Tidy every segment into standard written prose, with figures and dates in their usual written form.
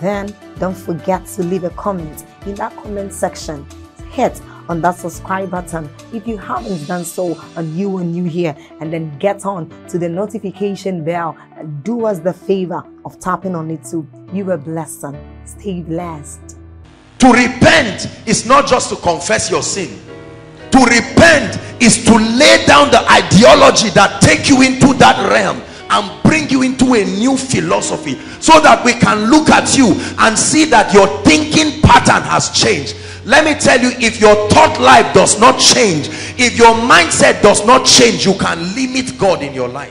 Then don't forget to leave a comment in that comment section. Hit on that subscribe button if you haven't done so and you are new here, and then get on to the notification bell and do us the favor of tapping on it too. You were blessed. Stay blessed. To repent is not just to confess your sin. To repent is to lay down the ideology that take you into that realm and bring you into a new philosophy, so that we can look at you and see that your thinking pattern has changed. Let me tell you, if your thought life does not change, if your mindset does not change, you can limit God in your life.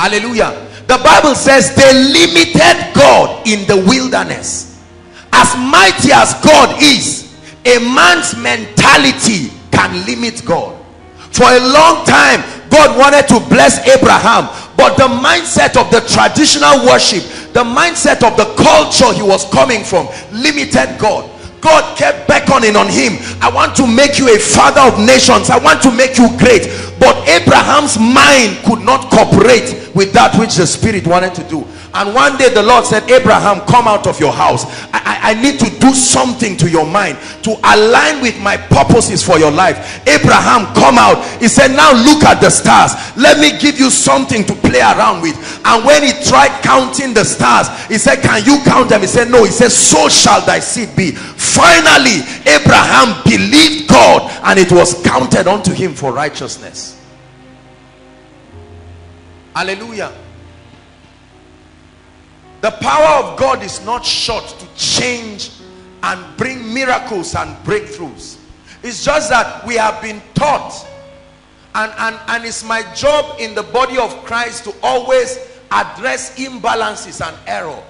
Hallelujah. The Bible says they limited God in the wilderness. As mighty as God is, a man's mentality can limit God. For a long time, God wanted to bless Abraham, but the mindset of the traditional worship, the mindset of the culture he was coming from, limited God. God kept beckoning on him. I want to make you a father of nations. I want to make you great. But Abraham's mind could not cooperate with that which the Spirit wanted to do. And one day the Lord said, Abraham, come out of your house. I need to do something to your mind to align with my purposes for your life. Abraham, come out. He said, now look at the stars. Let me give you something to play around with. And when he tried counting the stars, he said, can you count them? He said, no. He said, so shall thy seed be. Finally, Abraham believed God, and it was counted unto him for righteousness. Hallelujah. The power of God is not short to change and bring miracles and breakthroughs. It's just that we have been taught, and it's my job in the body of Christ to always address imbalances and error.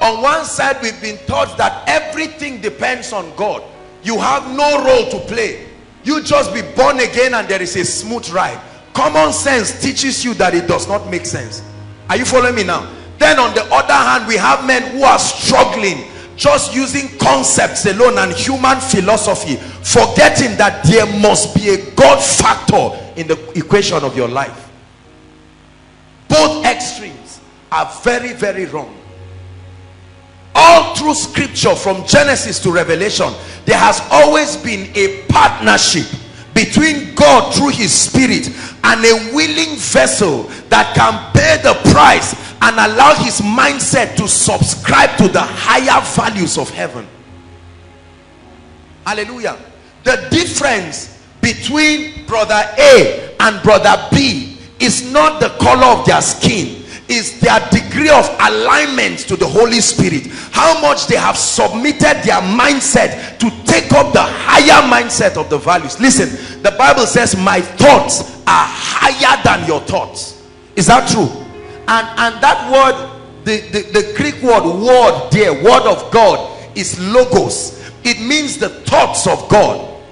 On one side, we've been taught that everything depends on God. You have no role to play. You just be born again and there is a smooth ride. Common sense teaches you that it does not make sense. Are you following me now? Then on the other hand, we have men who are struggling just using concepts alone and human philosophy, forgetting that there must be a God factor in the equation of your life. Both extremes are very, very wrong. All through scripture, from Genesis to Revelation, there has always been a partnership between God through his Spirit and a willing vessel that can pay the price and allow his mindset to subscribe to the higher values of heaven. Hallelujah. The difference between brother A and brother B is not the color of their skin, is their degree of alignment to the Holy Spirit, how much they have submitted their mindset to take up the higher mindset of the values. Listen, the Bible says my thoughts are higher than your thoughts. Is that true? And that word, the Greek word there, word of God, is logos. It means the thoughts of God.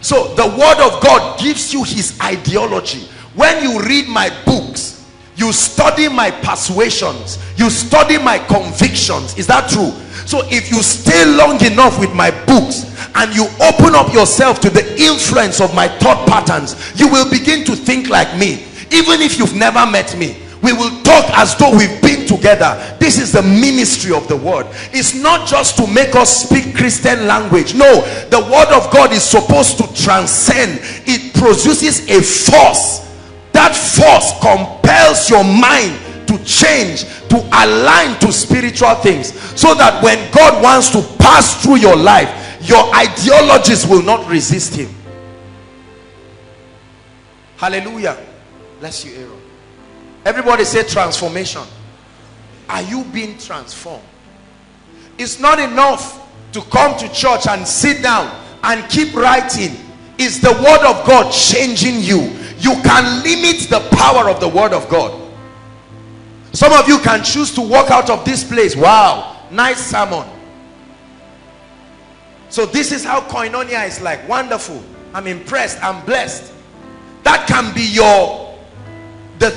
So the word of God gives you his ideology. When you read my books, You study my persuasions. You study my convictions. Is that true? So if you stay long enough with my books and you open up yourself to the influence of my thought patterns, you will begin to think like me. Even if you've never met me, we will talk as though we've been together. This is the ministry of the word. It's not just to make us speak Christian language. No, the word of God is supposed to transcend. It produces a force. That force compels your mind to change, to align to spiritual things, so that when God wants to pass through your life, your ideologies will not resist him. Hallelujah. Bless you, Aaron. Everybody say transformation. Are you being transformed? It's not enough to come to church and sit down and keep writing. Is the word of God changing you? You can limit the power of the word of God. Some of you can choose to walk out of this place. Wow, nice sermon. So this is how Koinonia is like. Wonderful. I'm impressed. I'm blessed. That can be your the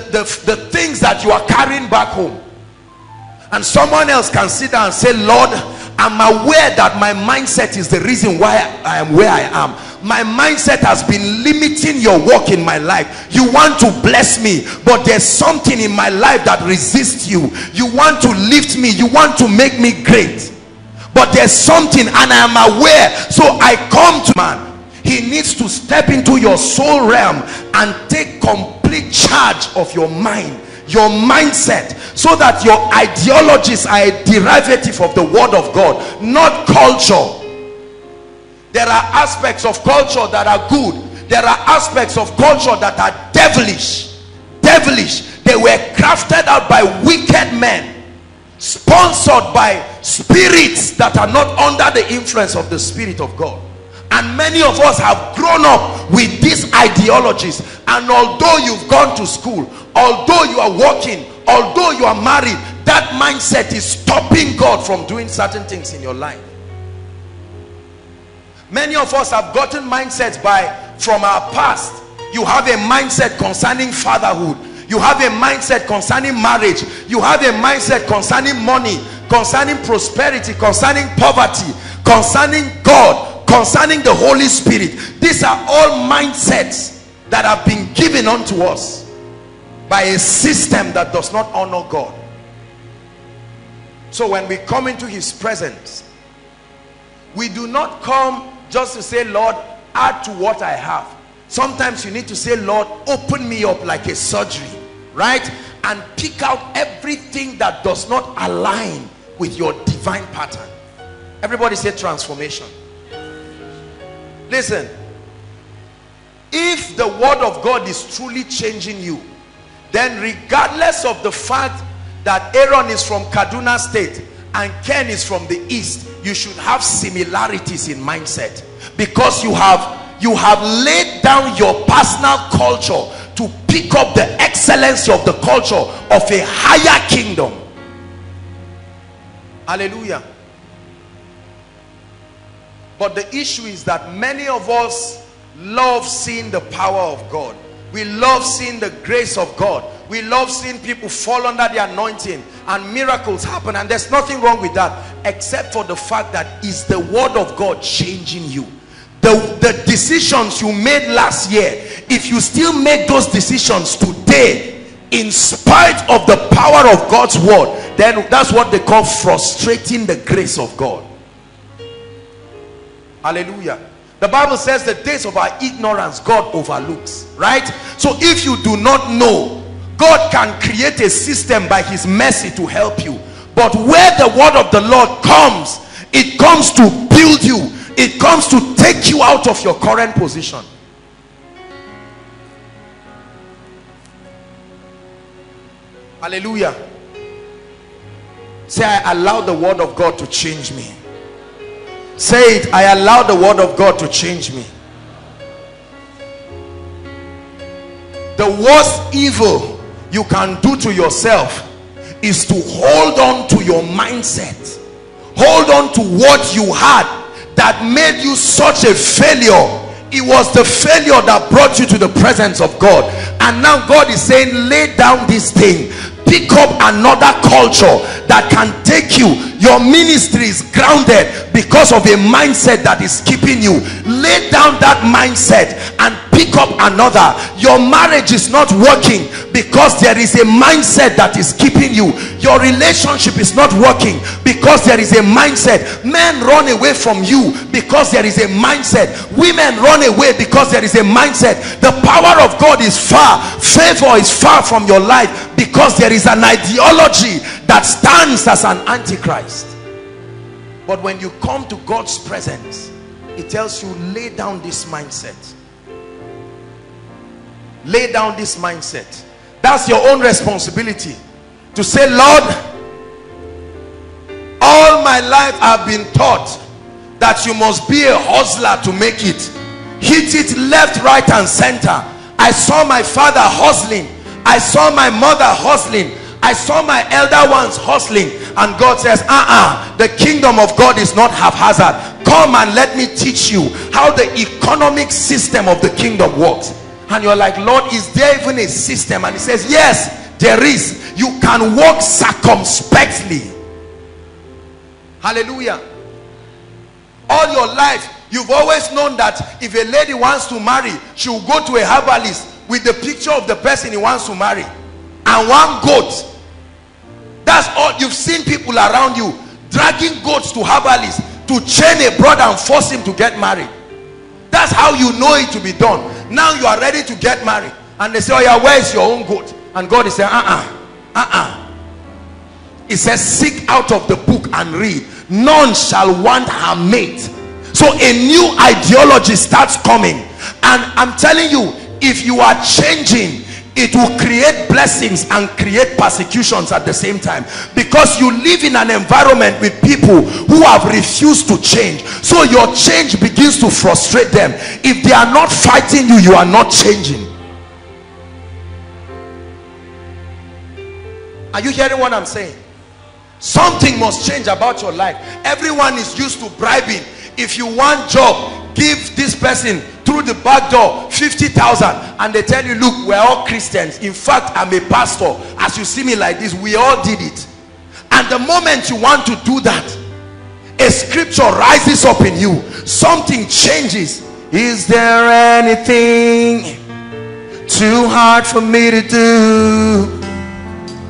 things that you are carrying back home. And someone else can sit down and say, Lord, I'm aware that my mindset is the reason why I am where I am. My mindset has been limiting your work in my life. You want to bless me, but there's something in my life that resists you. You want to lift me. You want to make me great. But there's something, and I am aware. So I come to man. He needs to step into your soul realm and take complete charge of your mind, your mindset, so that your ideologies are a derivative of the word of God, not culture. There are aspects of culture that are good. There are aspects of culture that are devilish. Devilish. They were crafted out by wicked men, sponsored by spirits that are not under the influence of the Spirit of God. And many of us have grown up with these ideologies. And although you've gone to school, although you are working, although you are married, that mindset is stopping God from doing certain things in your life. Many of us have gotten mindsets from our past. You have a mindset concerning fatherhood. You have a mindset concerning marriage. You have a mindset concerning money, concerning prosperity, concerning poverty, concerning God, concerning the Holy Spirit. These are all mindsets that have been given unto us by a system that does not honor God. So when we come into his presence, we do not come just to say, Lord, add to what I have. Sometimes you need to say, Lord, open me up like a surgery, right? And pick out everything that does not align with your divine pattern. Everybody say transformation. Listen, if the word of God is truly changing you, then regardless of the fact that Aaron is from Kaduna State and Ken is from the East, you should have similarities in mindset, because you have laid down your personal culture to pick up the excellency of the culture of a higher kingdom. Hallelujah. But the issue is that many of us love seeing the power of God. We love seeing the grace of God. We love seeing people fall under the anointing and miracles happen. And there's nothing wrong with that, except for the fact that is the word of God changing you? The decisions you made last year, if you still make those decisions today, in spite of the power of God's word, then that's what they call frustrating the grace of God. Hallelujah. The Bible says the days of our ignorance God overlooks, right? So if you do not know, God can create a system by his mercy to help you. But where the word of the Lord comes, it comes to build you. It comes to take you out of your current position. Hallelujah. Say, I allow the word of God to change me. Say it, I allow the word of God to change me. The worst evil you can do to yourself is to hold on to your mindset. Hold on to what you had that made you such a failure It was the failure that brought you to the presence of God. And now God is saying, lay down this thing. Pick up another culture that can take you. Your ministry is grounded because of a mindset that is keeping you. Lay down that mindset and pick up another. Your marriage is not working because there is a mindset that is keeping you. Your relationship is not working because there is a mindset. Men run away from you because there is a mindset. Women run away because there is a mindset. The power of God is far. Favor is far from your life because there is an ideology that stands as an antichrist. But when you come to God's presence, He tells you, lay down this mindset. Lay down this mindset. That's your own responsibility to say, Lord, all my life I've been taught that you must be a hustler to make it. Hit it left, right and center. I saw my father hustling. I saw my mother hustling. I saw my elder ones hustling. And God says, the kingdom of God is not haphazard. Come and let me teach you how the economic system of the kingdom works. And you're like, Lord, is there even a system? And He says, yes, there is. You can walk circumspectly. Hallelujah. All your life, you've always known that if a lady wants to marry, she'll go to a herbalist with the picture of the person he wants to marry and one goat. That's all. You've seen people around you dragging goats to herbalists to chain a brother and force him to get married. That's how you know it to be done. Now you are ready to get married and they say, oh yeah, where is your own goat? And God is saying, He says, seek out of the book and read. None shall want her mate. So a new ideology starts coming. And I'm telling you, if you are changing, it will create blessings and create persecutions at the same time, because you live in an environment with people who have refused to change. So your change begins to frustrate them. If they are not fighting you, you are not changing. Are you hearing what I'm saying? Something must change about your life. Everyone is used to bribing. If you want job, give this person through the back door 50,000, and they tell you, look, we're all Christians. In fact, I'm a pastor. As you see me like this, we all did it. And the moment you want to do that, a scripture rises up in you. Something changes. Is there anything too hard for me to do?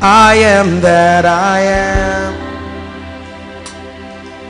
I am that I am.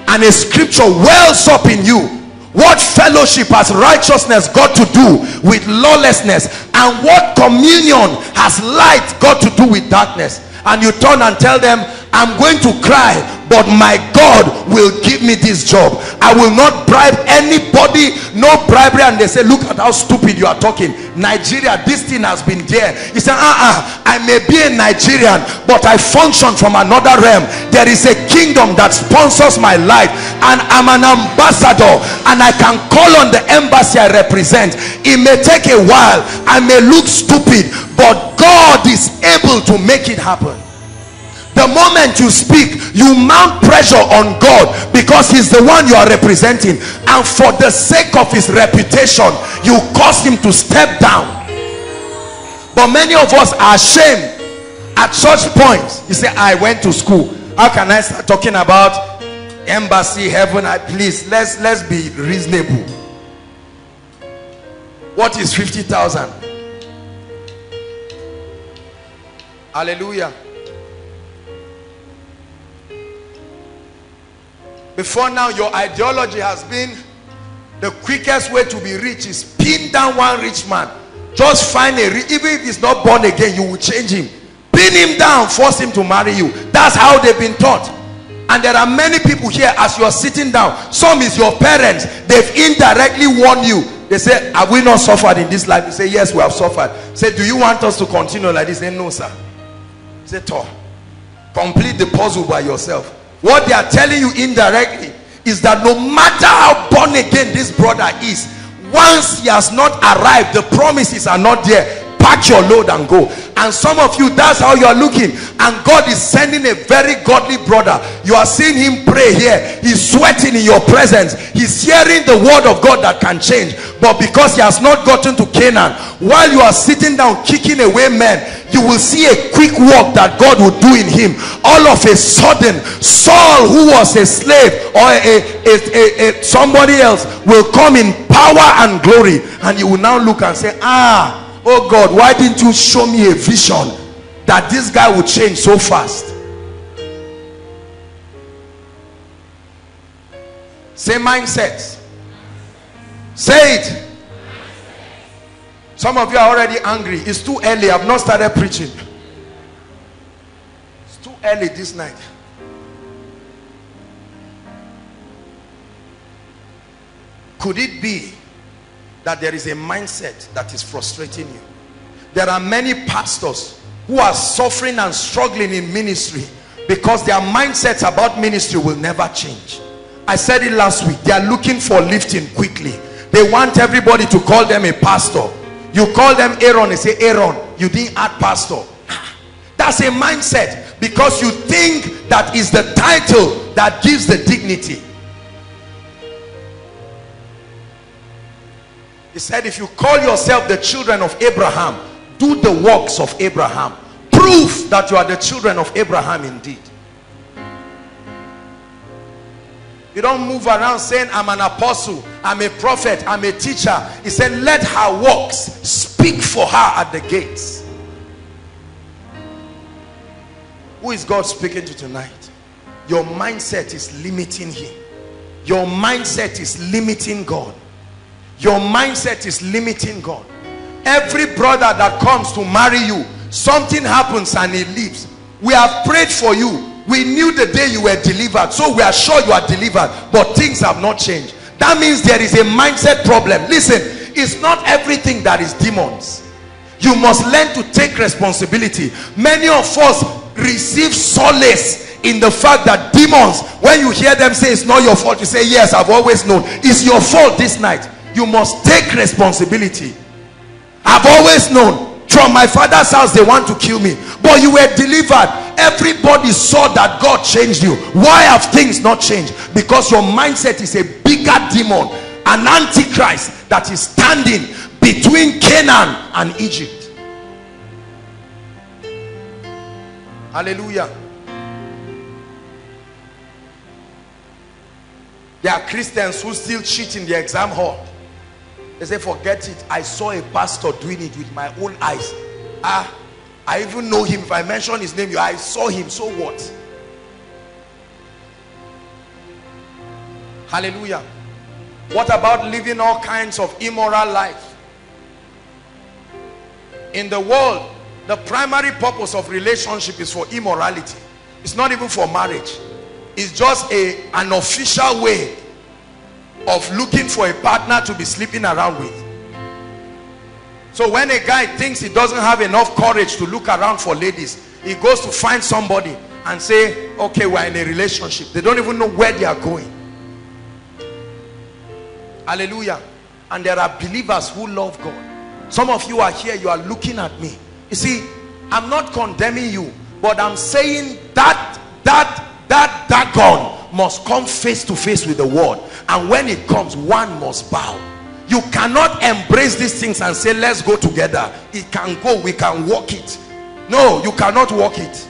And a scripture wells up in you. What fellowship has righteousness got to do with lawlessness? And what communion has light got to do with darkness? And you turn and tell them, I'm going to cry, but my God will give me this job. I will not bribe anybody, no bribery. And they say, look at how stupid you are talking. Nigeria, this thing has been there. You say, I may be a Nigerian, but I function from another realm. There is a kingdom that sponsors my life, and I'm an ambassador, and I can call on the embassy I represent. It may take a while. I may look stupid, but God is able to make it happen. The moment you speak, you mount pressure on God, because He's the one you are representing, and for the sake of His reputation, you cause Him to step down. But many of us are ashamed at such points. You say, I went to school. How can I start talking about embassy, heaven? Please, let's be reasonable. What is 50,000? Hallelujah. Before now, your ideology has been the quickest way to be rich is pin down one rich man. Just find a rich, even if he's not born again, you will change him. Pin him down, force him to marry you. That's how they've been taught. And there are many people here, as you're sitting down, some is your parents. They've indirectly warned you. They say, have we not suffered in this life? You say, yes, we have suffered. Say, do you want us to continue like this? Say, no, sir. Say, toh, complete the puzzle by yourself. What they are telling you indirectly is that no matter how born again this brother is, once he has not arrived, the promises are not there. Pack your load and go. And some of you, that's how you are looking. And God is sending a very godly brother. You are seeing him pray here. He's sweating in your presence. He's hearing the word of God that can change. But because he has not gotten to Canaan, while you are sitting down kicking away men, you will see a quick work that God will do in him. All of a sudden, Saul, who was a slave, or somebody else, will come in power and glory. And you will now look and say, ah, oh God, why didn't you show me a vision that this guy would change so fast? Say mindset. Say it. Some of you are already angry. It's too early. I've not started preaching. It's too early this night. Could it be that there is a mindset that is frustrating you? There are many pastors who are suffering and struggling in ministry because their mindsets about ministry will never change. I said it last week. They are looking for lifting quickly. They want everybody to call them a pastor. You call them Aaron, they say, Aaron, you didn't add pastor. That's a mindset, because you think that is the title that gives the dignity. He said, if you call yourself the children of Abraham, do the works of Abraham. Prove that you are the children of Abraham indeed. You don't move around saying, I'm an apostle, I'm a prophet, I'm a teacher. He said, let her works speak for her at the gates. Who is God speaking to tonight? Your mindset is limiting him. Your mindset is limiting God. Your mindset is limiting God. Every brother that comes to marry you, something happens and he leaves. We have prayed for you. We knew the day you were delivered, so we are sure you are delivered, but things have not changed. That means there is a mindset problem. Listen, it's not everything that is demons. You must learn to take responsibility. Many of us receive solace in the fact that demons, when you hear them say it's not your fault, you say, yes, I've always known. It's your fault this night. You must take responsibility. I've always known. From my father's house they want to kill me, but you were delivered. Everybody saw that God changed you. Why have things not changed? Because your mindset is a bigger demon, an antichrist that is standing between Canaan and Egypt. Hallelujah. There are Christians who still cheat in the exam hall. They say, forget it. I saw a pastor doing it with my own eyes. Ah, I even know him. If I mention his name, I saw him. So what? Hallelujah. What about living all kinds of immoral life? In the world, the primary purpose of relationship is for immorality. It's not even for marriage. It's just an official way of looking for a partner to be sleeping around with. So when a guy thinks he doesn't have enough courage to look around for ladies, he goes to find somebody and say, okay, we're in a relationship. They don't even know where they are going. Hallelujah. And there are believers who love God. Some of you are here, you are looking at me. You see, I'm not condemning you, but I'm saying that dagon must come face to face with the word, and when it comes, one must bow. You cannot embrace these things and say, let's go together. It can go, we can walk it. No, you cannot walk it.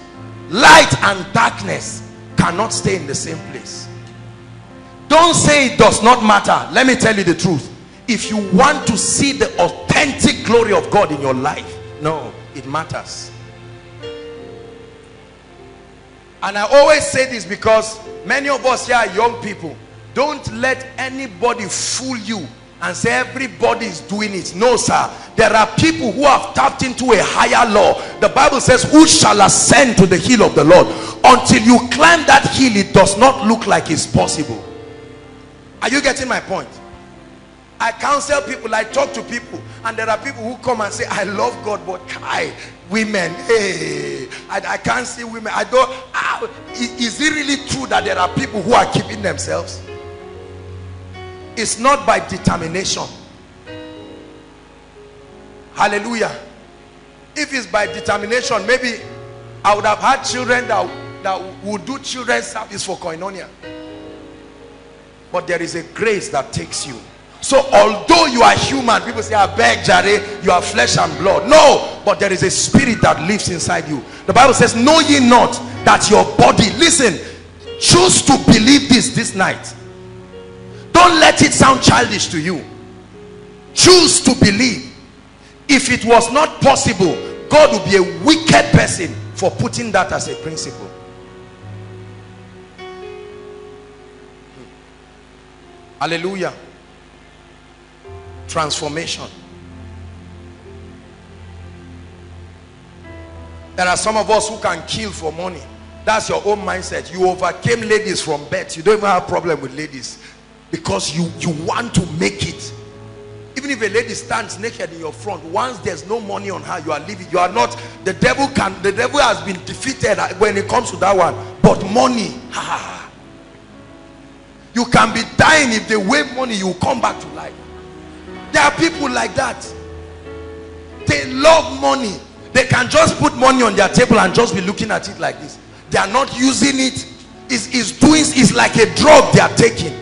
Light and darkness cannot stay in the same place. Don't say it does not matter. Let me tell you the truth. If you want to see the authentic glory of God in your life, no, it matters. And I always say this because many of us here are young people. Don't let anybody fool you and say everybody is doing it. No, sir. There are people who have tapped into a higher law. The Bible says, who shall ascend to the hill of the Lord? Until you climb that hill, it does not look like it's possible. Are you getting my point? I counsel people, I talk to people, and there are people who come and say, I love God, but women, hey, I can't see women. I don't. Is it really true that there are people who are keeping themselves? It's not by determination. Hallelujah. If it's by determination, maybe I would have had children that would do children's service for Koinonia. But there is a grace that takes you. So although you are human, people say, I beg, Jare, you are flesh and blood. No, but there is a spirit that lives inside you. The Bible says, know ye not that your body, listen, choose to believe this night. Don't let it sound childish to you. Choose to believe. If it was not possible, God would be a wicked person for putting that as a principle. Hallelujah. Transformation. There are some of us who can kill for money. That's your own mindset. You overcame ladies from birth. You don't even have a problem with ladies because you want to make it. Even if a lady stands naked in your front, once there's no money on her, you are leaving. You are not. The devil has been defeated when it comes to that one. But money, you can be dying. If they wave money, you will come back to life. There are people like that. They love money. They can just put money on their table and just be looking at it like this. They are not using it. It's like a drug they are taking.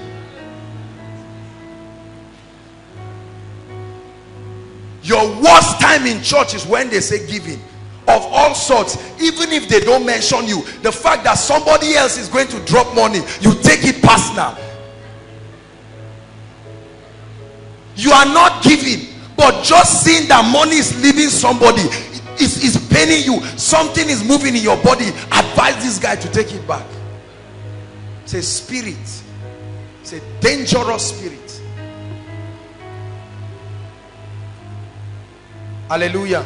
Your worst time in church is when they say giving. Of all sorts. Even if they don't mention you, the fact that somebody else is going to drop money, you take it personal. You are not giving, but just seeing that money is leaving somebody is paining you. Something is moving in your body. Advise this guy to take it back. It's a spirit. It's a dangerous spirit. Hallelujah.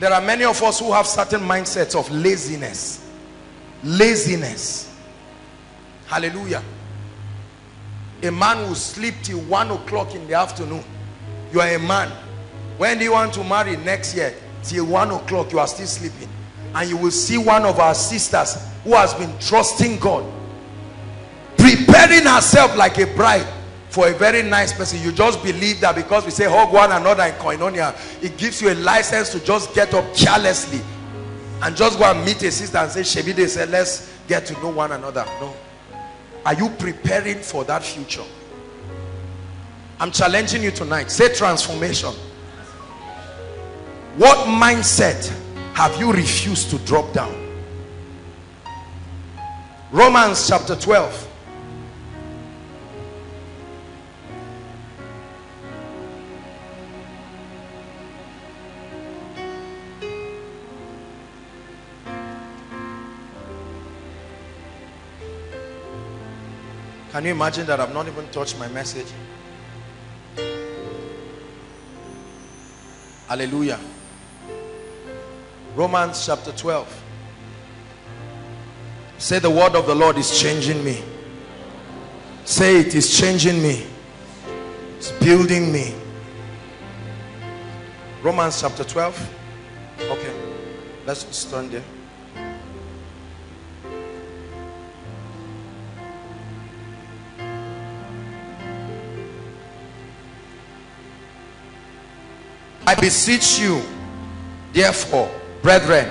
There are many of us who have certain mindsets of laziness. Laziness. Hallelujah. A man will sleep till 1 o'clock in the afternoon. You are a man. When do you want to marry? Next year. Till 1 o'clock you are still sleeping. And you will see one of our sisters who has been trusting God, preparing herself like a bride for a very nice person. You just believe that because we say hug one another in Koinonia, it gives you a license to just get up carelessly and just go and meet a sister and say, Shebi, they said, let's get to know one another. No. Are you preparing for that future? I'm challenging you tonight. Say transformation. What mindset have you refused to drop down? Romans chapter 12. Can you imagine that I've not even touched my message? Hallelujah. Romans chapter 12. Say, the word of the Lord is changing me. Say, it is changing me. It's building me. Romans chapter 12. Okay. Let's just turn there. I beseech you, therefore, brethren,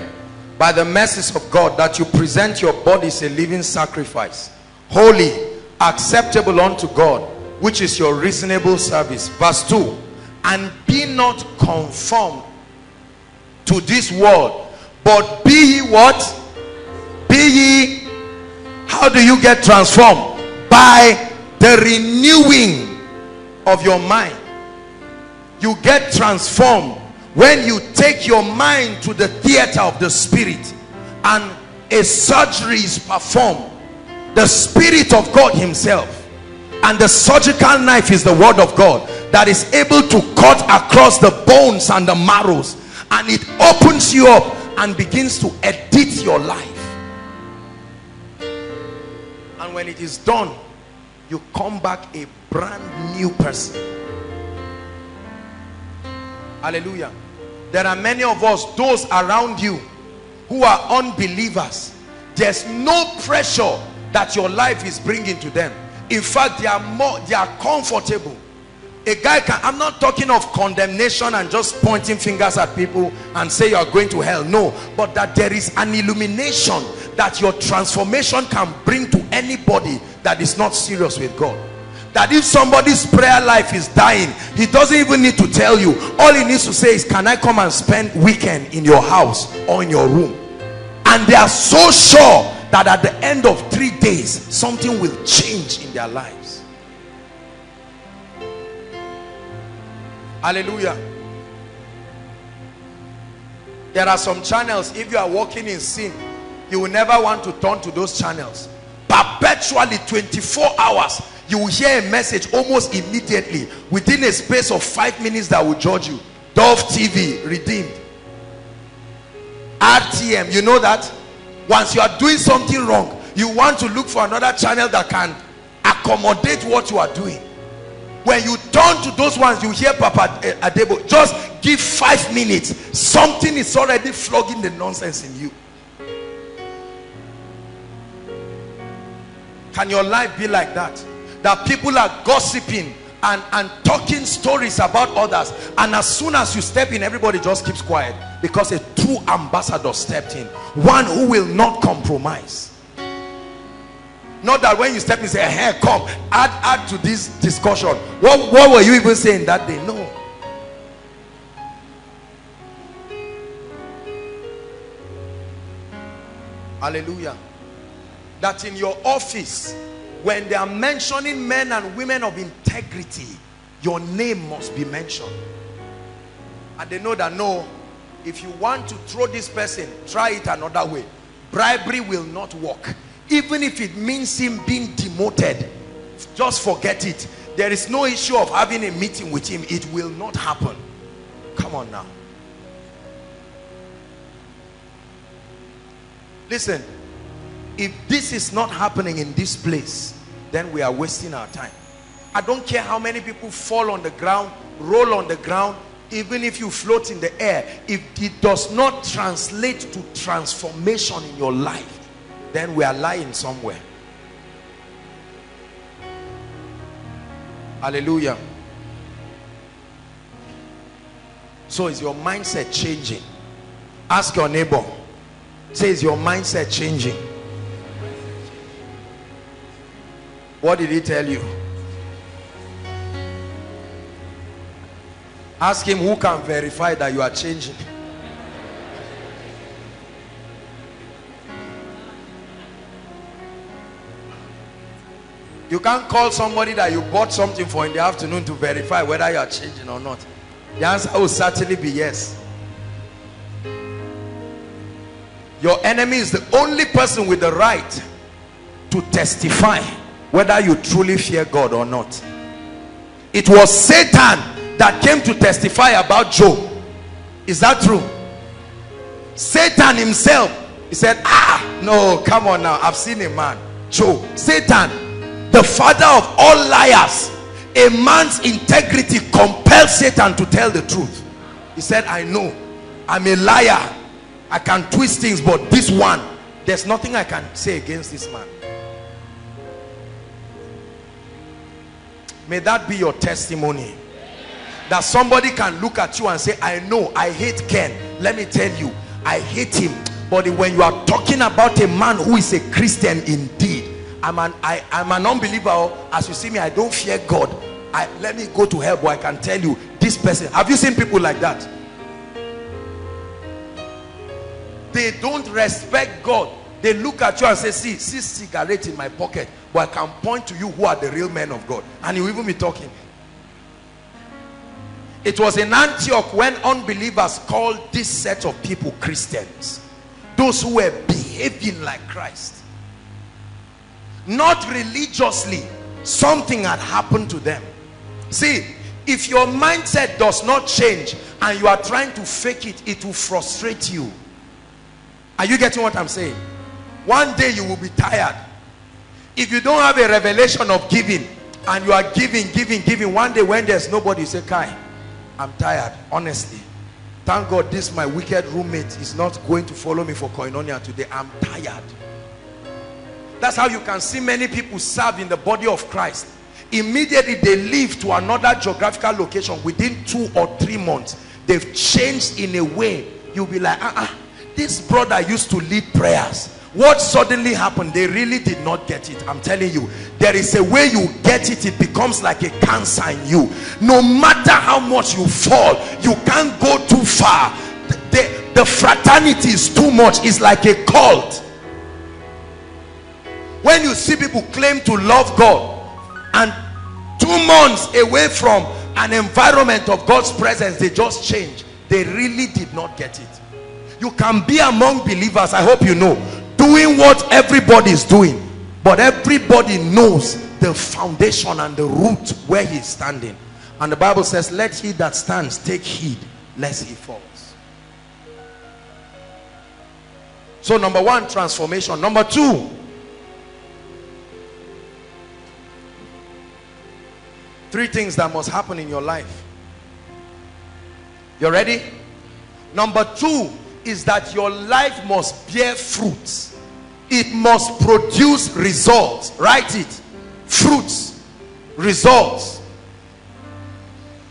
by the mercies of God, that you present your bodies a living sacrifice, holy, acceptable unto God, which is your reasonable service. Verse 2, and be not conformed to this world, but be ye what? Be ye, how do you get transformed? By the renewing of your mind. You get transformed when you take your mind to the theater of the spirit and a surgery is performed. The spirit of God himself, and the surgical knife is the word of God that is able to cut across the bones and the marrows, and it opens you up and begins to edit your life. And when it is done, you come back a brand new person. Hallelujah. There are many of us, those around you who are unbelievers, there's no pressure that your life is bringing to them. In fact, they are comfortable. A guy can, I'm not talking of condemnation and just pointing fingers at people and say you are going to hell. No, but that there is an illumination that your transformation can bring to anybody that is not serious with God. That if somebody's prayer life is dying, he doesn't even need to tell you. All he needs to say is, can I come and spend weekend in your house or in your room? And they are so sure that at the end of 3 days, something will change in their lives. Hallelujah. There are some channels, if you are walking in sin, you will never want to turn to those channels. Perpetually, 24 hours, you will hear a message almost immediately, within a space of 5 minutes, that will judge you. Dove TV, redeemed. RTM, you know that? Once you are doing something wrong, you want to look for another channel that can accommodate what you are doing. When you turn to those ones, you hear Papa Adebo, just give 5 minutes. Something is already flogging the nonsense in you. Can your life be like that? That people are gossiping and talking stories about others, and as soon as you step in, everybody just keeps quiet, because a true ambassador stepped in, one who will not compromise. Not that when you step in, say, hey, come, add to this discussion. What were you even saying that day? No. Hallelujah. That in your office, when they are mentioning men and women of integrity, your name must be mentioned. And they know that, no, if you want to throw this person, try it another way. Bribery will not work. Even if it means him being demoted, just forget it. There is no issue of having a meeting with him. It will not happen. Come on now. Listen, if this is not happening in this place, then we are wasting our time. I don't care how many people fall on the ground, roll on the ground, even if you float in the air, if it does not translate to transformation in your life, then we are lying somewhere. Hallelujah. So is your mindset changing? Ask your neighbor. Say, is your mindset changing? What did he tell you? Ask him who can verify that you are changing. You can't call somebody that you bought something for in the afternoon to verify whether you are changing or not. The answer will certainly be yes. Your enemy is the only person with the right to testify whether you truly fear God or not. It was Satan that came to testify about Job. Is that true? Satan himself, he said, ah, no, come on now, I've seen a man, Job. Satan, the father of all liars, a man's integrity compels Satan to tell the truth. He said, I know, I'm a liar, I can twist things, but this one, there's nothing I can say against this man. May that be your testimony. That somebody can look at you and say, I know, I hate Ken. Let me tell you, I hate him. But when you are talking about a man who is a Christian indeed, I'm an unbeliever. As you see me, I don't fear God. Let me go to hell, but I can tell you, this person. Have you seen people like that? They don't respect God. They look at you and say, see cigarette in my pocket, but I can point to you who are the real men of God. And you even be talking. It was in Antioch when unbelievers called this set of people Christians. Those who were behaving like Christ. Not religiously, something had happened to them. See, if your mindset does not change and you are trying to fake it, it will frustrate you. Are you getting what I'm saying? One day you will be tired. If you don't have a revelation of giving and you are giving, one day when there's nobody, you say, Kai, I'm tired, honestly. Thank God this my wicked roommate is not going to follow me for Koinonia today. I'm tired. That's how you can see many people serve in the body of Christ. Immediately they leave to another geographical location. Within 2 or 3 months, they've changed in a way you'll be like, this brother used to lead prayers. What suddenly happened? They really did not get it. I'm telling you, there is a way you get it. It becomes like a cancer in you. No matter how much you fall, you can't go too far. The fraternity is too much. It's like a cult. When you see people claim to love God and 2 months away from an environment of God's presence, they just change. They really did not get it. You can be among believers, I hope you know, doing what everybody is doing, but everybody knows the foundation and the root where he is standing. And the Bible says, let he that stands take heed lest he falls. So number one, transformation. Number two, 3 things that must happen in your life. You ready? Number 2 is that your life must bear fruits. It must produce results. Write it. Fruits. Results.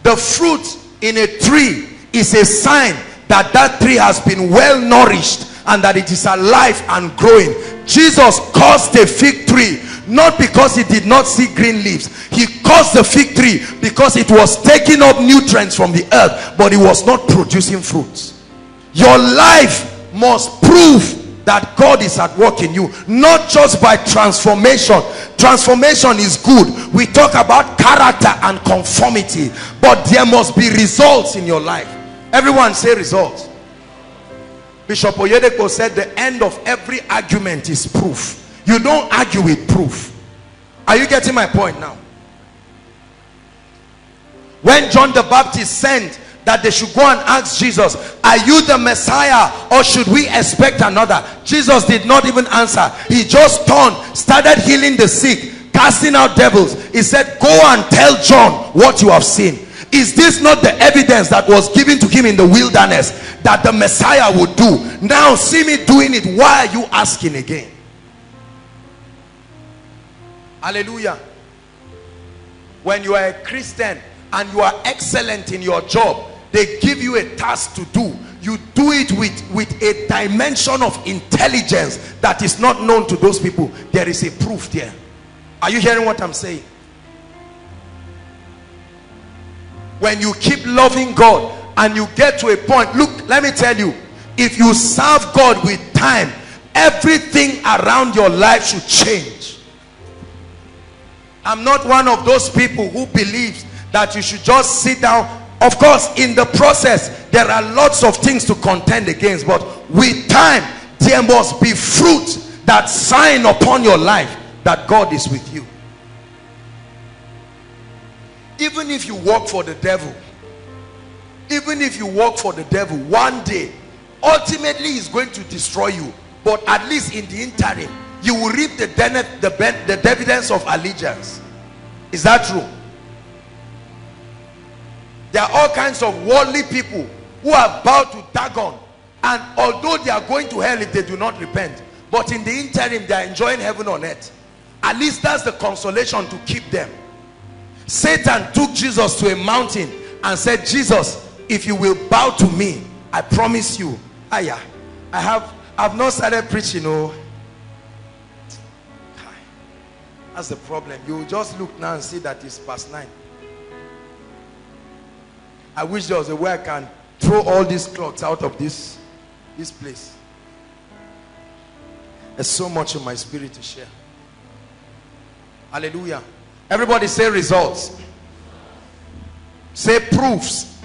The fruit in a tree is a sign that that tree has been well nourished and that it is alive and growing. Jesus cursed a fig tree not because it did not see green leaves. He cursed the fig tree because it was taking up nutrients from the earth, but it was not producing fruits. Your life must prove that God is at work in you, not just by transformation. Transformation is good. We talk about character and conformity, but there must be results in your life. Everyone say results. Bishop Oyedepo said the end of every argument is proof. You don't argue with proof. Are you getting my point now? When John the Baptist sent that they should go and ask Jesus, are you the Messiah or should we expect another? Jesus did not even answer. He just turned, started healing the sick, casting out devils. He said, go and tell John what you have seen. Is this not the evidence that was given to him in the wilderness that the Messiah would do? Now see me doing it. Why are you asking again? Hallelujah. When you are a Christian and you are excellent in your job, they give you a task to do. You do it with a dimension of intelligence that is not known to those people. There is a proof there. Are you hearing what I'm saying? When you keep loving God and you get to a point, look, let me tell you, if you serve God with time, everything around your life should change. I'm not one of those people who believes that you should just sit down. Of course, in the process, there are lots of things to contend against, but with time, there must be fruit that sign upon your life that God is with you. Even if you work for the devil, even if you work for the devil, one day, ultimately he's going to destroy you. But at least in the interim, you will reap the dividends of allegiance. Is that true? There are all kinds of worldly people who are bowed to Dagon. And although they are going to hell if they do not repent, but in the interim, they are enjoying heaven on earth. At least that's the consolation to keep them. Satan took Jesus to a mountain and said, Jesus, if you will bow to me, I promise you. I've not started preaching. Oh, that's the problem. You will just look now and see that it's past 9. I wish there was a way I can throw all these clocks out of this place. There's so much in my spirit to share. Hallelujah. Everybody say results. Say proofs.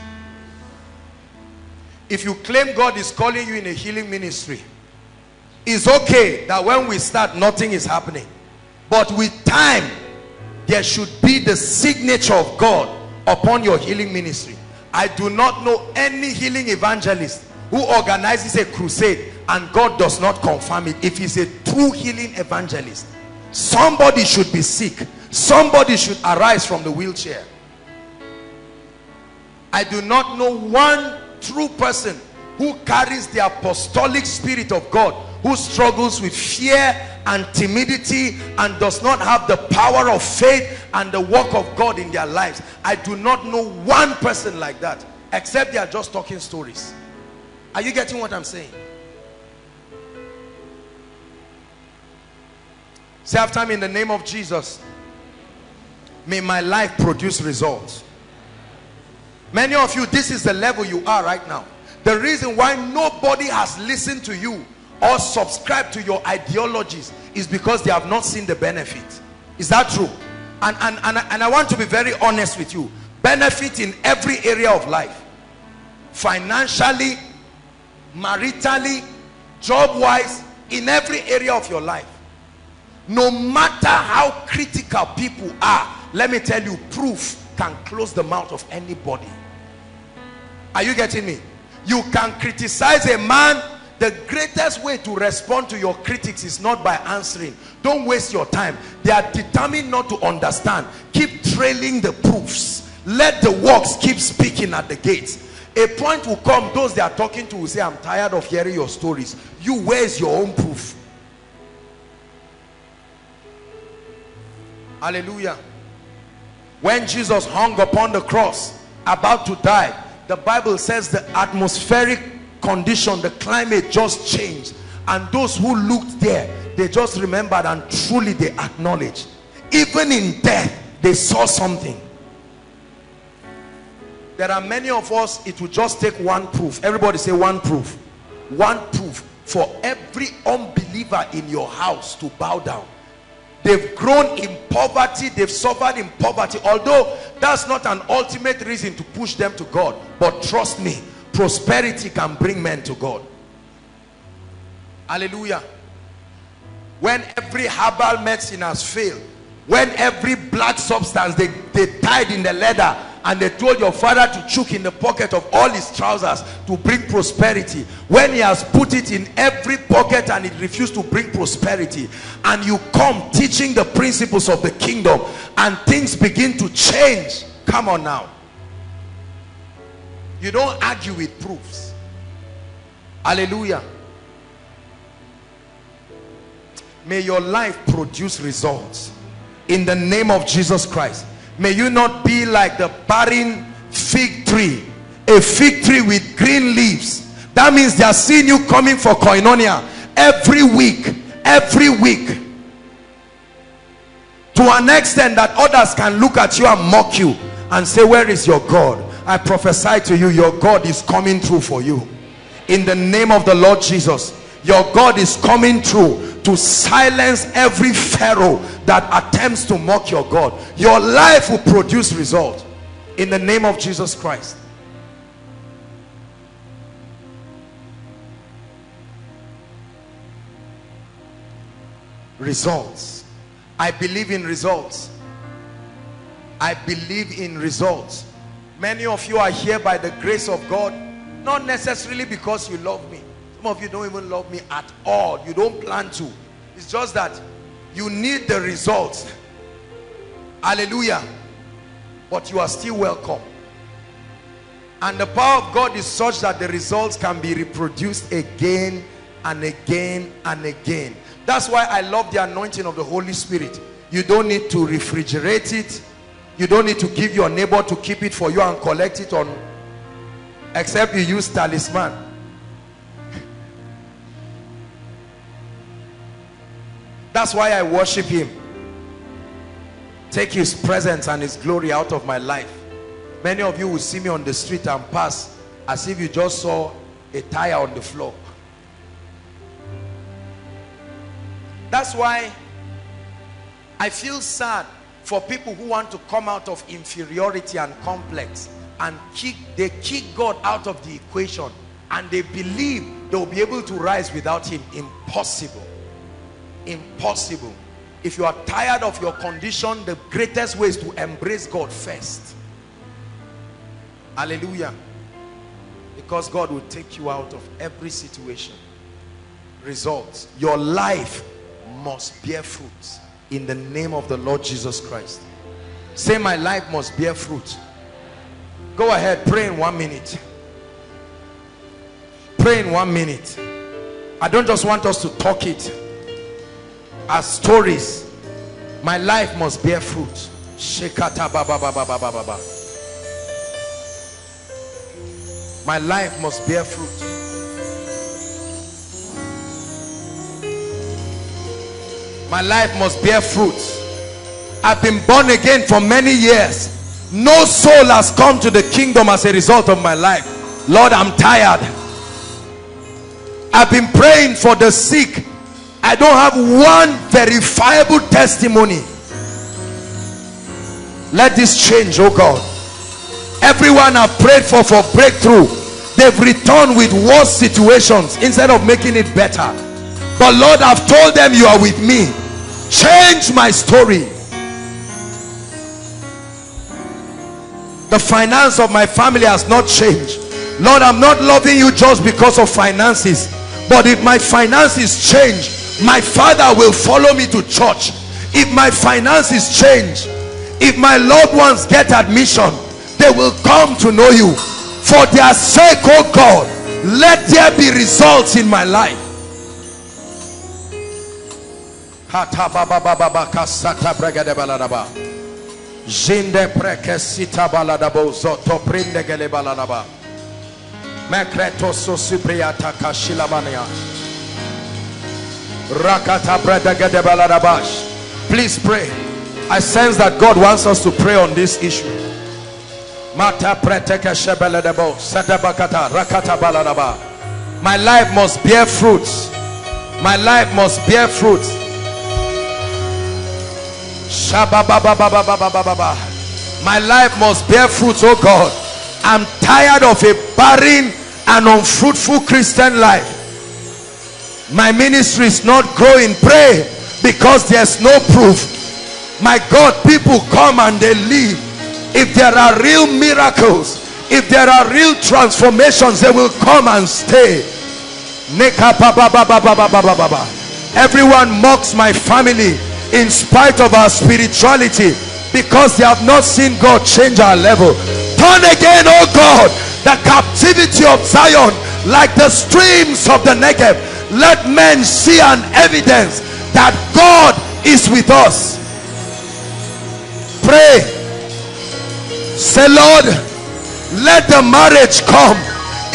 If you claim God is calling you in a healing ministry, it's okay that when we start, nothing is happening. But with time, there should be the signature of God upon your healing ministry. I do not know any healing evangelist who organizes a crusade and God does not confirm it. If he's a true healing evangelist, somebody should be sick. Somebody should arise from the wheelchair. I do not know one true person who carries the apostolic spirit of God who struggles with fear and timidity and does not have the power of faith and the work of God in their lives. I do not know one person like that, except they are just talking stories. Are you getting what I'm saying? Say after me, in the name of Jesus, may my life produce results. Many of you, this is the level you are right now. The reason why nobody has listened to you or subscribed to your ideologies is because they have not seen the benefit. Is that true? And I want to be very honest with you. Benefit in every area of life. Financially, maritally, job-wise, in every area of your life. No matter how critical people are, let me tell you, proof can close the mouth of anybody. Are you getting me? You can criticize a man. The greatest way to respond to your critics is not by answering. Don't waste your time. They are determined not to understand. Keep trailing the proofs. Let the works keep speaking at the gates. A point will come, those they are talking to will say, I'm tired of hearing your stories. You, where's your own proof? Hallelujah. When Jesus hung upon the cross, about to die, the Bible says the atmospheric condition, the climate just changed. And those who looked there, they just remembered and truly they acknowledged. Even in death, they saw something. There are many of us, it will just take one proof. Everybody say one proof. One proof for every unbeliever in your house to bow down. They've grown in poverty, they've suffered in poverty, although that's not an ultimate reason to push them to God. But trust me, prosperity can bring men to God. Hallelujah. When every herbal medicine has failed, when every black substance they tied in the leather and they told your father to chuck in the pocket of all his trousers to bring prosperity, when he has put it in every pocket and it refused to bring prosperity, and you come teaching the principles of the kingdom and things begin to change, come on now. You don't argue with proofs. Hallelujah. May your life produce results in the name of Jesus Christ. May you not be like the barren fig tree, a fig tree with green leaves. That means they are seeing you coming for Koinonia every week, to an extent that others can look at you and mock you and say, where is your God? I prophesy to you, your God is coming through for you in the name of the Lord Jesus. Your God is coming through to silence every pharaoh that attempts to mock your God. Your life will produce result in the name of Jesus Christ. Results. I believe in results. I believe in results. Many of you are here by the grace of God, not necessarily because you love me. Some of you don't even love me at all. You don't plan to. It's just that you need the results. Hallelujah. But you are still welcome. And the power of God is such that the results can be reproduced again and again and again. That's why I love the anointing of the Holy Spirit. You don't need to refrigerate it. You don't need to give your neighbor to keep it for you and collect it on, except you use talisman. That's why I worship him. Take his presence and his glory out of my life. Many of you will see me on the street and pass as if you just saw a tire on the floor. That's why I feel sad for people who want to come out of inferiority and complex and they kick God out of the equation, and they believe they'll be able to rise without him. Impossible. Impossible. If you are tired of your condition, the greatest way is to embrace God first. Hallelujah. Because God will take you out of every situation. Results. Your life must bear fruit in the name of the Lord Jesus Christ. Say, my life must bear fruit. Go ahead, pray in 1 minute. Pray in 1 minute. I don't just want us to talk it. as stories. My life must bear fruit. My life must bear fruit. My life must bear fruit. I've been born again for many years. No soul has come to the kingdom as a result of my life. Lord, I'm tired. I've been praying for the sick. I don't have one verifiable testimony. Let this change, oh God. Everyone I've prayed for breakthrough, they've returned with worse situations instead of making it better. But Lord, I've told them you are with me. Change my story. The finance of my family has not changed. Lord, I'm not loving you just because of finances. But if my finances change, my father will follow me to church. If my finances change, if my loved ones get admission, they will come to know you. For their sake, oh God, let there be results in my life. Please pray. I sense that God wants us to pray on this issue. My life must bear fruits. My life must bear fruits. My life must bear fruits, oh God. I'm tired of a barren and unfruitful Christian life. My ministry is not growing. Pray, because there's no proof. My God, people come and they leave. If there are real miracles, if there are real transformations, they will come and stay. Everyone mocks my family in spite of our spirituality because they have not seen God change our level. Turn again, oh God, the captivity of Zion like the streams of the Negev. Let men see an evidence that God is with us. Pray. Say, Lord, let the marriage come,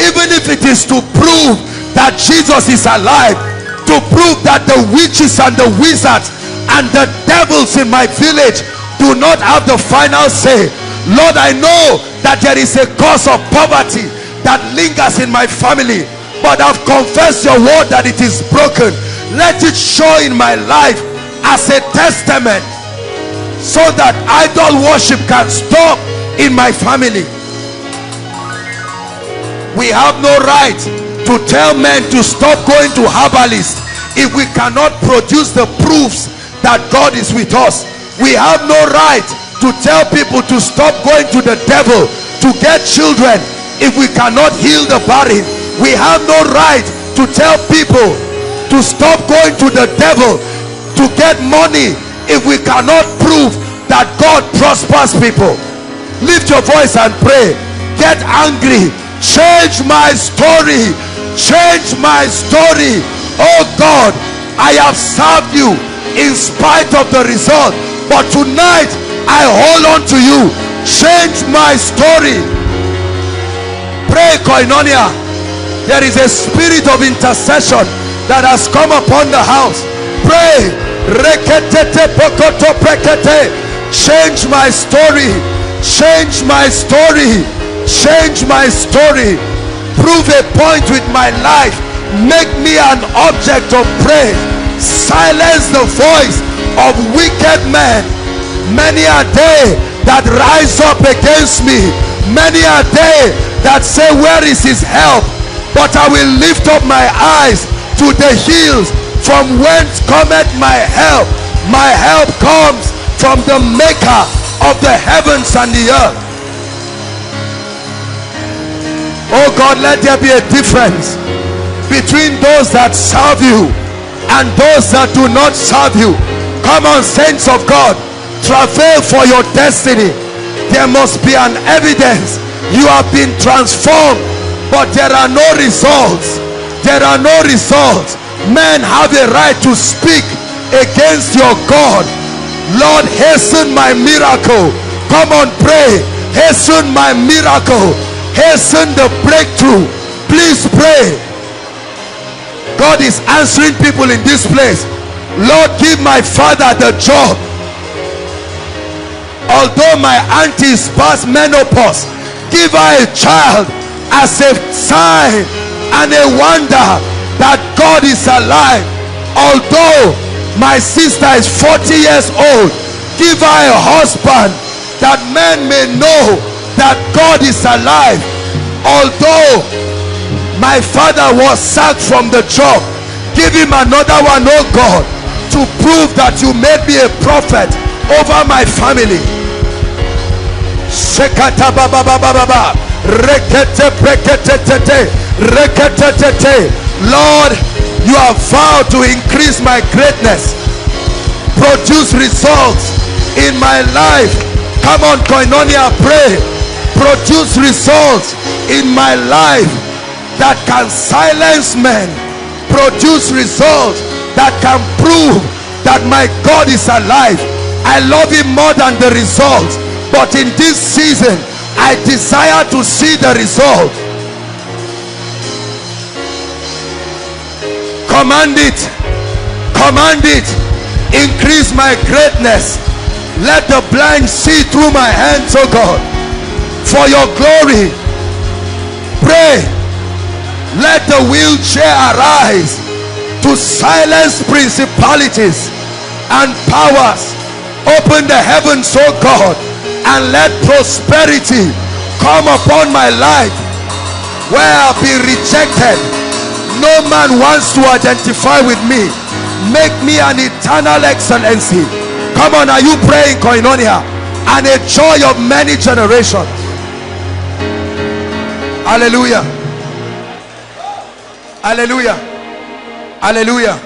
even if it is to prove that Jesus is alive, to prove that the witches and the wizards and the devils in my village do not have the final say. Lord, I know that there is a cause of poverty that lingers in my family, but I've confessed your word that it is broken. Let it show in my life as a testament, so that idol worship can stop in my family. We have no right to tell men to stop going to herbalists if we cannot produce the proofs that God is with us. We have no right to tell people to stop going to the devil to get children if we cannot heal the barren. We have no right to tell people to stop going to the devil to get money if we cannot prove that God prospers people. Lift your voice and pray. Get angry. Change my story. Change my story. Oh God, I have served you in spite of the result, but tonight I hold on to you. Change my story. Pray, Koinonia. There is a spirit of intercession that has come upon the house. Pray. Change my story. Change my story. Change my story. Prove a point with my life. Make me an object of praise. Silence the voice of wicked men. Many are they that rise up against me. Many are they that say, where is his help? But I will lift up my eyes to the hills, from whence cometh my help. My help comes from the maker of the heavens and the earth. Oh God, let there be a difference between those that serve you and those that do not serve you. Come on, saints of God, travail for your destiny. There must be an evidence you have been transformed. But there are no results. There are no results. Men have a right to speak. against your God. Lord, hasten my miracle. Come on, pray. Hasten my miracle. Hasten the breakthrough. Please pray. God is answering people in this place. Lord, give my father the job. Although my auntie is past menopause, give her a child as a sign and a wonder that God is alive. Although my sister is 40 years old, give her a husband that men may know that God is alive. Although my father was sacked from the job, give him another one, oh God, to prove that you made me a prophet over my family. Shekata baba baba baba, rekete rekete tete, rekete tete. Lord, you have vowed to increase my greatness, produce results in my life. Come on, Koinonia, pray. Produce results in my life that can silence men. Produce results that can prove that my God is alive. I love him more than the results, but in this season I desire to see the result. Command it, command it. Increase my greatness. Let the blind see through my hands, oh God, for your glory. Pray. Let the wheelchair arise to silence principalities and powers. Open the heavens, oh God, and let prosperity come upon my life. Where I'll be rejected, no man wants to identify with me. Make me an eternal excellency. Come on, are you praying, Koinonia? And a joy of many generations. Hallelujah. Hallelujah. Hallelujah.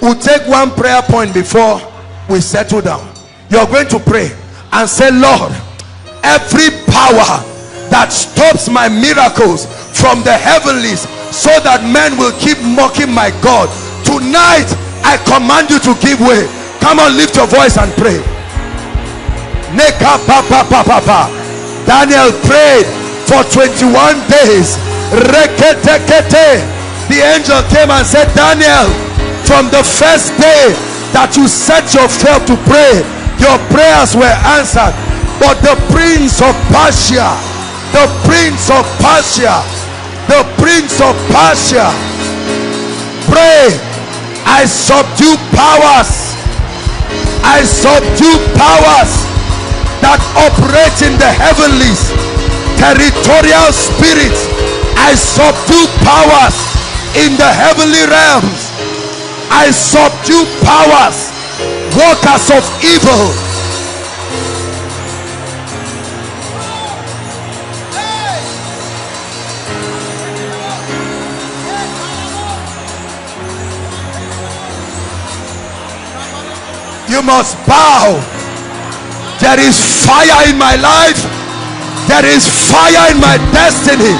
We'll take one prayer point before we settle down. You're going to pray and say, Lord, every power that stops my miracles from the heavenlies so that men will keep mocking my God, tonight I command you to give way. Come on, lift your voice and pray. Neka papa papa. Daniel prayed for 21 days. The angel came and said, Daniel, from the first day that you set yourself to pray, your prayers were answered. But the prince of Persia, the prince of Persia, the prince of Persia, pray. I subdue powers. I subdue powers that operate in the heavenlies, territorial spirits. I subdue powers in the heavenly realms. I subdue powers, workers of evil. You must bow. There is fire in my life. There is fire in my destiny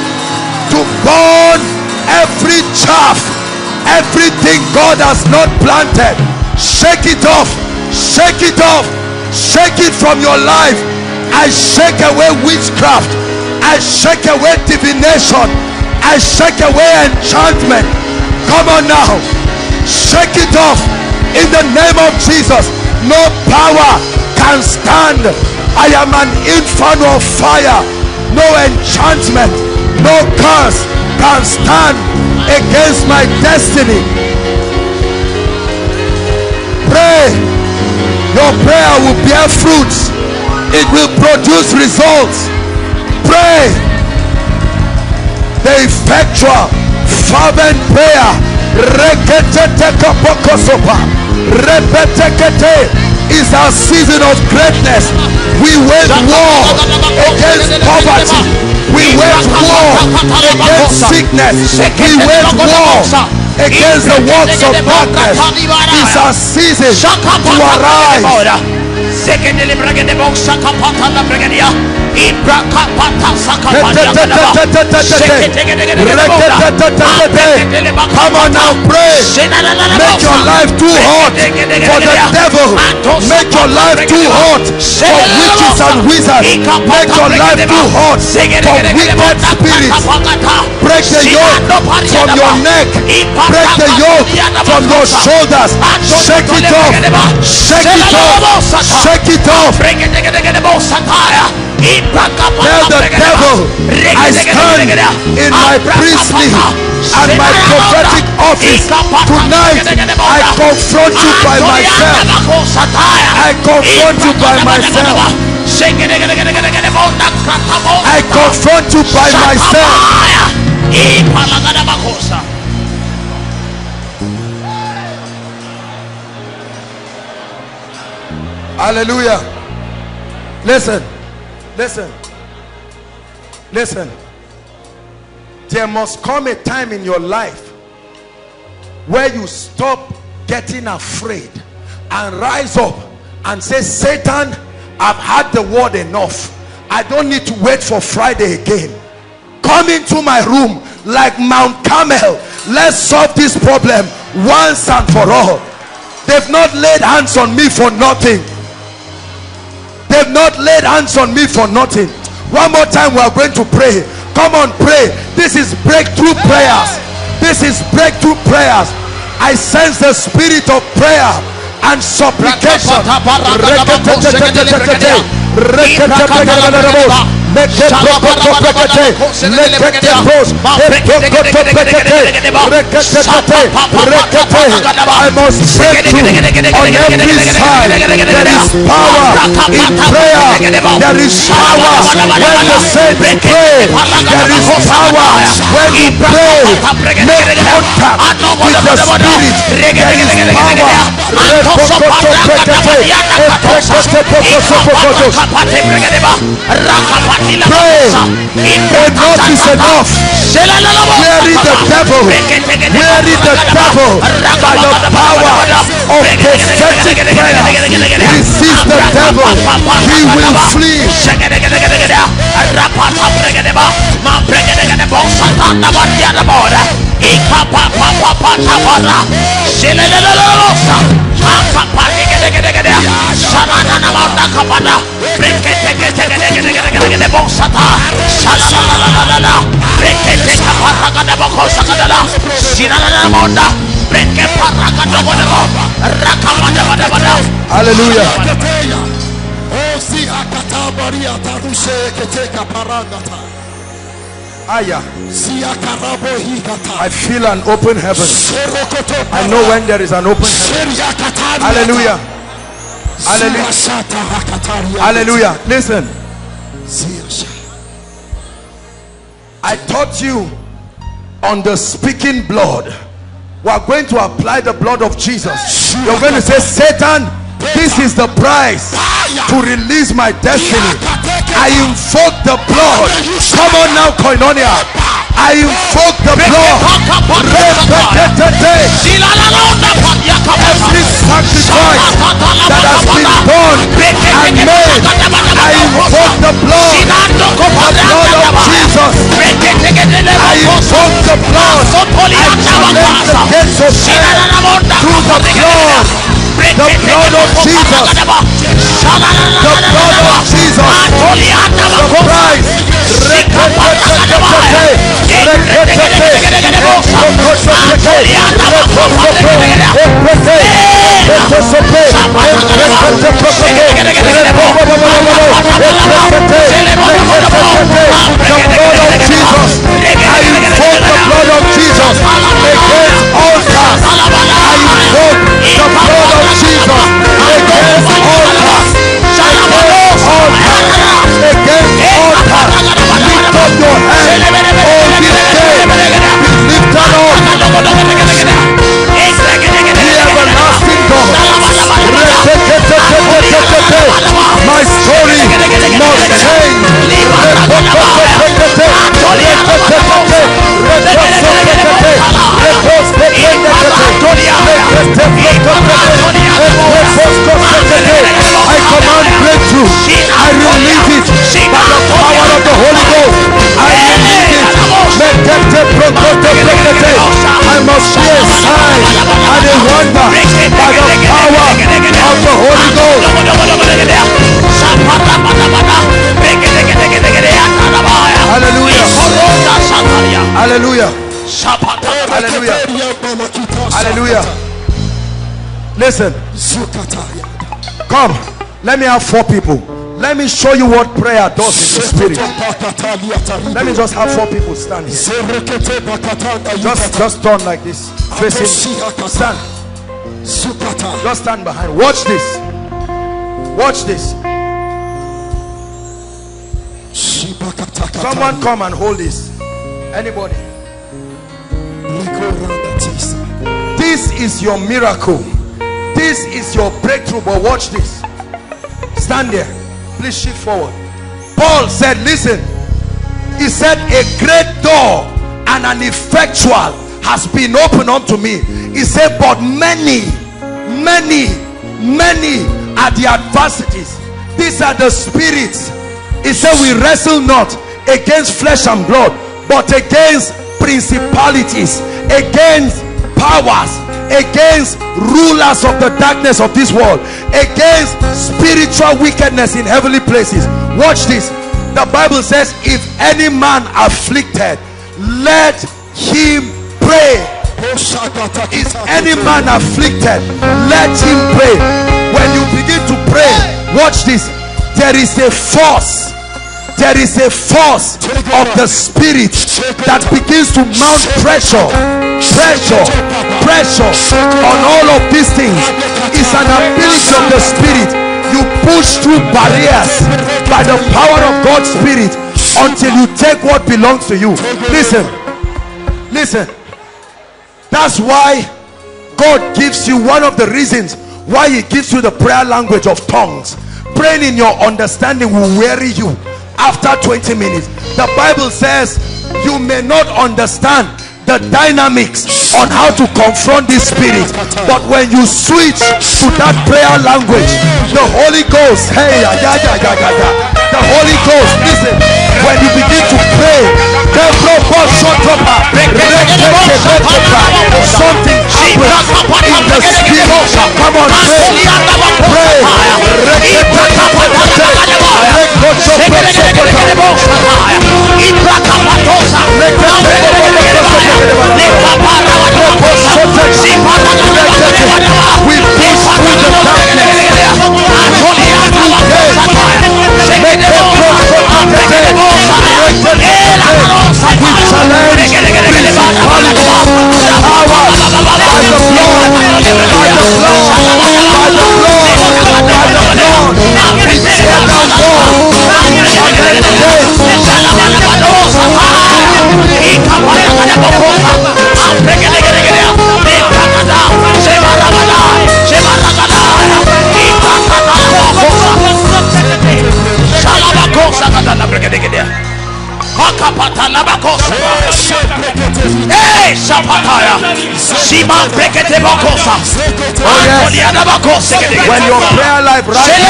to burn every chaff, everything God has not planted. Shake it off, shake it off, shake it from your life. I shake away witchcraft, I shake away divination, I shake away enchantment. Come on now, shake it off in the name of Jesus. No power can stand. I am an inferno of fire. No enchantment, no curse can stand against my destiny. Pray. Your prayer will bear fruits. It will produce results. Pray. The effectual fervent prayer is our season of greatness. We wage war against poverty. We wage war against sickness. We wage war against the works of darkness. It's a season to arise. Come on now, pray. Make your life too hot for the devil. Make your life too hot for witches and wizards. Make your life too hot for wicked spirits. Break the yoke from your neck. Break the yoke from your shoulders. Shake it off. Shake it off. Shake it off. Tell the devil, I stand in my priestly and my prophetic office. Tonight, I confront you by myself. I confront you by myself. I confront you by myself. Hallelujah. Listen. There must come a time in your life where you stop getting afraid and rise up and say, Satan, I've had the word enough. I don't need to wait for Friday again. Come into my room like Mount Carmel. Let's solve this problem once and for all. They've not laid hands on me for nothing. They've not laid hands on me for nothing. One more time, we are going to pray. Come on, pray. This is breakthrough prayers. This is breakthrough prayers. I sense the spirit of prayer and supplication. I must break through on every side. There is power in prayer. There is power when you say to pray. There is power when you pray. Make contact with the spirit. There is power. Pray. Enough is enough. Weary the devil by the power of prophetic prayer. Resist the devil, he will flee. Hallelujah. I feel an open heaven. I know when there is an open heaven. Hallelujah. Hallelujah. Hallelujah. Listen. I taught you on the speaking blood. We are going to apply the blood of Jesus. You're going to say, Satan, this is the price to release my destiny. I invoke the blood. Come on now, Koinonia. I invoke the blood. Every sacrifice that has been born and made, I invoke the blood. The blood of Jesus. I invoke the blood. I challenge the gates of hell through the blood. The blood of Jesus. The blood of Jesus. The price. Hallelujah. Hallelujah. Hallelujah. Listen. Come. Let me have four people. Let me show you what prayer does in the spirit. Let me just have four people stand here. Just turn like this. Facing. Stand. Just stand behind. Watch this. Watch this. Someone come and hold this. Anybody? This is your miracle. This is your breakthrough. But watch this. Stand there. Please shift forward. Paul said, listen. He said, a great door and an effectual has been opened unto me. He said, but many are the adversities. These are the spirits. He said, we wrestle not against flesh and blood, but against principalities, against powers, against rulers of the darkness of this world, against spiritual wickedness in heavenly places. Watch this. The Bible says, if any man afflicted, let him pray. Is any man afflicted? Let him pray. When you begin to pray, watch this. There is a force. There is a force of the spirit that begins to mount pressure on all of these things. It's an ability of the spirit. You push through barriers by the power of God's spirit until you take what belongs to you. Listen, listen. That's why God gives you, one of the reasons why he gives you the prayer language of tongues. Praying in your understanding will weary you. After 20 minutes, the Bible says you may not understand the dynamics on how to confront this spirit, but when you switch to that prayer language, the Holy Ghost, the Holy Ghost, listen, when you begin to pray, something happens in the spirit. Come on, pray. We push through the darkness. We challenge principalities, powers, by the blood, by the blood, by the blood. We tear down walls. We challenge gates. When your prayer life rises, the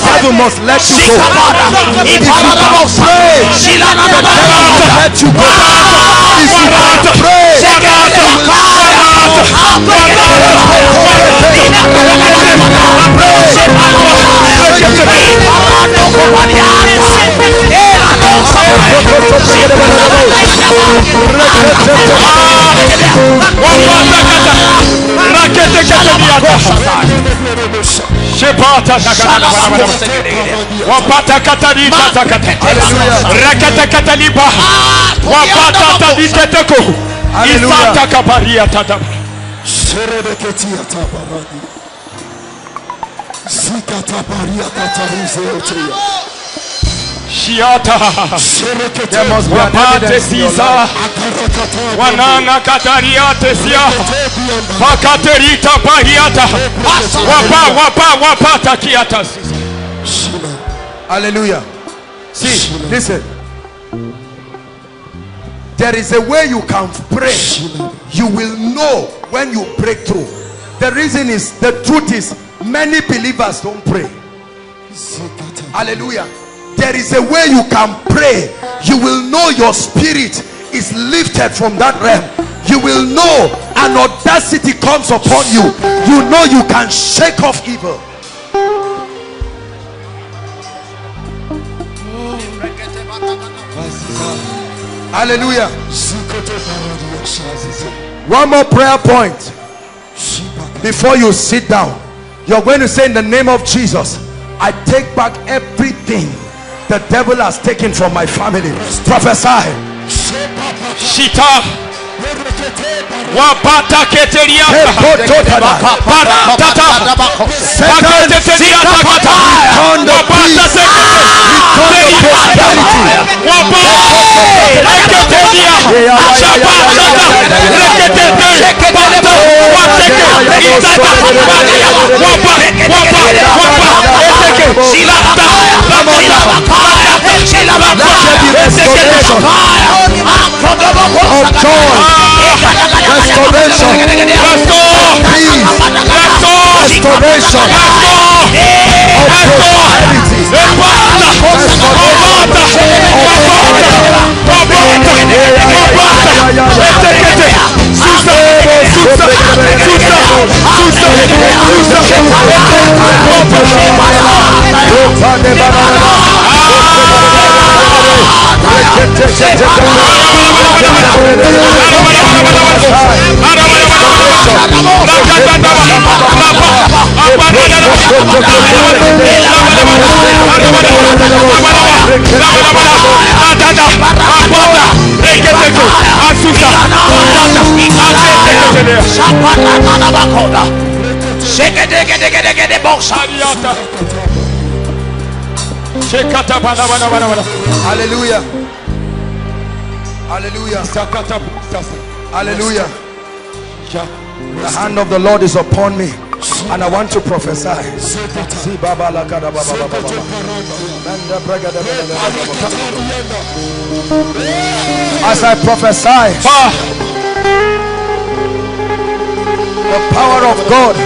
devil must let you go. If you can't pray, the devil will let you go. If you can't pray, the devil will let you go. Hallelujah. There must be evidence in your life. Hallelujah. See, listen. There is a way you can pray. You will know when you break through. The reason is, the truth is, many believers don't pray. Hallelujah. There is a way you can pray. You will know your spirit is lifted from that realm. You will know an audacity comes upon you. You know you can shake off evil. Hallelujah. One more prayer point before you sit down. You're going to say, in the name of Jesus, I take back everything the devil has taken from my family. Prophesy. Shita. Hallelujah. Hallelujah. Hallelujah. The hand of the Lord is upon me, and I want to prophesy. As I prophesy, the power of God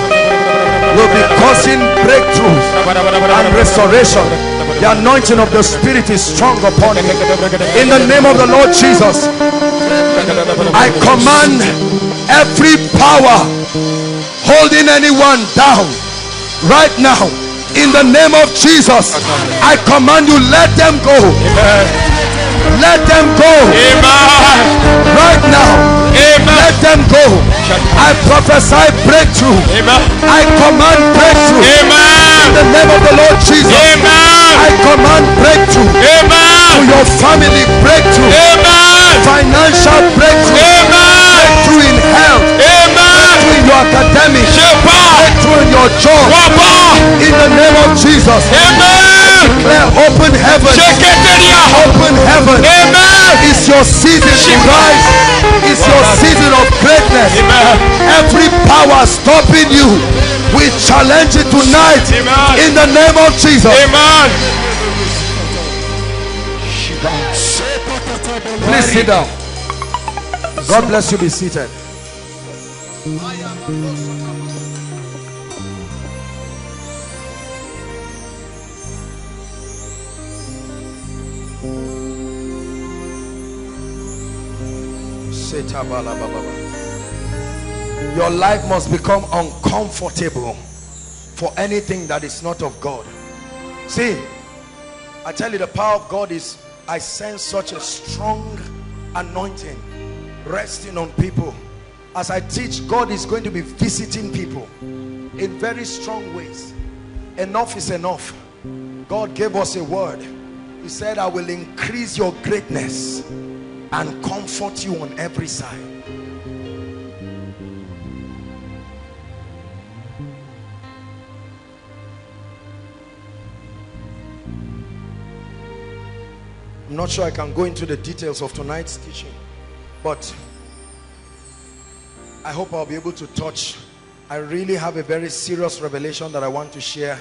will be causing breakthroughs and restoration. The anointing of the Spirit is strong upon me. In the name of the Lord Jesus, I command every power holding anyone down right now, in the name of Jesus, I command you, let them go. Amen. Let them go. Amen. Right now. Amen. Let them go. I prophesy breakthrough. Amen. I command breakthrough. Amen. In the name of the Lord Jesus. Amen. I command breakthrough. Amen. To your family, breakthrough. Amen. Financial breakthrough. Amen. Breakthrough in health. Amen. In your academic, breakthrough in your job, in the name of Jesus. Amen. Declare open heaven. Open heaven. Amen. It's your season to rise. It's your season of greatness. Amen. Every power stopping you, we challenge it tonight. Amen. In the name of Jesus. Amen. Please sit down. God bless you. Be seated. Your life must become uncomfortable for anything that is not of God. See, I tell you, the power of God is, I sense such a strong anointing resting on people. As I teach, God is going to be visiting people in very strong ways. Enough is enough. God gave us a word. He said, I will increase your greatness and comfort you on every side. I'm not sure I can go into the details of tonight's teaching, but I hope I'll be able to touch. I really have a very serious revelation that I want to share.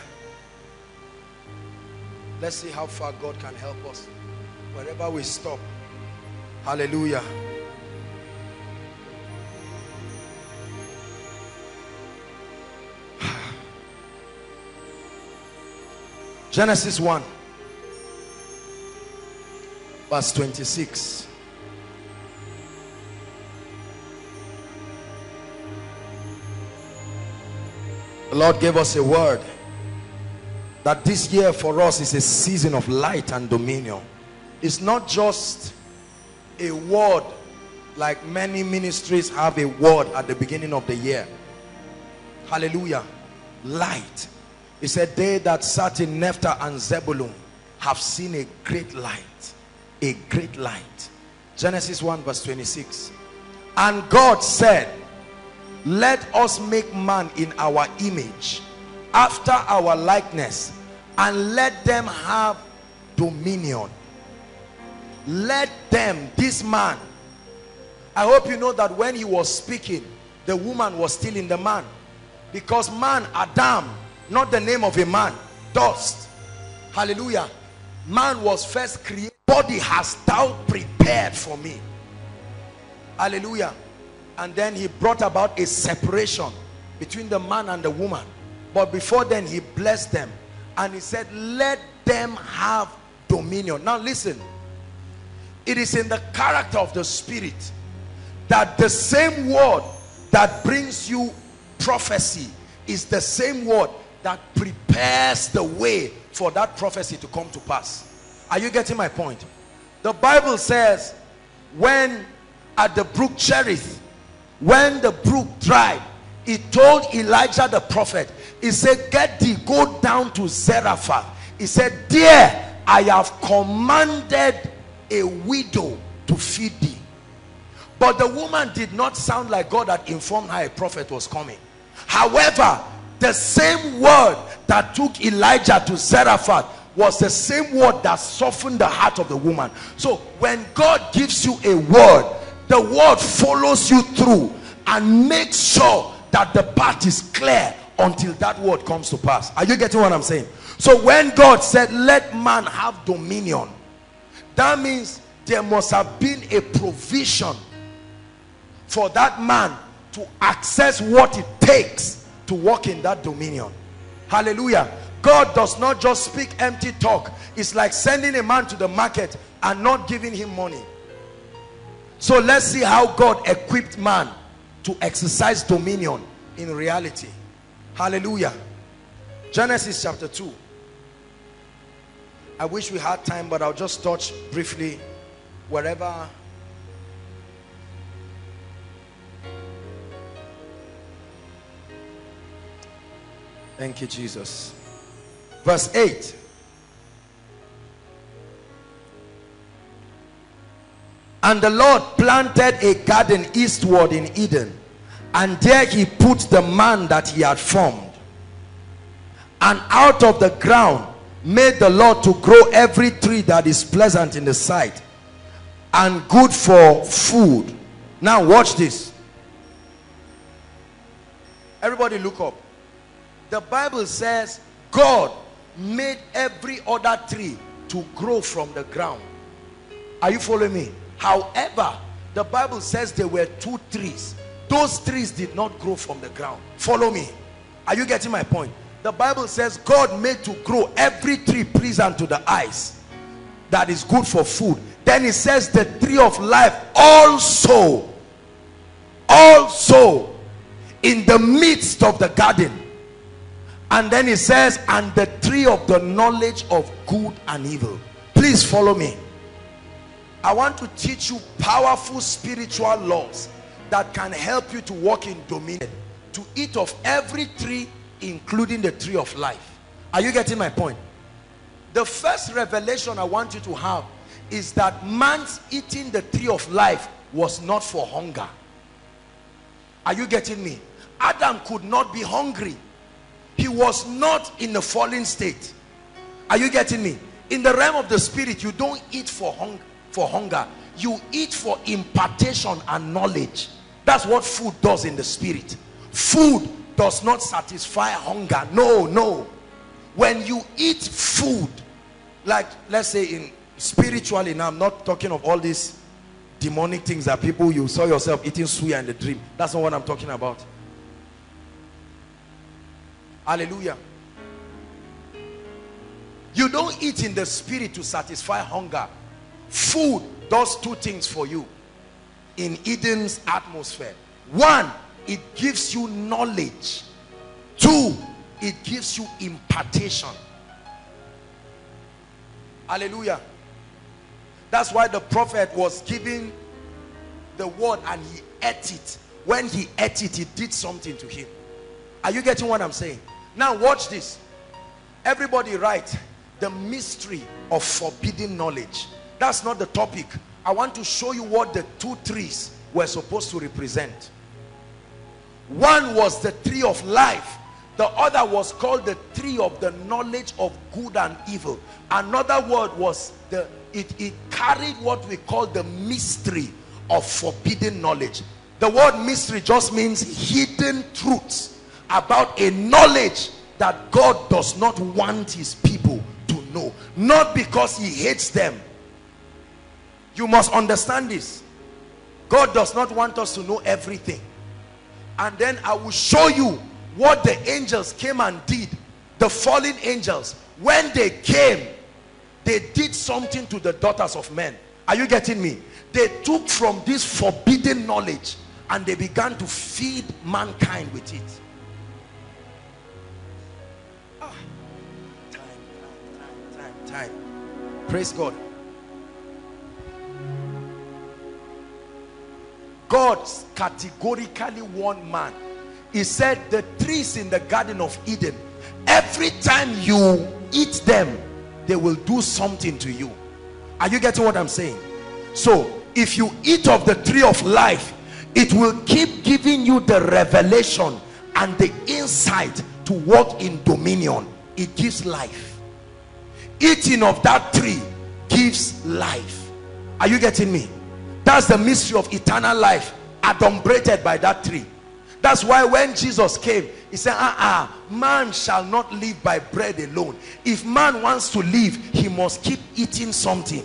Let's see how far God can help us wherever we stop. Hallelujah. Genesis 1, verse 26. The Lord gave us a word that this year for us is a season of light and dominion. It's not just a word Like many ministries have a word at the beginning of the year. Hallelujah. Light. He said, they that sat in Naphtali and Zebulun have seen a great light. A great light. Genesis 1 verse 26. And God said, let us make man in our image, after our likeness, and let them have dominion. Let them, this man. I hope you know that when he was speaking, the woman was still in the man. Because man, Adam, not the name of a man, dust. Hallelujah. Man was first created. Body has thou prepared for me. Hallelujah. And then he brought about a separation between the man and the woman. But before then, he blessed them. And he said, let them have dominion. Now listen. It is in the character of the Spirit that the same word that brings you prophecy is the same word that prepares the way for that prophecy to come to pass. Are you getting my point? The Bible says, when at the brook Cherith, when the brook dried, he told Elijah the prophet, he said, get thee, go down to Zarephath. He said, there I have commanded a widow to feed thee. But the woman did not sound like God had informed her a prophet was coming. However, the same word that took Elijah to Zarephath was the same word that softened the heart of the woman. So when God gives you a word, the word follows you through and makes sure that the path is clear until that word comes to pass. Are you getting what I'm saying? So when God said, let man have dominion, that means there must have been a provision for that man to access what it takes to walk in that dominion. Hallelujah. God does not just speak empty talk. It's like sending a man to the market and not giving him money. So let's see how God equipped man to exercise dominion in reality. Hallelujah. Genesis chapter 2. I wish we had time, but I'll just touch briefly wherever. Thank you, Jesus. Verse 8. And the Lord planted a garden eastward in Eden, and there he put the man that he had formed. And out of the ground made the Lord to grow every tree that is pleasant in the sight and good for food. Now watch this. Everybody look up. The Bible says God made every other tree to grow from the ground. Are you following me? However, the Bible says there were two trees. Those trees did not grow from the ground. Follow me. Are you getting my point? The Bible says God made to grow every tree pleasant to the eyes, that is good for food. Then it says the tree of life also in the midst of the garden. And then it says, and the tree of the knowledge of good and evil. Please follow me. I want to teach you powerful spiritual laws that can help you to walk in dominion, to eat of every tree, including the tree of life. Are you getting my point? The first revelation I want you to have is that man's eating the tree of life was not for hunger. Are you getting me? Adam could not be hungry. He was not in a fallen state. Are you getting me? In the realm of the spirit, you don't eat for hunger. You eat for impartation and knowledge. That's what food does in the spirit. Food does not satisfy hunger. No. When you eat food, like let's say in spiritually, now I'm not talking of all these demonic things that people, you saw yourself eating suya in the dream. That's not what I'm talking about. Hallelujah. You don't eat in the spirit to satisfy hunger. Food does two things for you in Eden's atmosphere. One, it gives you knowledge. Two, it gives you impartation. Hallelujah. That's why the prophet was given the word and he ate it. When he ate it, it did something to him. Are you getting what I'm saying? Now watch this. Everybody write the mystery of forbidden knowledge. That's not the topic. I want to show you what the two trees were supposed to represent. One was the tree of life. The other was called the tree of the knowledge of good and evil. Another word was the, it carried what we call the mystery of forbidden knowledge. The word mystery just means hidden truths about a knowledge that God does not want his people to know. Not because he hates them. You must understand this. God does not want us to know everything. And then I will show you what the angels came and did. The fallen angels, when they came, they did something to the daughters of men. Are you getting me? They took from this forbidden knowledge and they began to feed mankind with it. Ah. Time. Praise God. God categorically warned man. He said the trees in the Garden of Eden, every time you eat them, they will do something to you. Are you getting what I'm saying? So, if you eat of the tree of life, it will keep giving you the revelation and the insight to walk in dominion. It gives life. Eating of that tree gives life. Are you getting me? That's the mystery of eternal life adumbrated by that tree. That's why when Jesus came, he said, man shall not live by bread alone. If man wants to live, he must keep eating something.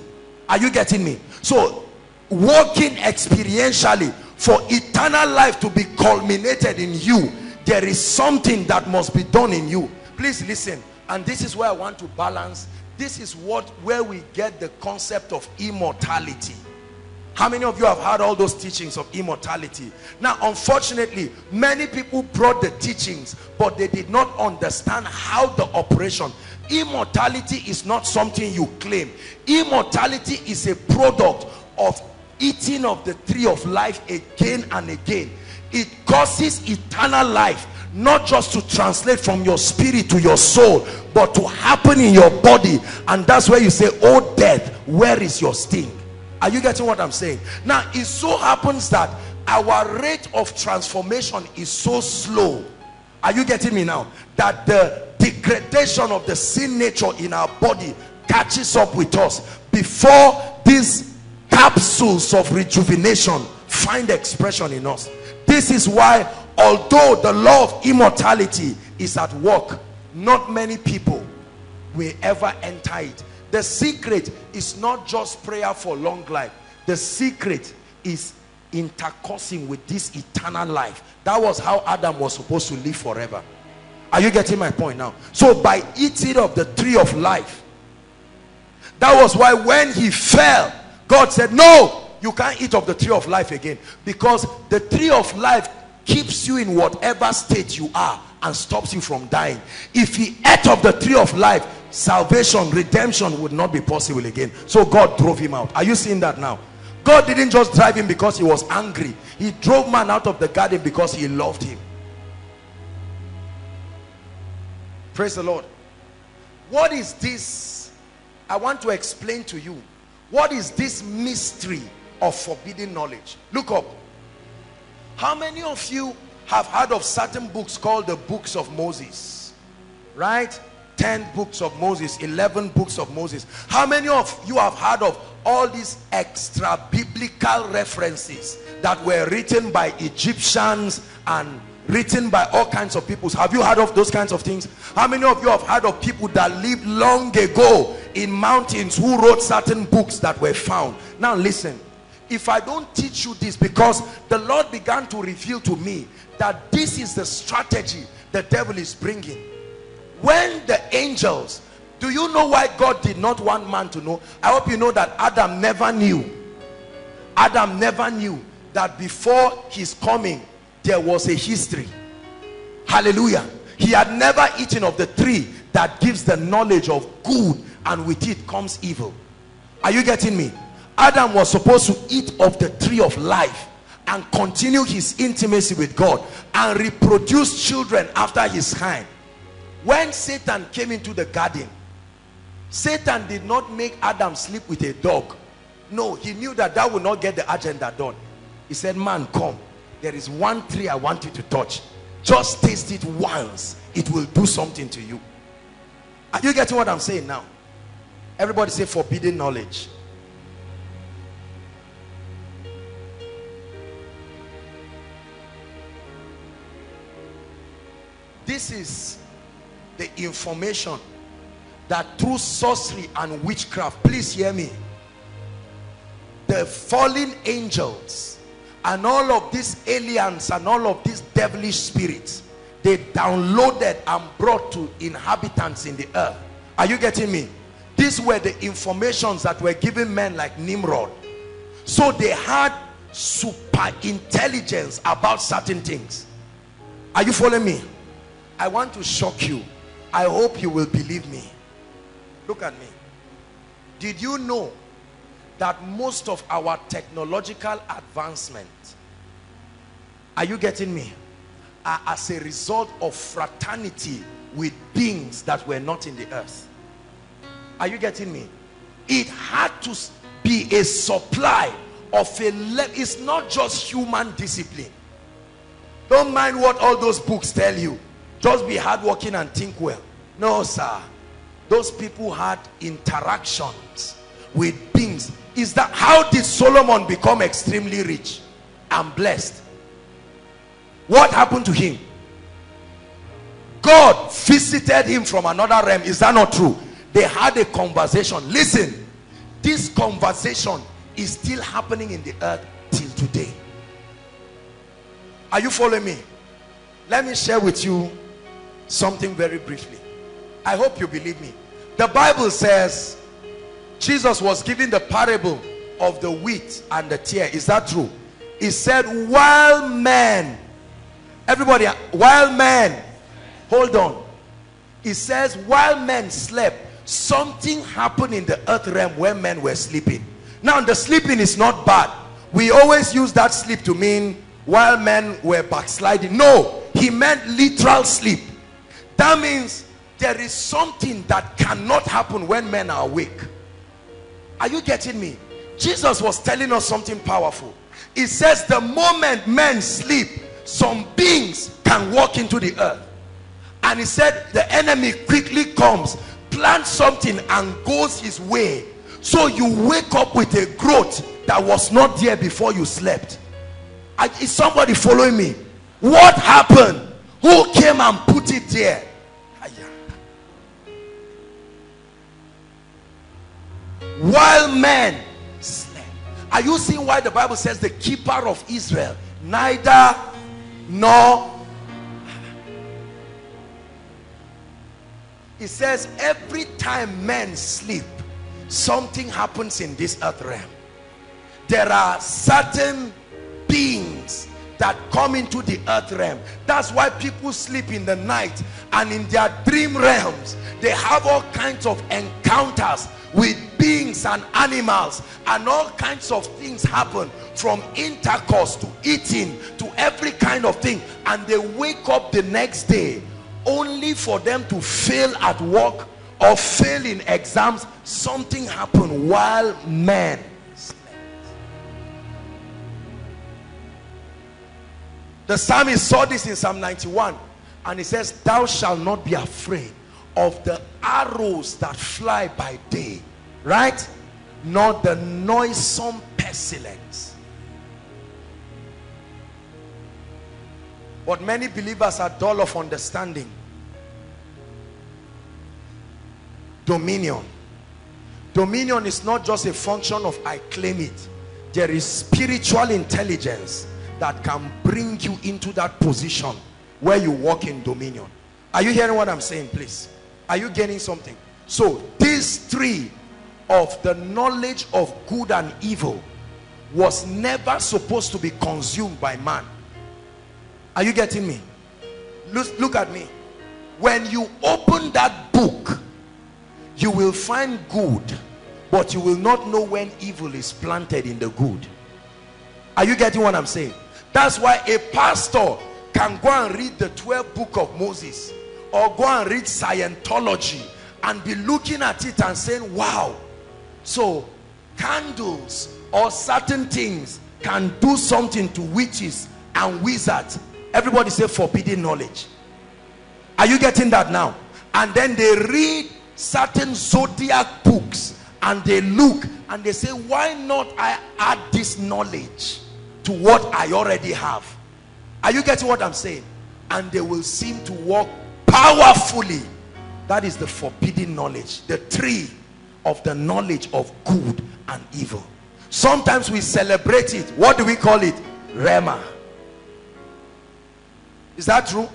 Are you getting me? So, walking experientially for eternal life to be culminated in you, there is something that must be done in you. Please listen. And this is where I want to balance. This is where we get the concept of immortality. How many of you have heard all those teachings of immortality? Now, unfortunately, many people brought the teachings, but they did not understand how the operation. Immortality is not something you claim. Immortality is a product of eating of the tree of life again and again. It causes eternal life, not just to translate from your spirit to your soul, but to happen in your body. And that's where you say, oh death, where is your sting? Are you getting what I'm saying? Now, it so happens that our rate of transformation is so slow. Are you getting me now? That the degradation of the sin nature in our body catches up with us before these capsules of rejuvenation find expression in us. This is why, although the law of immortality is at work, not many people will ever enter it. The secret is not just prayer for long life. The secret is intercoursing with this eternal life. That was how Adam was supposed to live forever. Are you getting my point now? So by eating of the tree of life, that was why when he fell, God said, no, you can't eat of the tree of life again. Because the tree of life keeps you in whatever state you are and stops you from dying. If he ate of the tree of life, salvation, redemption would not be possible again. So God drove him out. Are you seeing that now? God didn't just drive him because he was angry. He drove man out of the garden because he loved him. Praise the Lord. What is this? I want to explain to you. What is this mystery of forbidden knowledge? Look up. How many of you have heard of certain books called the books of Moses? Right? 10 books of Moses, 11 books of Moses. How many of you have heard of all these extra biblical references that were written by Egyptians and written by all kinds of peoples? Have you heard of those kinds of things? How many of you have heard of people that lived long ago in mountains who wrote certain books that were found? Now listen, if I don't teach you this, because the Lord began to reveal to me that this is the strategy the devil is bringing. When the angels, do you know why God did not want man to know? I hope you know that Adam never knew. Adam never knew that before his coming, there was a history. Hallelujah. He had never eaten of the tree that gives the knowledge of good, and with it comes evil. Are you getting me? Adam was supposed to eat of the tree of life and continue his intimacy with God and reproduce children after his kind. When Satan came into the garden, Satan did not make Adam sleep with a dog. No, he knew that that would not get the agenda done. He said, man, come. There is one tree I want you to touch. Just taste it once. It will do something to you. Are you getting what I'm saying now? Everybody say forbidden knowledge. This is the information that through sorcery and witchcraft, please hear me, the fallen angels and all of these aliens and all of these devilish spirits, they downloaded and brought to inhabitants in the earth. Are you getting me? These were the informations that were given men like Nimrod. So they had super intelligence about certain things. Are you following me? I want to shock you. I hope you will believe me. Look at me. Did you know that most of our technological advancement, are you getting me, are as a result of fraternity with beings that were not in the earth? Are you getting me? It had to be a supply of a level. It's not just human discipline. Don't mind what all those books tell you. Just be hardworking and think well. No, sir. Those people had interactions with beings. Is that how did Solomon become extremely rich and blessed? What happened to him? God visited him from another realm. Is that not true? They had a conversation. Listen, this conversation is still happening in the earth till today. Are you following me? Let me share with you something very briefly. I hope you believe me. The Bible says Jesus was giving the parable of the wheat and the tear. Is that true? He said, while men, everybody, while men, hold on. He says, while men slept, something happened in the earth realm where men were sleeping. Now, the sleeping is not bad. We always use that sleep to mean while men were backsliding. No, he meant literal sleep. That means there is something that cannot happen when men are awake. Are you getting me? Jesus was telling us something powerful. He says the moment men sleep, some beings can walk into the earth. And he said the enemy quickly comes, plants something and goes his way. So you wake up with a growth that was not there before you slept. Is somebody following me? What happened? Who came and put it there? While men slept. Are you seeing why the Bible says the keeper of Israel neither nor? It says every time men sleep, something happens in this earth realm. There are certain beings that come into the earth realm. That's why people sleep in the night, and in their dream realms they have all kinds of encounters with beings and animals, and all kinds of things happen, from intercourse to eating to every kind of thing, and they wake up the next day only for them to fail at work or fail in exams. Something happened while men slept. The psalmist saw this in Psalm 91, and he says, thou shalt not be afraid of the arrows that fly by day, right? Not the noisome pestilence. But many believers are dull of understanding. Dominion. Dominion is not just a function of I claim it. There is spiritual intelligence that can bring you into that position where you walk in dominion. Are you hearing what I'm saying, please? Are you gaining something? So this tree of the knowledge of good and evil was never supposed to be consumed by man. Are you getting me? Look at me. When you open that book, you will find good, But you will not know when evil is planted in the good. Are you getting what I'm saying? That's why a pastor can go and read the 12th book of Moses or go and read Scientology and be looking at it and saying, wow. So candles or certain things can do something to witches and wizards. Everybody say forbidden knowledge. Are you getting that now? And then they read certain zodiac books and they look and they say, why not I add this knowledge to what I already have? Are you getting what I'm saying? And they will seem to walk powerfully. That is the forbidden knowledge, the tree of the knowledge of good and evil. Sometimes we celebrate it. What do we call it? Rhema. Is that true?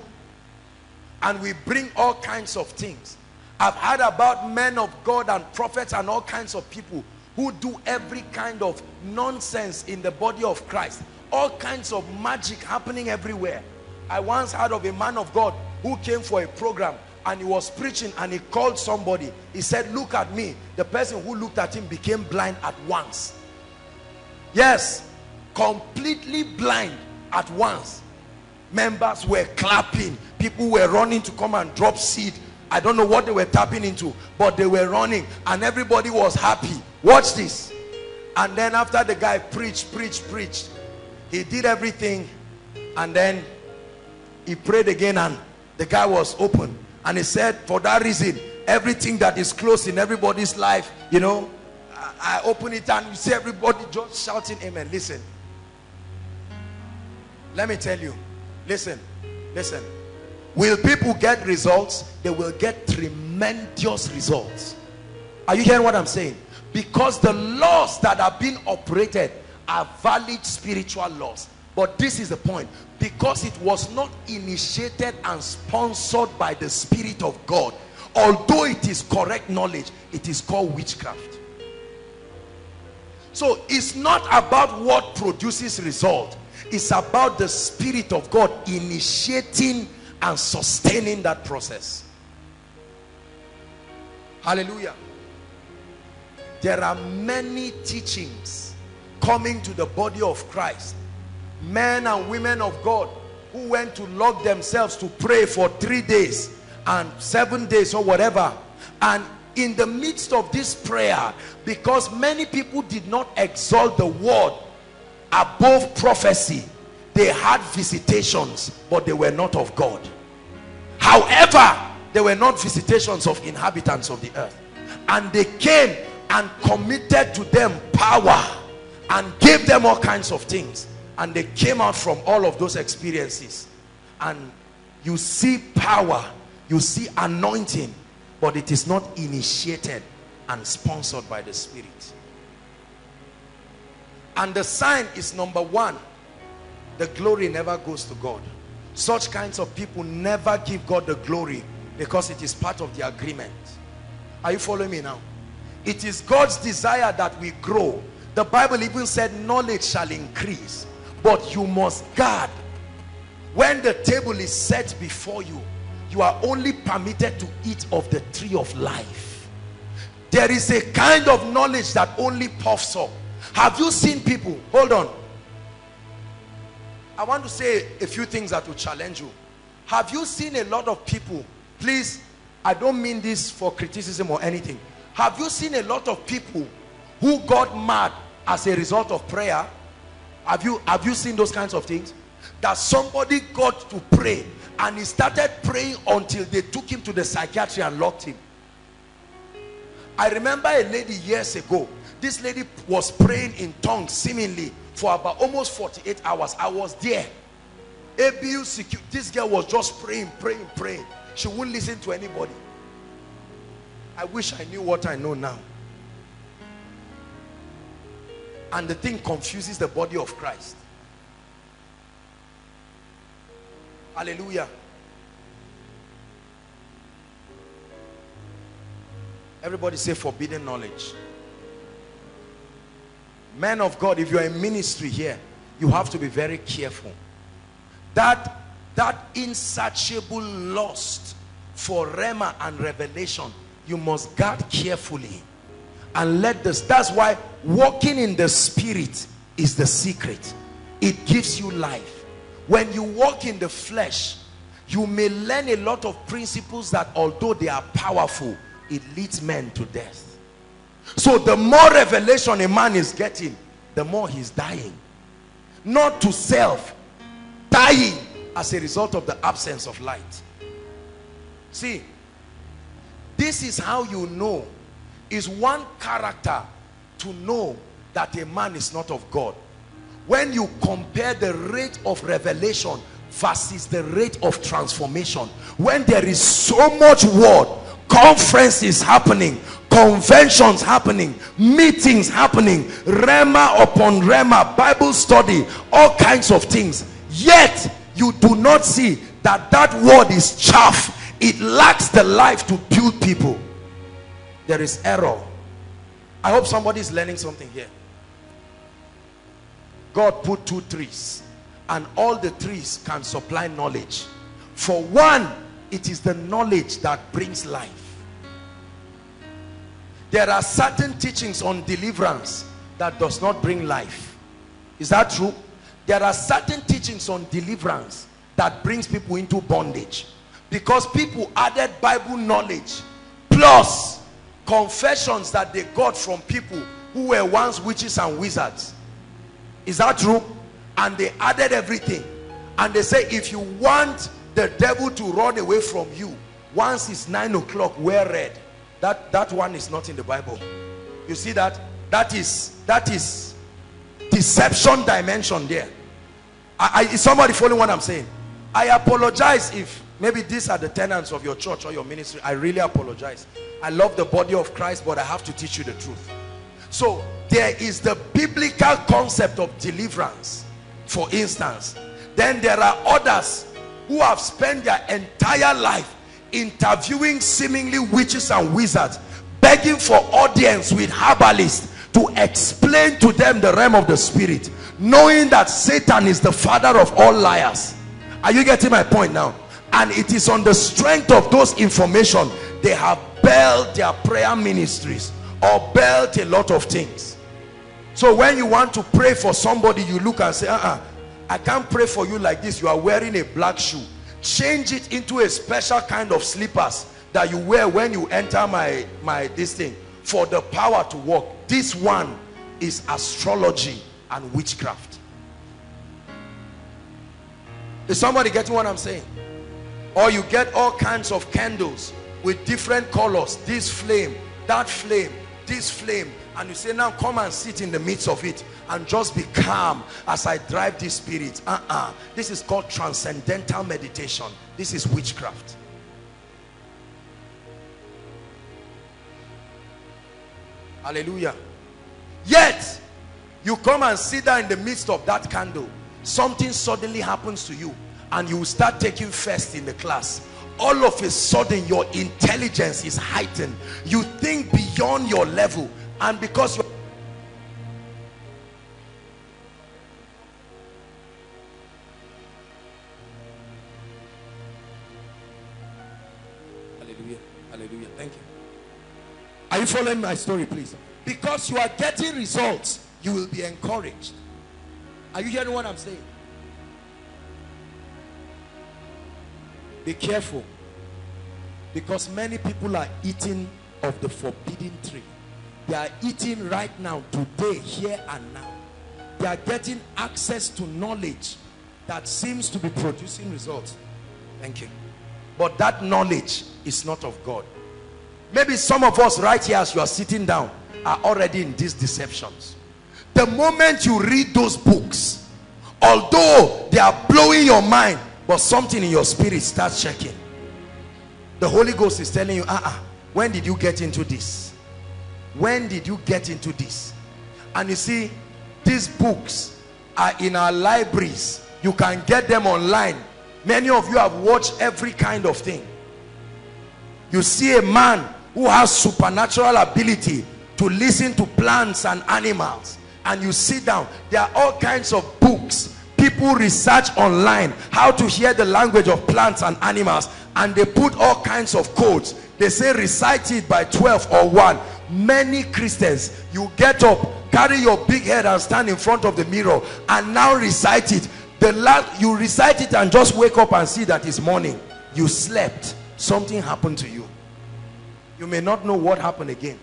And we bring all kinds of things. I've heard about men of God and prophets and all kinds of people who do every kind of nonsense in the body of Christ. All kinds of magic happening everywhere. I once heard of a man of God who came for a program and he was preaching and he called somebody. He said, look at me. The person who looked at him became blind at once. Yes, completely blind at once. Members were clapping. People were running to come and drop seed. I don't know what they were tapping into, but they were running and everybody was happy. Watch this. And then after the guy preached, he did everything, and then he prayed again and the guy was open. And he said, for that reason, everything that is closed in everybody's life, you know, I open it and you see everybody just shouting amen. Listen, let me tell you, listen. Will people get results? They will get tremendous results. Are you hearing what I'm saying? Because the laws that are being operated are valid spiritual laws. But this is the point. Because it was not initiated and sponsored by the Spirit of God, although it is correct knowledge, it is called witchcraft. So it's not about what produces result. It's about the Spirit of God initiating and sustaining that process. Hallelujah. There are many teachings coming to the body of Christ. Men and women of God who went to lock themselves to pray for 3 days and 7 days or whatever. And in the midst of this prayer, because many people did not exalt the word above prophecy, they had visitations, but they were not of God. However, they were not visitations of inhabitants of the earth. And they came and committed to them power and gave them all kinds of things. And they came out from all of those experiences. And you see power, you see anointing, but it is not initiated and sponsored by the Spirit. And the sign is, number one, the glory never goes to God. Such kinds of people never give God the glory because it is part of the agreement. Are you following me now? It is God's desire that we grow. The Bible even said knowledge shall increase, but you must guard. When the table is set before you, you are only permitted to eat of the tree of life. There is a kind of knowledge that only puffs up. Have you seen people? Hold on. I want to say a few things that will challenge you. Have you seen a lot of people, please, I don't mean this for criticism or anything. Have you seen a lot of people who got mad as a result of prayer? Have you seen those kinds of things? That somebody got to pray and he started praying until they took him to the psychiatry and locked him. I remember a lady years ago. This lady was praying in tongues seemingly for about almost 48 hours. I was there. ABU security. This girl was just praying. She wouldn't listen to anybody. I wish I knew what I know now. And the thing confuses the body of Christ. Hallelujah. Everybody say forbidden knowledge. Men of God, if you are in ministry here, you have to be very careful. That insatiable lust for Rhema and revelation, you must guard carefully. and let this. That's why walking in the spirit is the secret. It gives you life. When you walk in the flesh, you may learn a lot of principles that, although they are powerful, it leads men to death. So the more revelation a man is getting, the more he's dying. Not to self, dying as a result of the absence of light. See, this is how you know. Is one character to know that a man is not of God. When you compare the rate of revelation versus the rate of transformation, when there is so much word, conferences happening, conventions happening, meetings happening, Rhema upon Rhema, Bible study, all kinds of things, yet you do not see that that word is chaff. It lacks the life to build people. There is error. I hope somebody is learning something here. God put two trees, and all the trees can supply knowledge. For one, it is the knowledge that brings life. There are certain teachings on deliverance that does not bring life. Is that true? There are certain teachings on deliverance that brings people into bondage, because people added Bible knowledge plus confessions that they got from people who were once witches and wizards. Is that true? And they added everything, and they say, if you want the devil to run away from you, once it's 9 o'clock, wear red. That one is not in the Bible. You see that? That is deception dimension there. Is somebody following what I'm saying? I apologize if maybe these are the tenants of your church or your ministry. I really apologize. I love the body of Christ, but I have to teach you the truth. So there is the biblical concept of deliverance, for instance. Then there are others who have spent their entire life interviewing seemingly witches and wizards, begging for audience with herbalists to explain to them the realm of the spirit, knowing that Satan is the father of all liars. Are you getting my point now? And it is on the strength of those information they have built their prayer ministries or built a lot of things. So when you want to pray for somebody, you look and say, I can't pray for you like this. You are wearing a black shoe. Change it into a special kind of slippers that you wear when you enter my this thing, for the power to walk. This one is astrology and witchcraft. Is somebody getting what I'm saying? Or you get all kinds of candles with different colors, this flame, that flame, this flame, and you say, now come and sit in the midst of it and just be calm as I drive this spirit. This is called transcendental meditation. This is witchcraft. Hallelujah. Yet you come and sit there in the midst of that candle, something suddenly happens to you, and you will start taking first in the class. All of a sudden your intelligence is heightened. You think beyond your level, and because you're Hallelujah, thank you. Are you following my story, please? Because you are getting results, you will be encouraged. Are you hearing what I'm saying? Be careful, because many people are eating of the forbidden tree. They are eating right now, today, here and now. They are getting access to knowledge that seems to be producing results. Thank you. But that knowledge is not of God. Maybe some of us right here, as you are sitting down, are already in these deceptions. The moment you read those books, although they are blowing your mind, but something in your spirit starts shaking. The Holy Ghost is telling you, when did you get into this? When did you get into this? And you see, these books are in our libraries. You can get them online. Many of you have watched every kind of thing. You see a man who has supernatural ability to listen to plants and animals, and you sit down. There are all kinds of books. People research online how to hear the language of plants and animals, and they put all kinds of codes. They say recite it by 12 or 1. Many Christians, you get up, carry your big head and stand in front of the mirror and now recite it. The last, you recite it and just wake up and see that it's morning. You slept. Something happened to you. You may not know what happened again.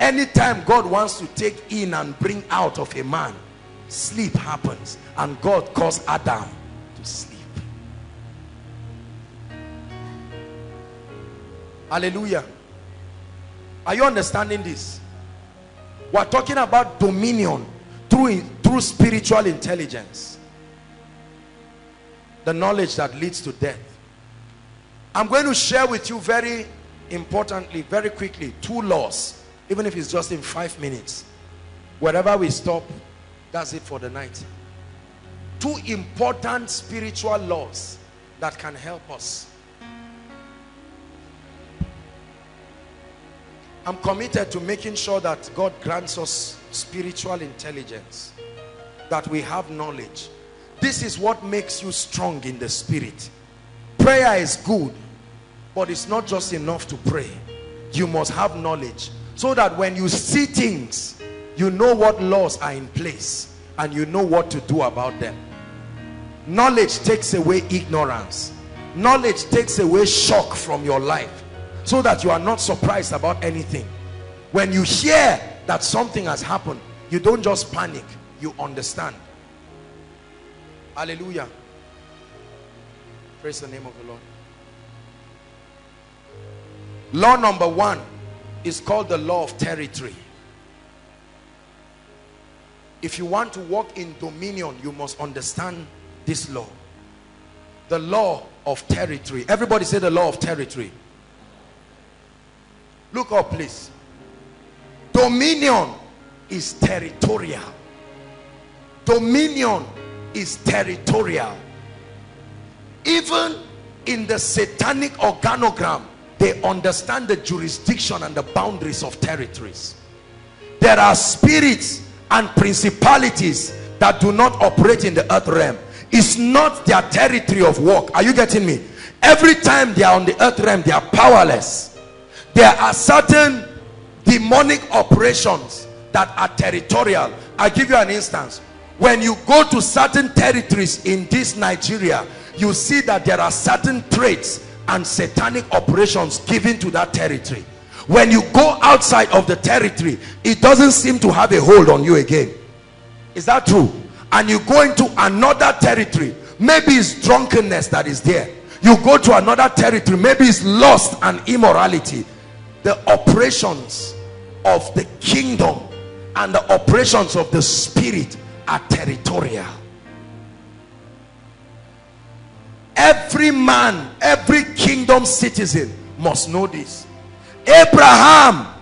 Anytime God wants to take in and bring out of a man, sleep happens, and God caused Adam to sleep. Hallelujah. Are you understanding this? We're talking about dominion through spiritual intelligence. The knowledge that leads to death. I'm going to share with you very importantly, very quickly, 2 laws. Even if it's just in 5 minutes. Wherever we stop, that's it for the night. 2 important spiritual laws that can help us. I'm committed to making sure that God grants us spiritual intelligence, that we have knowledge. This is what makes you strong in the spirit. Prayer is good, but it's not just enough to pray. You must have knowledge, so that when you see things, you know what laws are in place and you know what to do about them. Knowledge takes away ignorance. Knowledge takes away shock from your life, so that you are not surprised about anything. When you hear that something has happened, you don't just panic, you understand. Hallelujah. Praise the name of the Lord. Law number 1 is called the law of territory. If you want to walk in dominion, you must understand this law. The law of territory. Everybody say the law of territory. Look up, please. Dominion is territorial. Dominion is territorial. Even in the satanic organogram, they understand the jurisdiction and the boundaries of territories. There are spirits and principalities that do not operate in the earth realm. It's not their territory of work. Are you getting me? Every time they are on the earth realm, they are powerless. There are certain demonic operations that are territorial. I'll give you an instance. When you go to certain territories in this Nigeria, you see that there are certain traits and satanic operations given to that territory. When you go outside of the territory, it doesn't seem to have a hold on you again. Is that true? And you go into another territory, maybe it's drunkenness that is there. You go to another territory, maybe it's lust and immorality. The operations of the kingdom and the operations of the spirit are territorial. Every man, every kingdom citizen must know this. Abraham,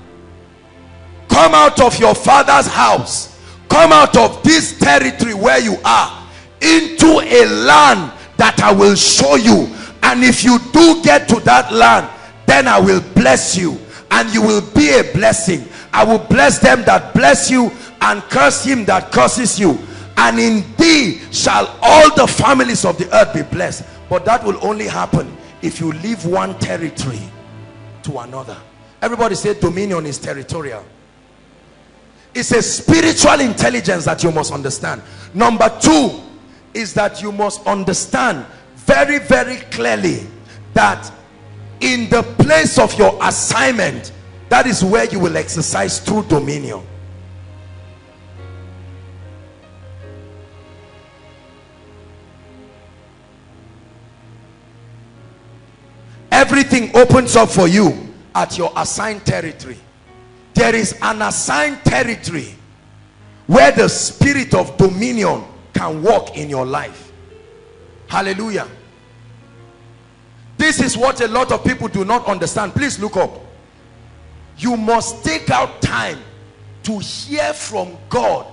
come out of your father's house, come out of this territory where you are, into a land that I will show you. And if you do get to that land, then I will bless you. And you will be a blessing. I will bless them that bless you, and curse him that curses you. And in thee shall all the families of the earth be blessed. But that will only happen if you leave one territory to another. Everybody say dominion is territorial. It's a spiritual intelligence that you must understand. Number 2 is that you must understand very, very clearly that in the place of your assignment, that is where you will exercise true dominion. Everything opens up for you at your assigned territory. There is an assigned territory where the spirit of dominion can walk in your life. Hallelujah. This is what a lot of people do not understand. Please look up. You must take out time to hear from God.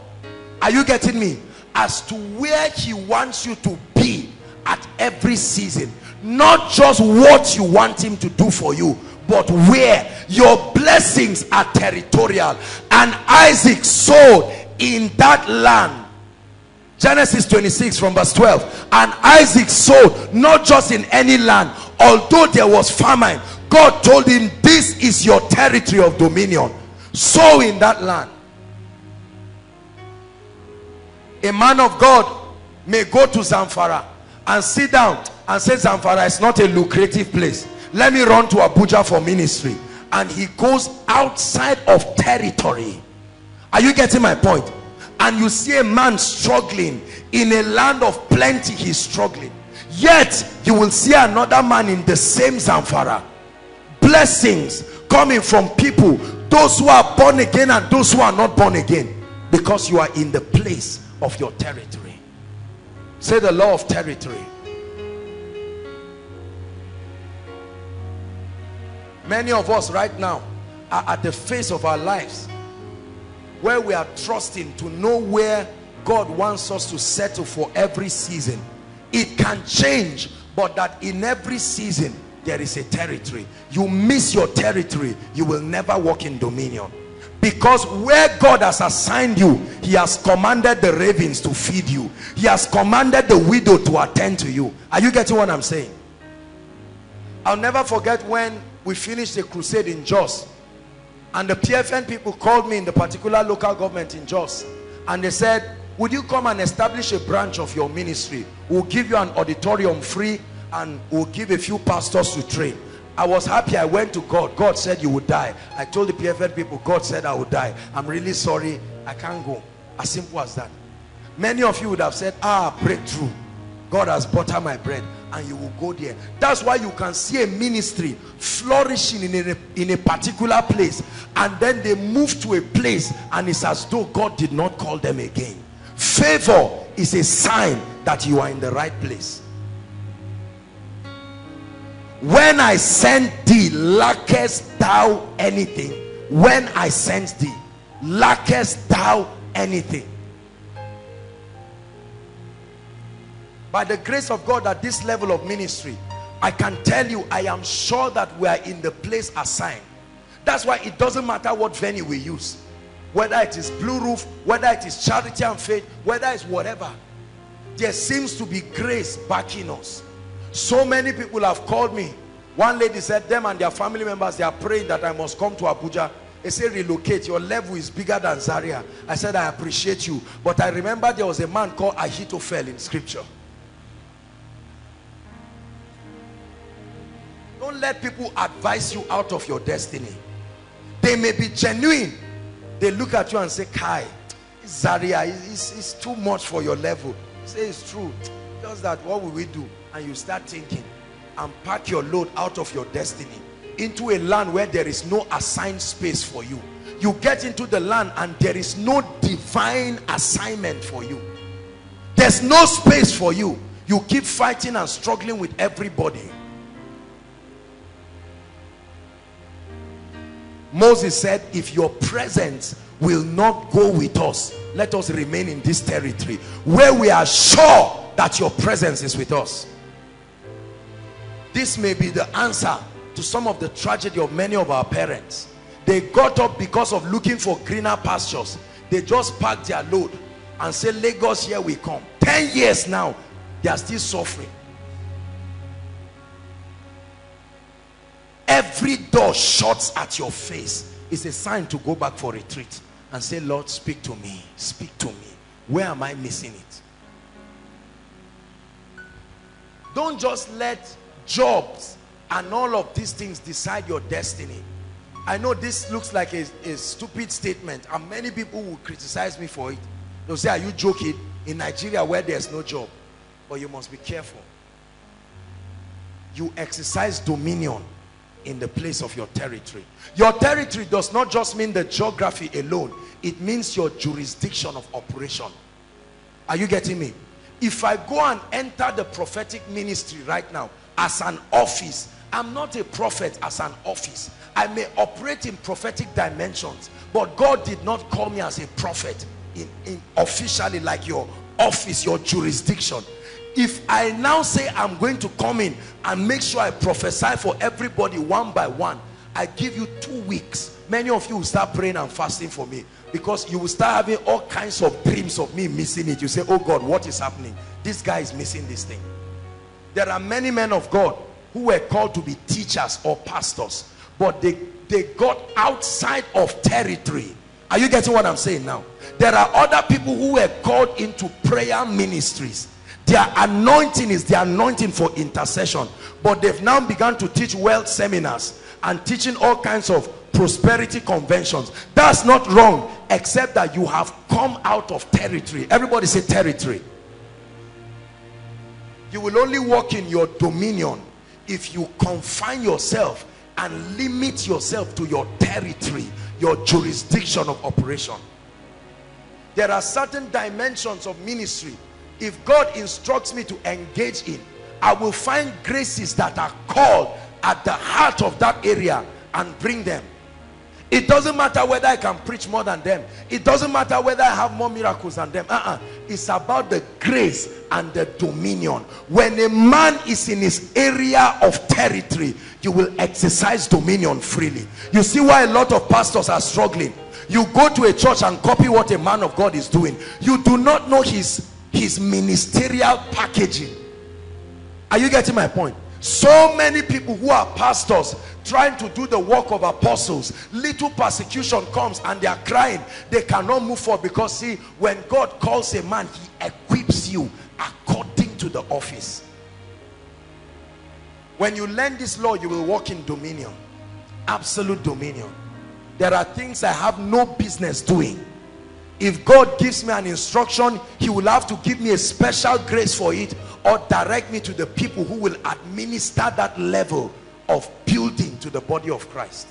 Are you getting me? As to where he wants you to be at every season. Not just what you want him to do for you, but where. Your blessings are territorial. And Isaac sowed in that land. Genesis 26 from verse 12. And Isaac sowed not just in any land, although there was famine. God told him, this is your territory of dominion. sow in that land. A man of God may go to Zamfara and sit down and say, Zamfara is not a lucrative place. Let me run to Abuja for ministry. And he goes outside of territory. Are you getting my point? And you see a man struggling in a land of plenty. He's struggling. Yet you will see another man in the same Zamfara. Blessings coming from people, those who are born again and those who are not born again, because you are in the place of your territory. Say the law of territory. Many of us right now are at the phase of our lives where we are trusting to know where God wants us to settle for every season. It can change, but that in every season there is a territory. You miss your territory, you will never walk in dominion. Because where God has assigned you, he has commanded the ravens to feed you. He has commanded the widow to attend to you. Are you getting what I'm saying? I'll never forget when we finished a crusade in Jos, and the PFN people called me in the particular local government in Jos, and they said, would you come and establish a branch of your ministry? We'll give you an auditorium free and we'll give a few pastors to train. I was happy. I went to God. God said you would die. I told the PFN people, God said I would die. I'm really sorry, I can't go. As simple as that. Many of you would have said, breakthrough. God has buttered my bread. And you will go there. That's why you can see a ministry flourishing in a particular place, and then they move to a place and it's as though God did not call them again. Favor is a sign that you are in the right place. When I sent thee, lackest thou anything? When I sent thee, lackest thou anything? By the grace of God, at this level of ministry, I can tell you, I am sure that we are in the place assigned. That's why it doesn't matter what venue we use. Whether it is Blue Roof, whether it is Charity and Faith, whether it's whatever. There seems to be grace backing us. So many people have called me. One lady said, them and their family members, they are praying that I must come to Abuja. They say, relocate, your level is bigger than Zaria. I said, I appreciate you. But I remember there was a man called Ahithophel in scripture. Don't let people advise you out of your destiny. They may be genuine. They look at you and say, Kai, Zaria, it's too much for your level. You say, it's true. Just that, what will we do? And you start thinking and pack your load out of your destiny into a land where there is no assigned space for you. You get into the land and there is no divine assignment for you. There's no space for you. You keep fighting and struggling with everybody. Moses said, if your presence will not go with us, let us remain in this territory where we are sure that your presence is with us. This may be the answer to some of the tragedy of many of our parents. They got up because of looking for greener pastures. They just packed their load and said, Lagos, here we come. 10 years now, they are still suffering. Every door shuts at your face. It's a sign to go back for retreat and say, Lord, speak to me. Speak to me. Where am I missing it? Don't just let jobs and all of these things decide your destiny. I know this looks like a stupid statement, and many people will criticize me for it. They'll say, are you joking? In Nigeria where there's no job. But you must be careful. You exercise dominion in the place of your territory. Your territory does not just mean the geography alone. It means your jurisdiction of operation. Are you getting me? If I go and enter the prophetic ministry right now as an office, I'm not a prophet as an office. I may operate in prophetic dimensions, but God did not call me as a prophet in officially, like your office, your jurisdiction. If I now say I'm going to come in and make sure I prophesy for everybody one by one, I give you 2 weeks. Many of you will start praying and fasting for me, because you will start having all kinds of dreams of me missing it. You say, oh God, what is happening? This guy is missing this thing. There are many men of God who were called to be teachers or pastors, but they they got outside of territory. Are you getting what I'm saying now? There are other people who were called into prayer ministries. Their anointing is the anointing for intercession, but they've now begun to teach wealth seminars and teaching all kinds of prosperity conventions. That's not wrong, except that you have come out of territory. Everybody say territory. You will only walk in your dominion if you confine yourself and limit yourself to your territory, your jurisdiction of operation. There are certain dimensions of ministry. If God instructs me to engage in, I will find graces that are called at the heart of that area and bring them. It doesn't matter whether I can preach more than them. It doesn't matter whether I have more miracles than them. It's about the grace and the dominion. When a man is in his area of territory, you will exercise dominion freely. You see why a lot of pastors are struggling. You go to a church and copy what a man of God is doing. You do not know his ministerial packaging. Are you getting my point? So many people who are pastors trying to do the work of apostles, little persecution comes and they are crying. They cannot move forward because, see, when God calls a man, he equips you according to the office. When you learn this law, you will walk in dominion, absolute dominion. There are things I have no business doing. If God gives me an instruction, he will have to give me a special grace for it, or direct me to the people who will administer that level of building to the body of Christ.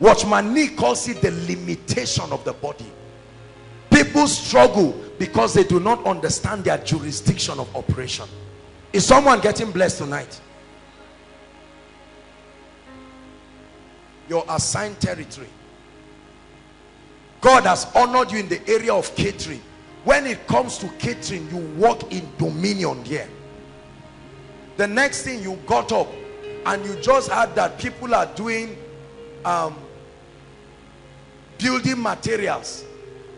Watchman Nee calls it the limitation of the body. People struggle because they do not understand their jurisdiction of operation. Is someone getting blessed tonight? Your assigned territory. God has honored you in the area of catering. When it comes to catering, you walk in dominion here. The next thing, you got up and you just heard that people are doing building materials,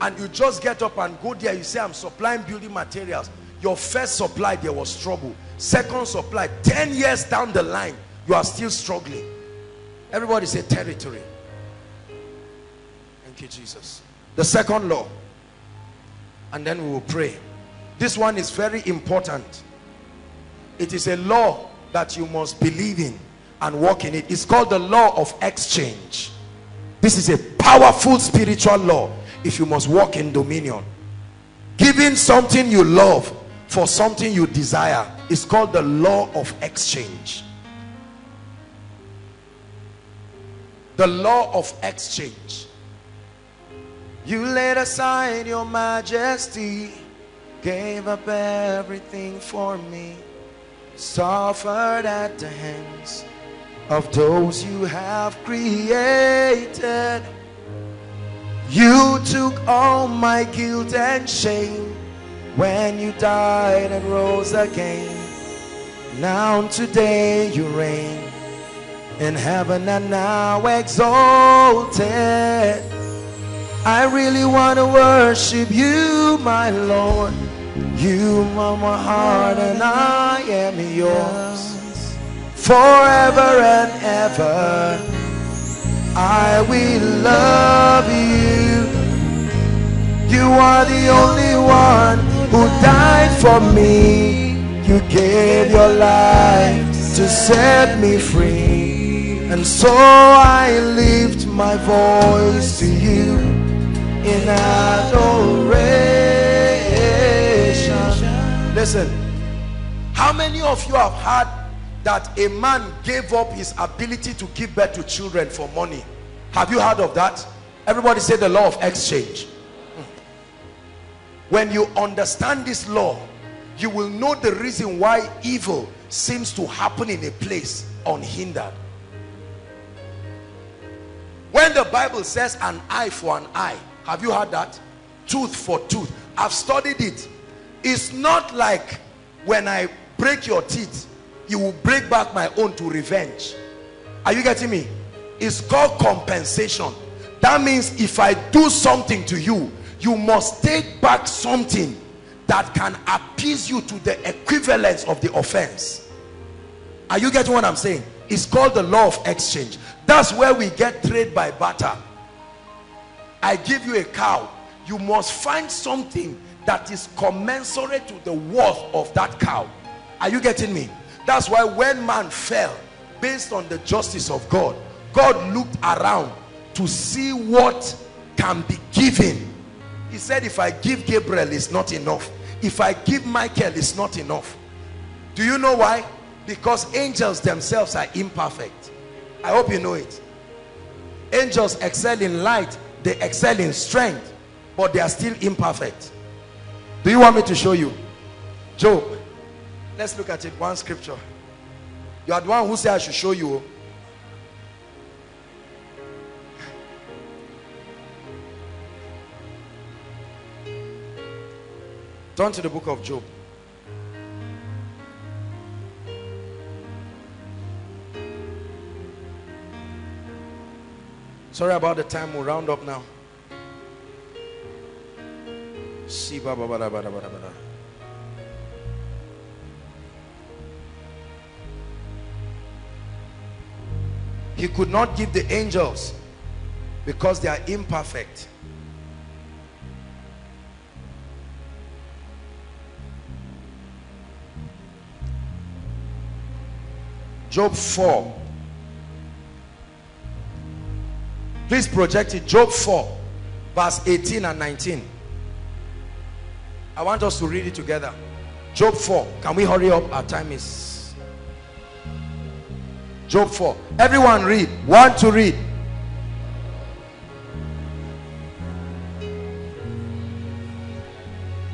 and you just get up and go there. You say, I'm supplying building materials. Your first supply, there was trouble. Second supply, 10 years down the line, you are still struggling. Everybody say territory. Thank you, Jesus. The second law, and then we will pray. This one is very important. It is a law that you must believe in and walk in it. It's called the law of exchange. This is a powerful spiritual law if you must walk in dominion. Giving something you love for something you desire is called the law of exchange. The law of exchange. You laid aside your majesty, gave up everything for me, suffered at the hands of those you have created. You took all my guilt and shame when you died and rose again. Now today you reign in heaven and now exalted. I really want to worship you, my Lord. You are my heart and I am yours. Forever and ever, I will love you. You are the only one who died for me. You gave your life to set me free. And so I lift my voice to you in adoration. Listen, how many of you have heard that a man gave up his ability to give birth to children for money? Have you heard of that? Everybody say the law of exchange. When you understand this law, you will know the reason why evil seems to happen in a place unhindered. When the Bible says an eye for an eye, have you heard that? Tooth for tooth. I've studied it. It's not like when I break your teeth, you will break back my own to revenge. Are you getting me? It's called compensation. That means if I do something to you, you must take back something that can appease you to the equivalence of the offense. Are you getting what I'm saying? It's called the law of exchange. That's where we get trade by barter. I give you a cow. You must find something that is commensurate to the worth of that cow. Are you getting me? That's why when man fell, based on the justice of God, God looked around to see what can be given. He said, if I give Gabriel, it's not enough. If I give Michael, it's not enough. Do you know why? Because angels themselves are imperfect. I hope you know it. Angels excel in light, they excel in strength, but they are still imperfect. Do you want me to show you? Job. Let's look at it, one scripture. You are the one who said I should show you. Turn to the book of Job. Sorry about the time, we'll round up now. He could not give the angels because they are imperfect. Job 4. Please project it. Job 4, verse 18 and 19. I want us to read it together. Job 4. Can we hurry up? Our time is... Job 4. Everyone read. Want to read.